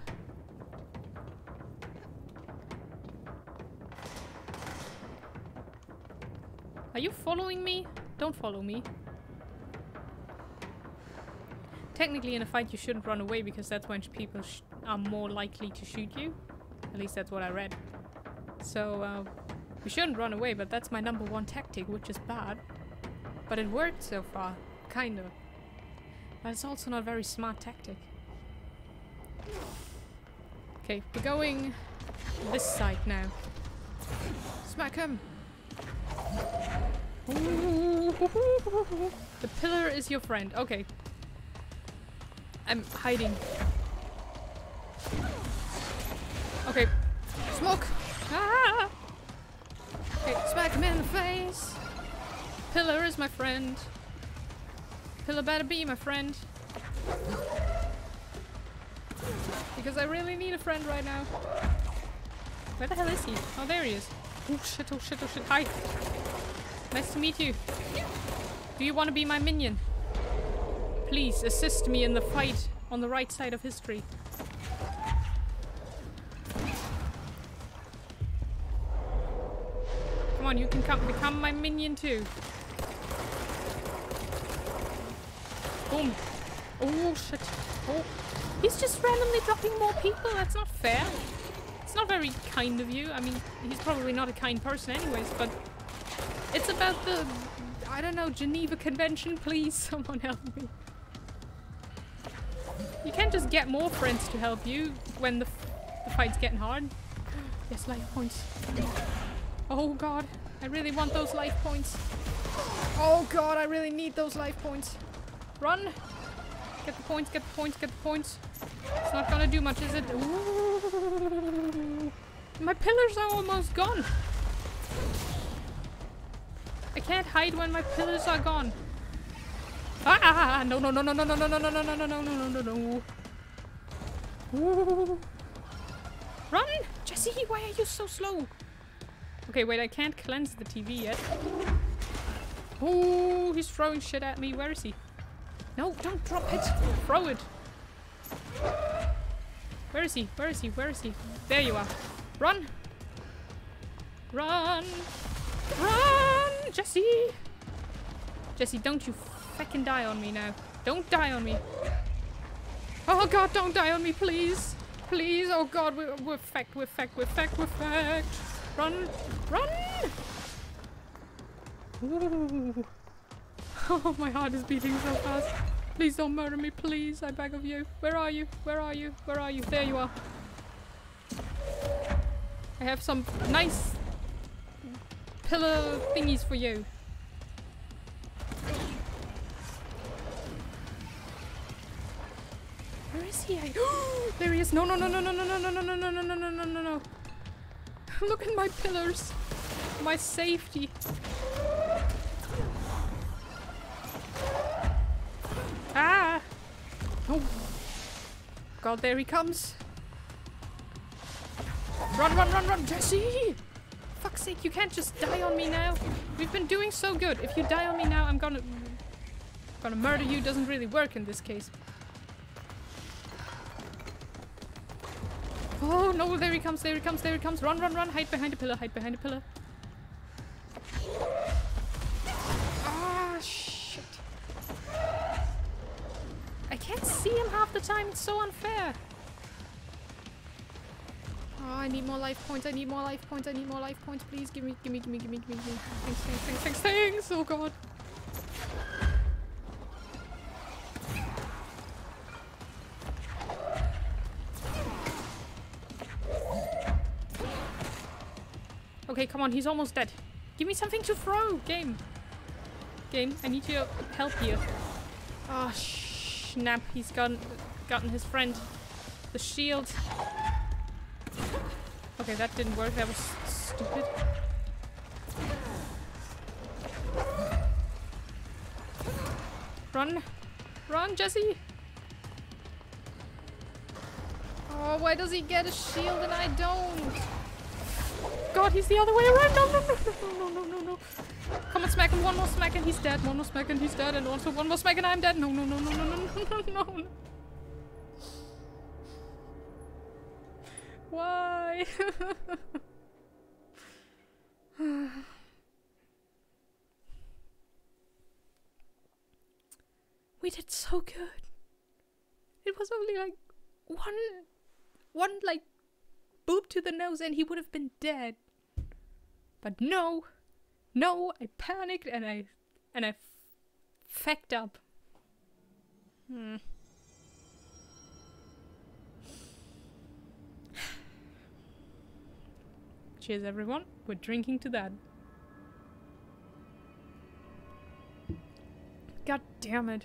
Are you following me? Don't follow me. Technically in a fight you shouldn't run away, because that's when people are more likely to shoot you. At least that's what I read. So we shouldn't run away, but that's my number 1 tactic, which is bad. But it worked so far, kind of. But it's also not a very smart tactic. Okay, we're going this side now. Smack him! Ooh. The pillar is your friend. Okay. I'm hiding. Okay. Smoke! Ah! Okay, smack him in the face! Pillar is my friend. Pillar better be my friend. Because I really need a friend right now. Where the hell is he? Oh, there he is. Oh shit, oh shit, oh shit. Hi. Nice to meet you. Do you want to be my minion? Please assist me in the fight on the right side of history. Come on, you can come become my minion too. Boom. Oh, shit. Oh. He's just randomly dropping more people. That's not fair. It's not very kind of you. I mean, he's probably not a kind person anyways, but... It's about the... I don't know, Geneva Convention. Please, someone help me. You can't just get more friends to help you when the fight's getting hard. Yes, life points. Oh god, I really want those life points. Oh god, I really need those life points. Run! Get the points, get the points, get the points. It's not gonna do much, is it? Ooh. My pillars are almost gone. I can't hide when my pillars are gone. Ah, no, no, no, no, no, no, no, no, no, no, no, no, no, no, no. Ooh. Run! Jesse, why are you so slow? Okay, wait, I can't cleanse the TV yet. Ooh, he's throwing shit at me. Where is he? No, don't drop it. Throw it. Where is he? Where is he? Where is he? There you are. Run! Run! Run! Jesse! Jesse, don't you fucking die on me now. Don't die on me. Oh god, don't die on me, please. Please, oh god, we're fecked, we're fecked, we're fecked, we're fecked. Run, run! Ooh. Oh, my heart is beating so fast. Please don't murder me, please, I beg of you. Where are you? Where are you? Where are you? There you are. I have some nice pillar thingies for you. Where is he? There he is. No, no, no, no, no, no, no, no, no, no, no, no, no, no, no, no. Look at my pillars. My safety. Ah! Oh. God, there he comes. Run, run, run, run, Jesse! Fuck's sake, you can't just die on me now. We've been doing so good. If you die on me now, I'm gonna murder you. Doesn't really work in this case. Oh no, there he comes, there he comes, there he comes. Run, run, run, hide behind a pillar, hide behind a pillar. Ah, shit. I can't see him half the time, it's so unfair. Oh, I need more life points, I need more life points, I need more life points. Please give me. Thanks, thanks, thanks, thanks. Oh god. Okay, come on, he's almost dead. Give me something to throw, game. Game, I need your help here. Ah, oh, snap, he's gotten his friend. The shield. Okay, that didn't work, that was stupid. Run. Run, Jesse! Oh, why does he get a shield and I don't? God, he's the other way around. No, no, no, no, no, no, no. Come on, smack him. One more smack and he's dead. One more smack and he's dead. And also one more smack and I'm dead. No, no, no, no, no, no, no, no, no. Why? We did so good. It was only like one like boob to the nose and he would have been dead. But no, no, I panicked and I fucked up. Cheers, everyone. We're drinking to that. God damn it.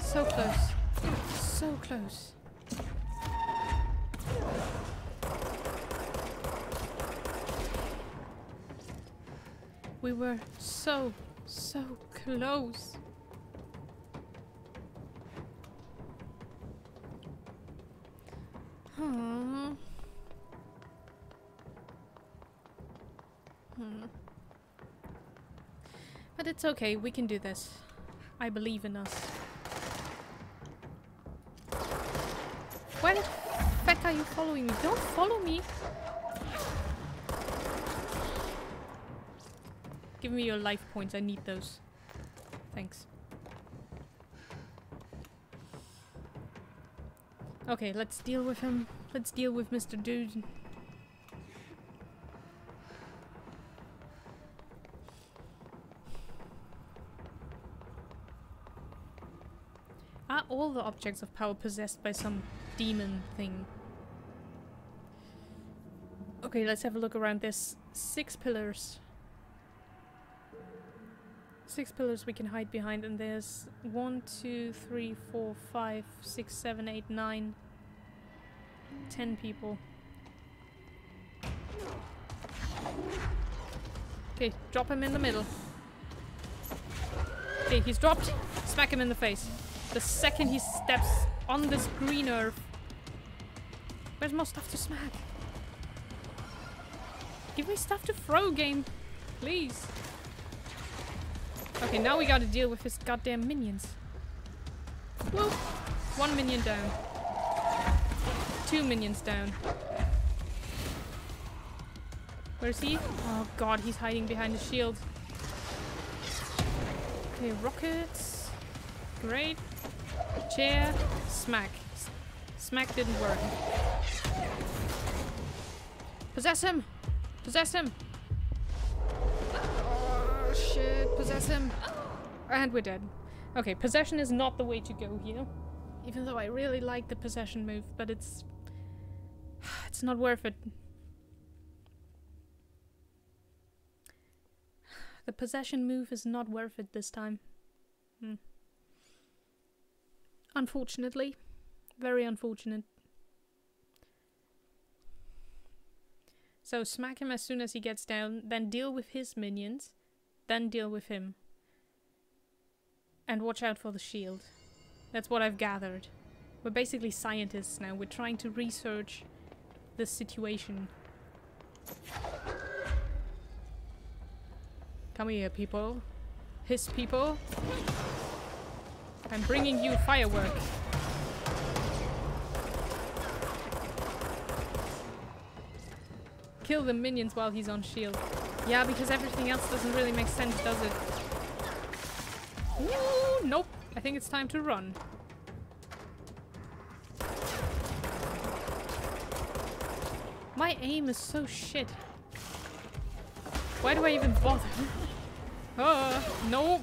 So close. So close. We were so, so close. Hmm. But it's okay. We can do this. I believe in us. Why the fuck are you following me? Don't follow me! Give me your life points, I need those. Thanks. Okay, let's deal with him. Let's deal with Mr. Dude. Are all the objects of power possessed by some demon thing? Okay, let's have a look around. There's 6 pillars. 6 pillars we can hide behind, and there's 1, 2, 3, 4, 5, 6, 7, 8, 9, 10 people. Okay, drop him in the middle. Okay, he's dropped. Smack him in the face. The second he steps on this green earth. Where's more stuff to smack? Give me stuff to throw, game. Please. Okay, now we gotta deal with his goddamn minions. Whoop! 1 minion down. 2 minions down. Where's he? Oh god, he's hiding behind the shield. Okay, rockets. Great. Chair. Smack. Smack didn't work. Possess him! Possess him! Shit, possess him. And we're dead. Okay, possession is not the way to go here. Even though I really like the possession move, but it's not worth it. The possession move is not worth it this time. Unfortunately. Very unfortunate. So smack him as soon as he gets down, then deal with his minions. Then deal with him. And watch out for the shield. That's what I've gathered. We're basically scientists now. We're trying to research this situation. Come here, people. Hiss, people. I'm bringing you fireworks. Kill the minions while he's on shield. Yeah, because everything else doesn't really make sense, does it? Ooh, nope. I think it's time to run. My aim is so shit. Why do I even bother? Nope.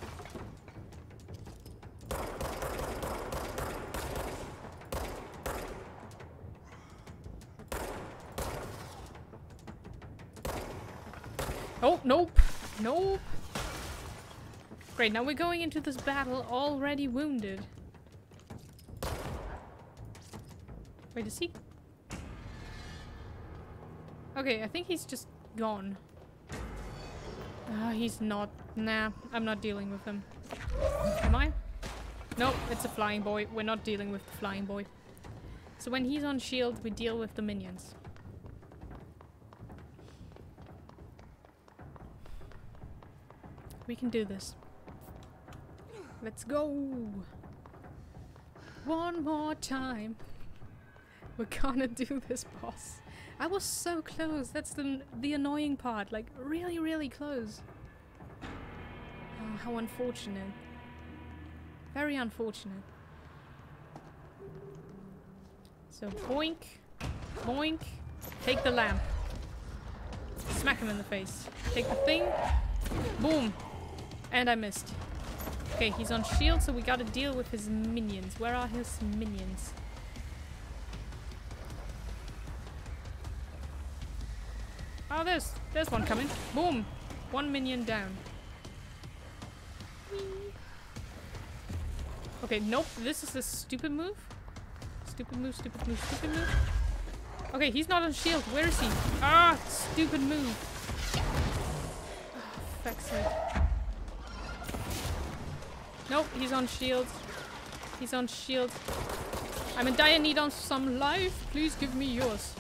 Oh, nope. Nope. Great, now we're going into this battle already wounded. Wait, is he? Okay, I think he's just gone. He's not. Nah, I'm not dealing with him. Am I? Nope, it's a flying boy. We're not dealing with the flying boy. So when he's on shield, we deal with the minions. We can do this. Let's go! One more time! We're gonna do this, boss. I was so close! That's the annoying part. Like, really, really close. Oh, how unfortunate. Very unfortunate. So, boink! Boink! Take the lamp. Smack him in the face. Take the thing. Boom! And I missed. Okay, he's on shield, so we gotta deal with his minions. Where are his minions? Oh, there's one coming. Boom! 1 minion down. Okay, nope. This is a stupid move. Stupid move, stupid move, stupid move. Okay, he's not on shield. Where is he? Ah! Stupid move. Oh, fuck's sake. Nope, he's on shield. He's on shield. I'm in dire need of some life. Please give me yours.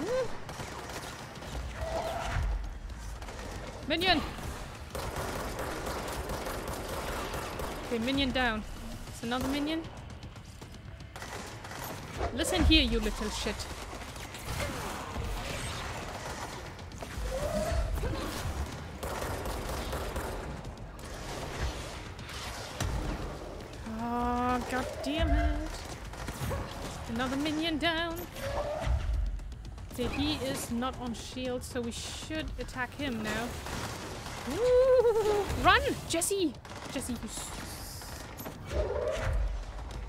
Ooh. Minion! Okay, minion down. It's another minion. Listen here, you little shit. Oh, god damn it. Another minion down. So he is not on shield, so we should attack him now. Ooh, run, Jesse! Jesse,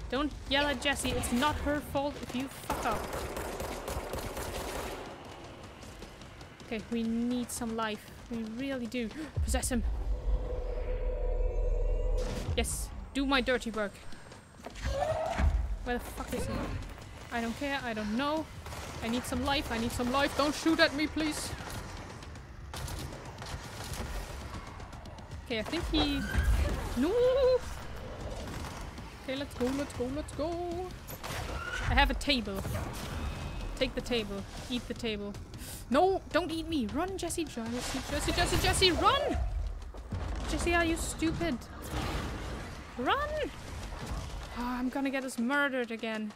don't yell at Jesse. It's not her fault if you fuck up. Okay, we need some life. We really do. Possess him. Yes, do my dirty work. Where the fuck is he? I don't care. I don't know. I need some life, I need some life. Don't shoot at me, please. Okay, I think he... No! Okay, let's go, let's go, let's go. I have a table. Take the table. Eat the table. No! Don't eat me! Run, Jesse! Jesse, Jesse, Jesse, Jesse! Run! Jesse, are you stupid? Run! Oh, I'm gonna get us murdered again.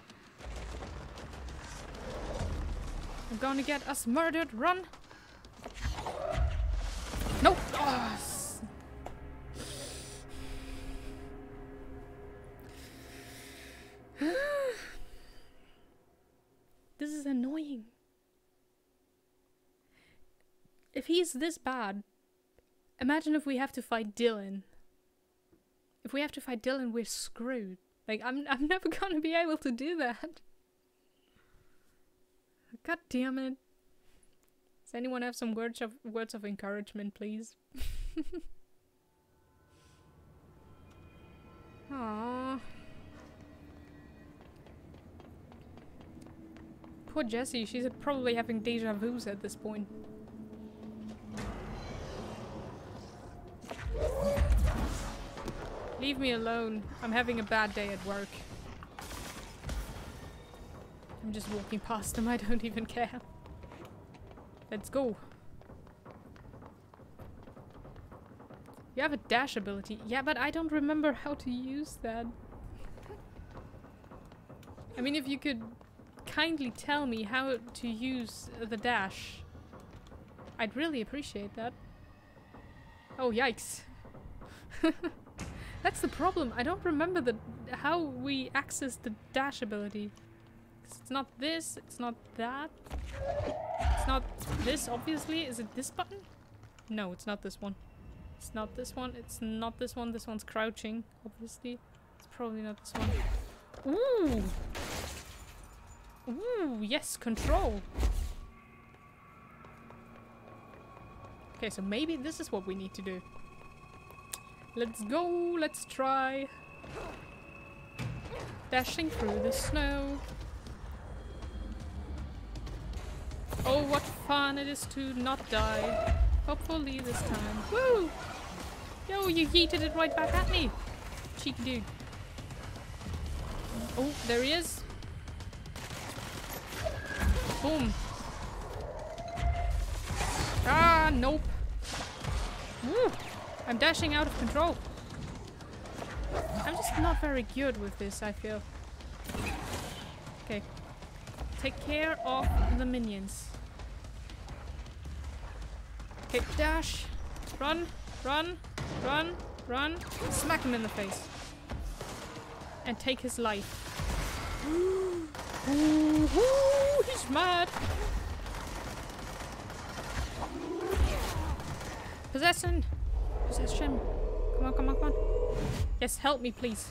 I'm gonna get us murdered. Run! No! Oh. This is annoying. If he's this bad, imagine if we have to fight Dylan. If we have to fight Dylan, we're screwed. Like, I'm never gonna be able to do that. God damn it. Does anyone have some words of encouragement, please? Aww. Poor Jessie, she's probably having deja vu's at this point. Leave me alone. I'm having a bad day at work. I'm just walking past him, I don't even care. Let's go. You have a dash ability. Yeah, but I don't remember how to use that. I mean, if you could kindly tell me how to use the dash, I'd really appreciate that. Oh, yikes. That's the problem. I don't remember how we access the dash ability. It's not this, it's not that. It's not this, obviously. Is it this button? No, it's not this one. It's not this one, it's not this one. This one's crouching, obviously. It's probably not this one. Ooh! Ooh, yes, control! Okay, so maybe this is what we need to do. Let's go, let's try. Dashing through the snow. Oh, what fun it is to not die. Hopefully this time. Woo! Yo, you yeeted it right back at me. Cheeky dude. Oh, there he is. Boom. Ah, nope. Woo! I'm dashing out of control. I'm just not very good with this, I feel. Okay. Take care of the minions. Okay, dash. Run, run, run, run. Smack him in the face. And take his life. Ooh, ooh, ooh, he's mad. Possession. Possession. Come on, come on, come on. Yes, help me, please.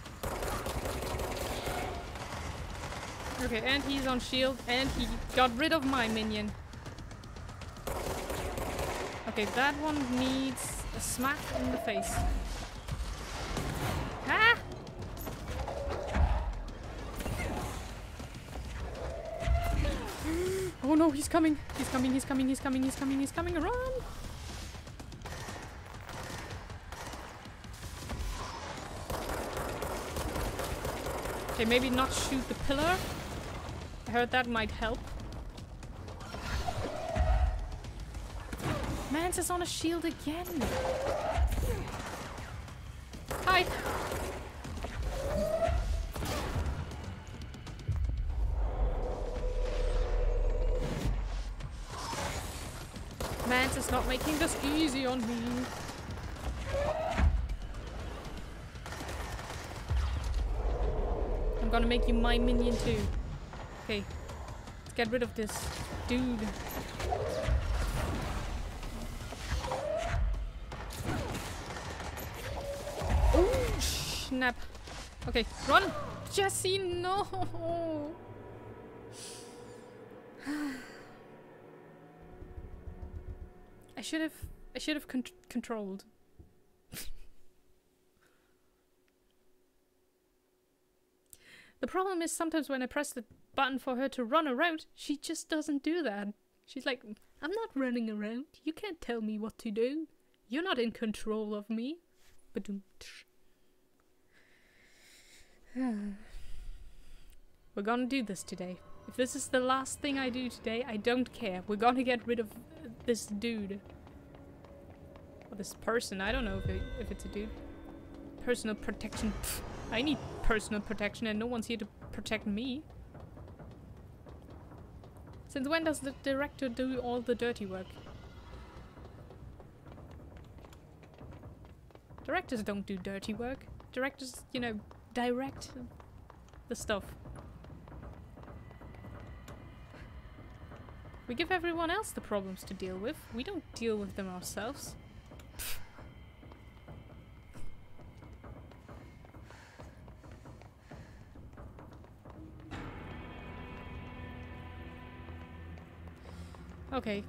Okay, and he's on shield, and he got rid of my minion. Okay, that one needs a smack in the face. Ah! Oh no, he's coming! He's coming, he's coming, he's coming, he's coming, he's coming, run! Okay, maybe not shoot the pillar. I heard that might help. Mance is on a shield again. Hi. Mance is not making this easy on me. I'm gonna make you my minion too. Okay. Let's get rid of this dude. Oh, snap. Okay, run! Jesse, no! I should have controlled. The problem is sometimes when I press the button for her to run around, she just doesn't do that. She's like, I'm not running around. You can't tell me what to do. You're not in control of me. We're gonna do this today. If this is the last thing I do today, I don't care. We're gonna get rid of this dude. Or this person. I don't know if it's a dude. Personal protection. Pfft. I need personal protection and no one's here to protect me. Since when does the director do all the dirty work? Directors don't do dirty work. Directors, you know, direct the stuff. We give everyone else the problems to deal with. We don't deal with them ourselves. Okay,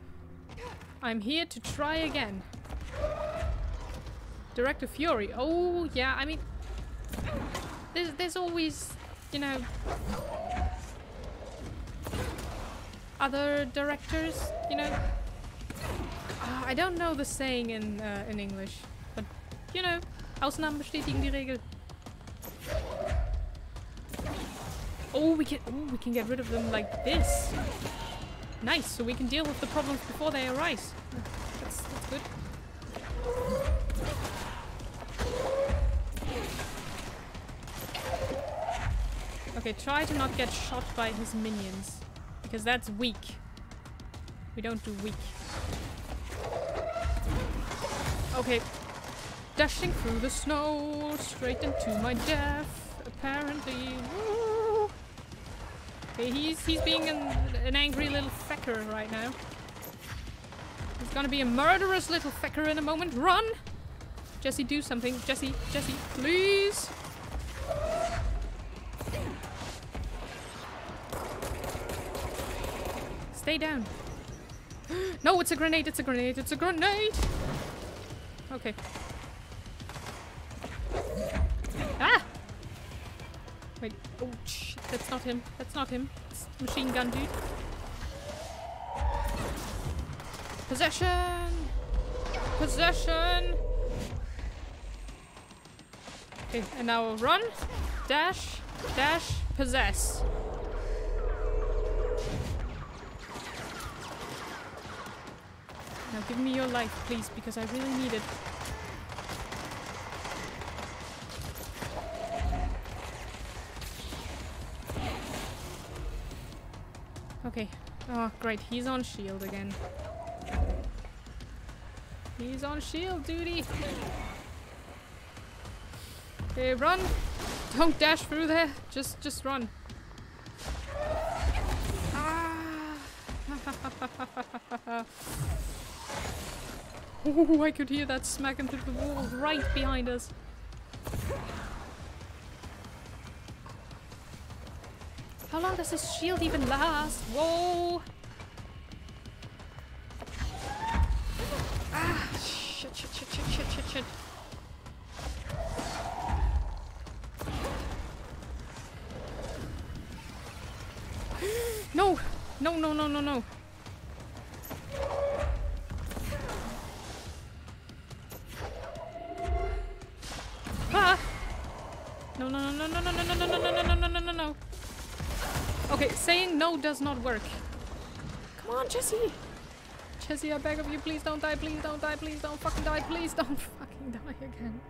I'm here to try again. Director Fury. Oh yeah, I mean, there's always, you know, other directors. You know, I don't know the saying in English, but you know, Ausnahmen bestätigen die Regel. Oh, we can get rid of them like this. Nice, so we can deal with the problems before they arise. That's good. Okay, try to not get shot by his minions, because that's weak. We don't do weak. Okay. Dashing through the snow, straight into my death, apparently. Woo! Okay, he's being an angry little fecker right now. He's gonna be a murderous little fecker in a moment. Run! Jesse, do something. Jesse, Jesse, please! Stay down. No, it's a grenade, it's a grenade, it's a grenade! Okay. Ah! Wait, oh shit, that's not him. That's not him. It's machine gun dude. Possession! Possession! Okay, and now we'll run. Dash, dash, possess. Now give me your life, please, because I really need it. Okay. Oh, great. He's on shield again. He's on shield duty. Okay, run. Don't dash through there. Just run. Ah. Oh, I could hear that smack into the wall right behind us. How long does this shield even last? Whoa! Ah! Shit, shit, shit, shit, shit, shit, shit. No! No, no, no, no, no. Ah! No, no, no, no, no, no, no, no, no, no, no, no, no, no. Okay, saying no does not work. Come on, Jesse! Jesse, I beg of you, please don't die, please don't die, please don't fucking die, please don't fucking die again.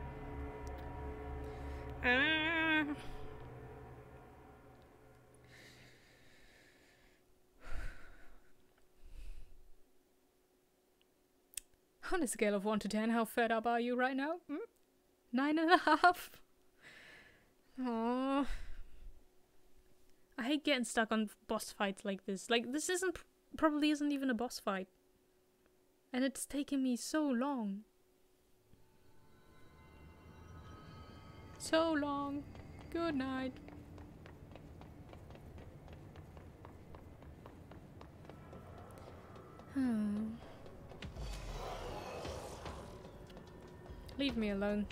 On a scale of 1 to 10, how fed up are you right now? 9.5? Aww. I hate getting stuck on boss fights like this. Like, this probably isn't even a boss fight. And it's taken me so long. So long. Good night. Leave me alone.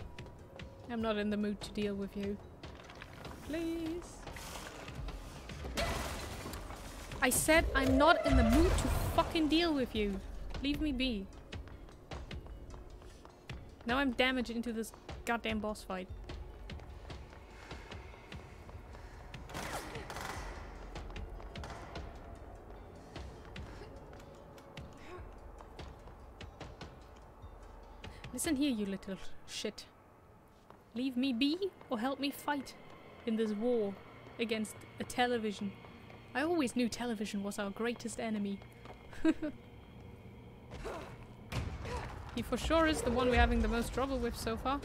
I'm not in the mood to deal with you. Please. I said I'm not in the mood to fucking deal with you. Leave me be. Now I'm damaged into this goddamn boss fight. Listen here, you little shit. Leave me be or help me fight in this war against a television. I always knew television was our greatest enemy. He for sure is the one we're having the most trouble with so far.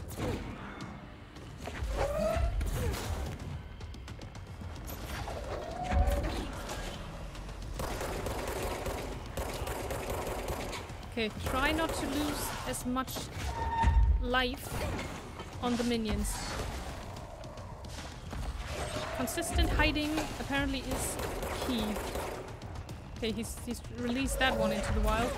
Okay, try not to lose as much life on the minions. Consistent hiding apparently is key. Okay, he's released that one into the wild.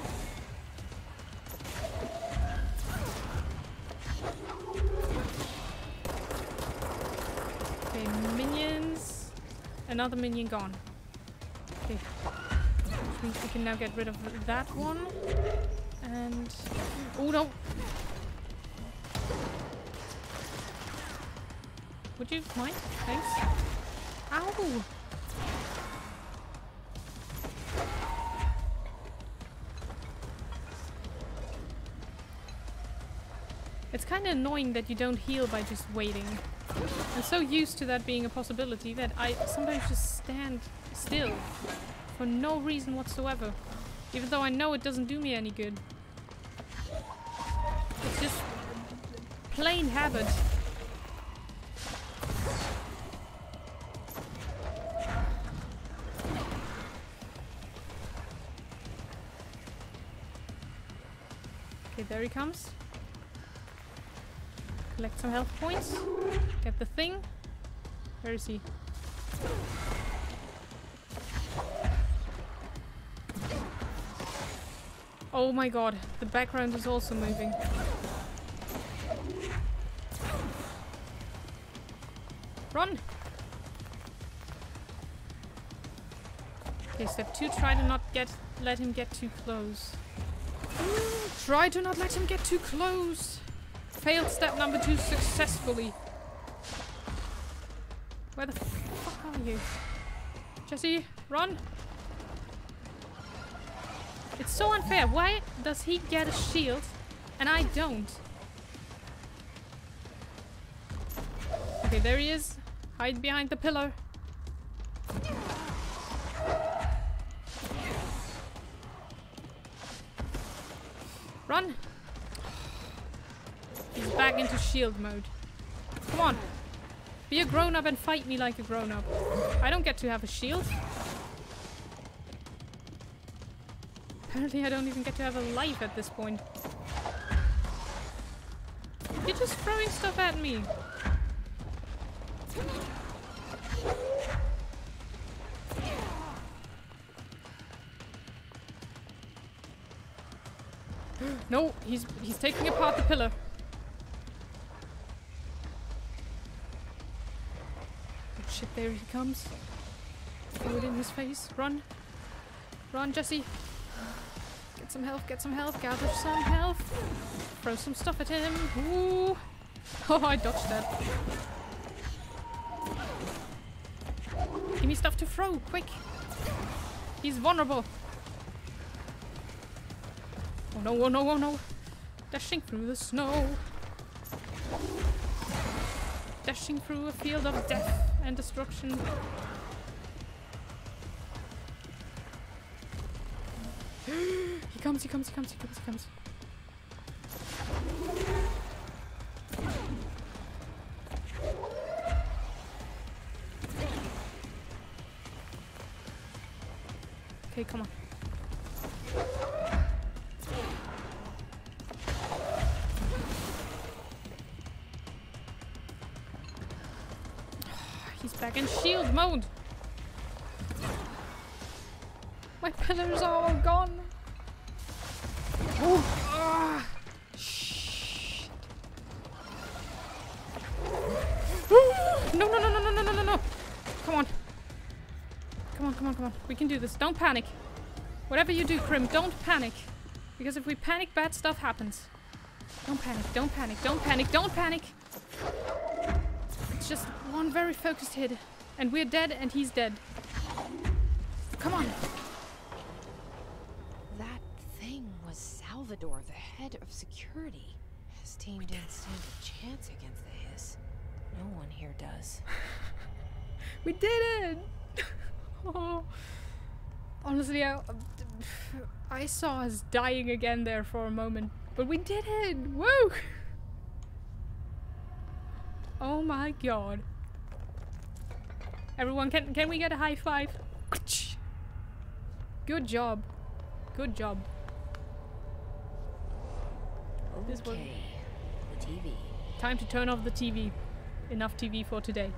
Okay, minions. Another minion gone. Okay. Which means we can now get rid of that one. And... oh no! Would you mind? Thanks. Ow! It's kind of annoying that you don't heal by just waiting. I'm so used to that being a possibility that I sometimes just stand still for no reason whatsoever. Even though I know it doesn't do me any good. It's just plain habit. Okay, there he comes. Collect some health points. Get the thing. Where is he? Oh my god, the background is also moving. Run! Okay, step 2, try to not let him get too close. Try to not let him get too close! Failed step number 2 successfully. Where the fuck are you? Jesse, run! It's so unfair. Why does he get a shield and I don't? Okay, there he is. Hide behind the pillar. Run. He's back into shield mode. Come on. Be a grown-up and fight me like a grown-up. I don't get to have a shield. Apparently I don't even get to have a life at this point. You're just throwing stuff at me. No, he's taking apart the pillar. Oh shit, there he comes. Throw it in his face. Run. Run, Jesse. Get some health, get some health, gather some health. Throw some stuff at him. Ooh. Oh, I dodged that. Give me stuff to throw, quick. He's vulnerable. Oh no, oh no, oh no. Dashing through the snow. Dashing through a field of death and destruction. He comes, he comes, he comes, he comes, he comes. Okay, come on. He's back in shield mode. My pillars are all gone. Oh. Shit. No, no, no, no, no, no, no, no. Come on. Come on, come on, come on. We can do this. Don't panic. Whatever you do, Krim, don't panic. Because if we panic, bad stuff happens. Don't panic, don't panic, don't panic, don't panic. It's just one very focused hit. And we're dead and he's dead. Come on. That thing was Salvador, the head of security. His team didn't stand a chance against the Hiss. No one here does. We did it! Oh. Honestly, I saw us dying again there for a moment, but we did it! Woo! Oh my god. Everyone, can we get a high five? Good job. Good job. Okay. This one. The TV. Time to turn off the TV. Enough TV for today.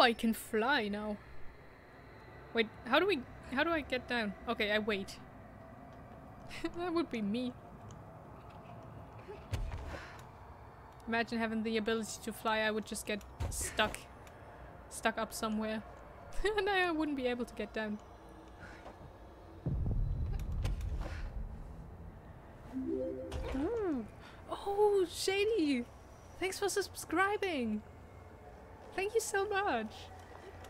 I can fly now. Wait, how do I get down? Okay, I wait. That would be me. Imagine having the ability to fly, I would just get stuck. Stuck up somewhere. And I wouldn't be able to get down. Oh, oh Shady! Thanks for subscribing! Thank you so much!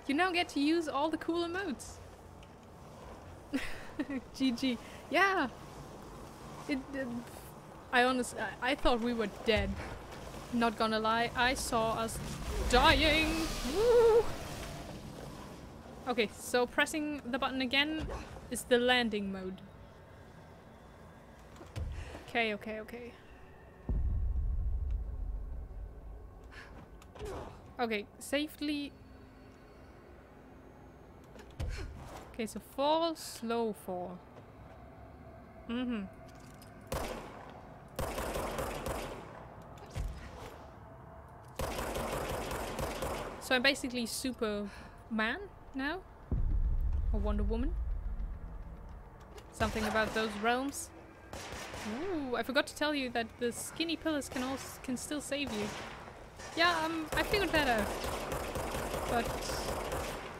You now get to use all the cool emotes! GG. Yeah! I honestly... I thought we were dead. Not gonna lie, I saw us dying! Woo! Okay, so pressing the button again is the landing mode. Okay, okay, okay. Okay, safely. Okay, so fall, slow fall. Mm-hmm. So I'm basically Superman now? Or Wonder Woman? Something about those realms. Ooh, I forgot to tell you that the skinny pillars can still save you. Yeah, I figured that out, but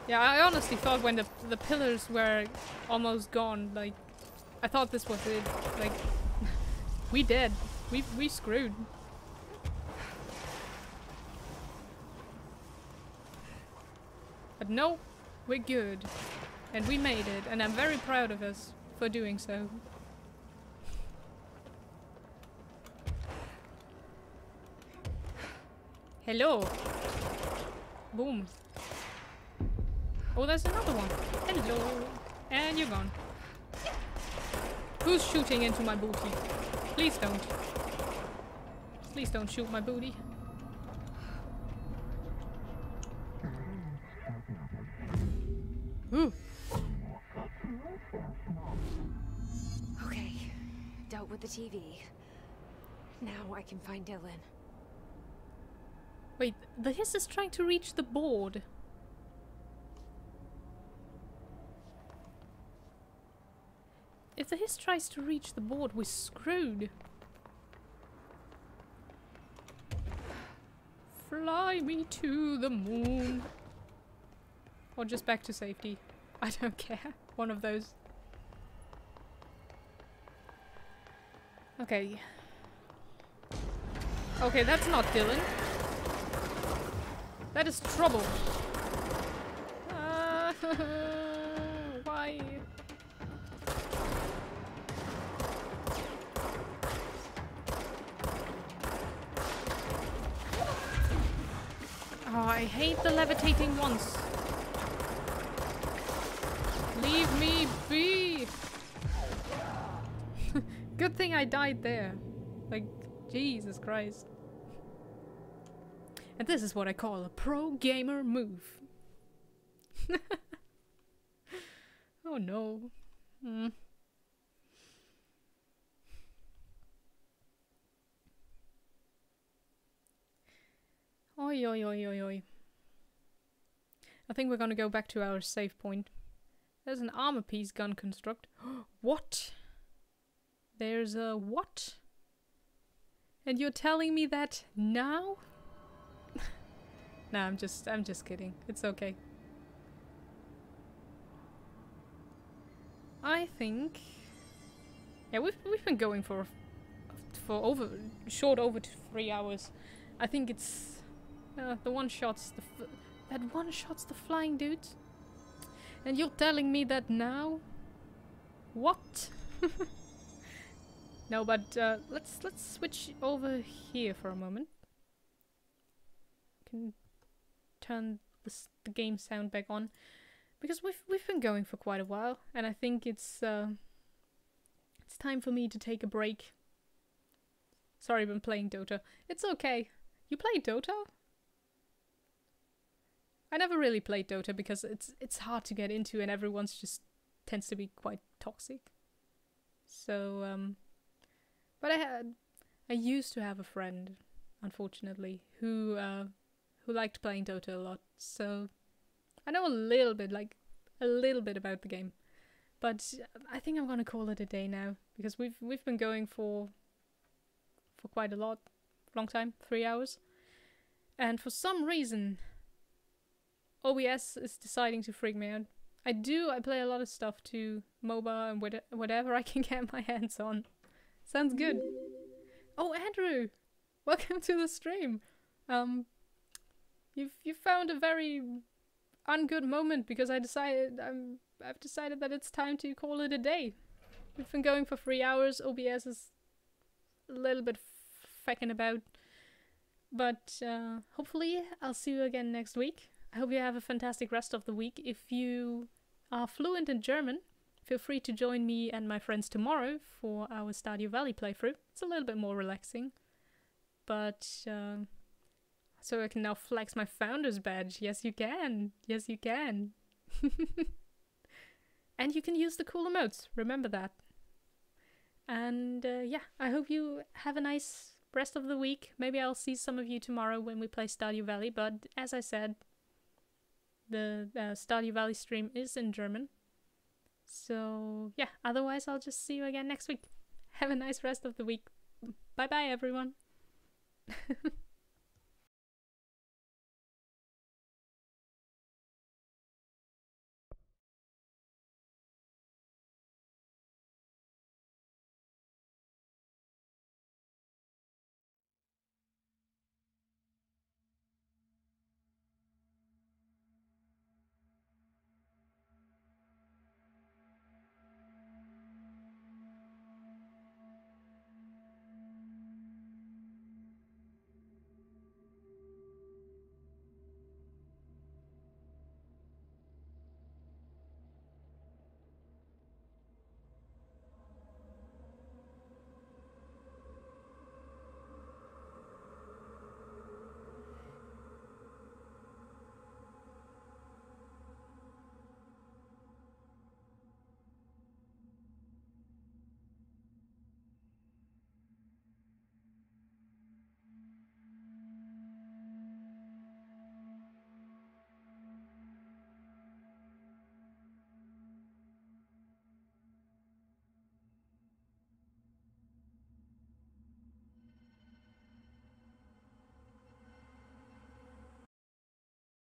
yeah, I honestly thought when the pillars were almost gone, like, I thought this was it, like, we dead, we screwed. But no, we're good, and we made it, and I'm very proud of us for doing so. Hello! Boom! Oh, there's another one! Hello! And you're gone. Who's shooting into my booty? Please don't. Please don't shoot my booty. Ooh. Okay. Dealt with the TV. Now I can find Dylan. Wait, the Hiss is trying to reach the board. If the Hiss tries to reach the board, we're screwed. Fly me to the moon. Or just back to safety. I don't care. One of those. Okay. Okay, that's not Dylan. That is trouble. Why? Oh, I hate the levitating ones. Leave me be! Good thing I died there. Like, Jesus Christ. And this is what I call a pro gamer move. Oh no. Mm. Oi, oi, oi, oi, oi. I think we're gonna go back to our save point. There's an armor piece gun construct. What? There's a what? And you're telling me that now? Nah, I'm just kidding. It's okay. I think. Yeah, we've been going for over 3 hours. I think it's. The one-shots, that one-shots the flying dude? And you're telling me that now? What? No, but let's switch over here for a moment. Can turn the game sound back on, because we've been going for quite a while, and I think it's time for me to take a break. Sorry, I've been playing Dota. It's okay. You play Dota? I never really played Dota because it's hard to get into and everyone's just tends to be quite toxic. So, but I used to have a friend, unfortunately, who liked playing Dota a lot. So I know a little bit about the game, but I think I'm gonna call it a day now because we've been going for quite a long time, 3 hours, and for some reason. OBS is deciding to freak me out. I play a lot of stuff to MOBA and whatever I can get my hands on. Sounds good. Oh, Andrew! Welcome to the stream! You found a very ungood moment because I've decided that it's time to call it a day. We've been going for 3 hours, OBS is a little bit fecking about. But hopefully I'll see you again next week. I hope you have a fantastic rest of the week. If you are fluent in German, feel free to join me and my friends tomorrow for our Stardew Valley playthrough. It's a little bit more relaxing. But, so I can now flex my founder's badge. Yes, you can. Yes, you can. And you can use the cool emotes. Remember that. And, yeah, I hope you have a nice rest of the week. Maybe I'll see some of you tomorrow when we play Stardew Valley. But, as I said, the Stardew Valley stream is in German. So, yeah, otherwise I'll just see you again next week. Have a nice rest of the week. Bye-bye, everyone.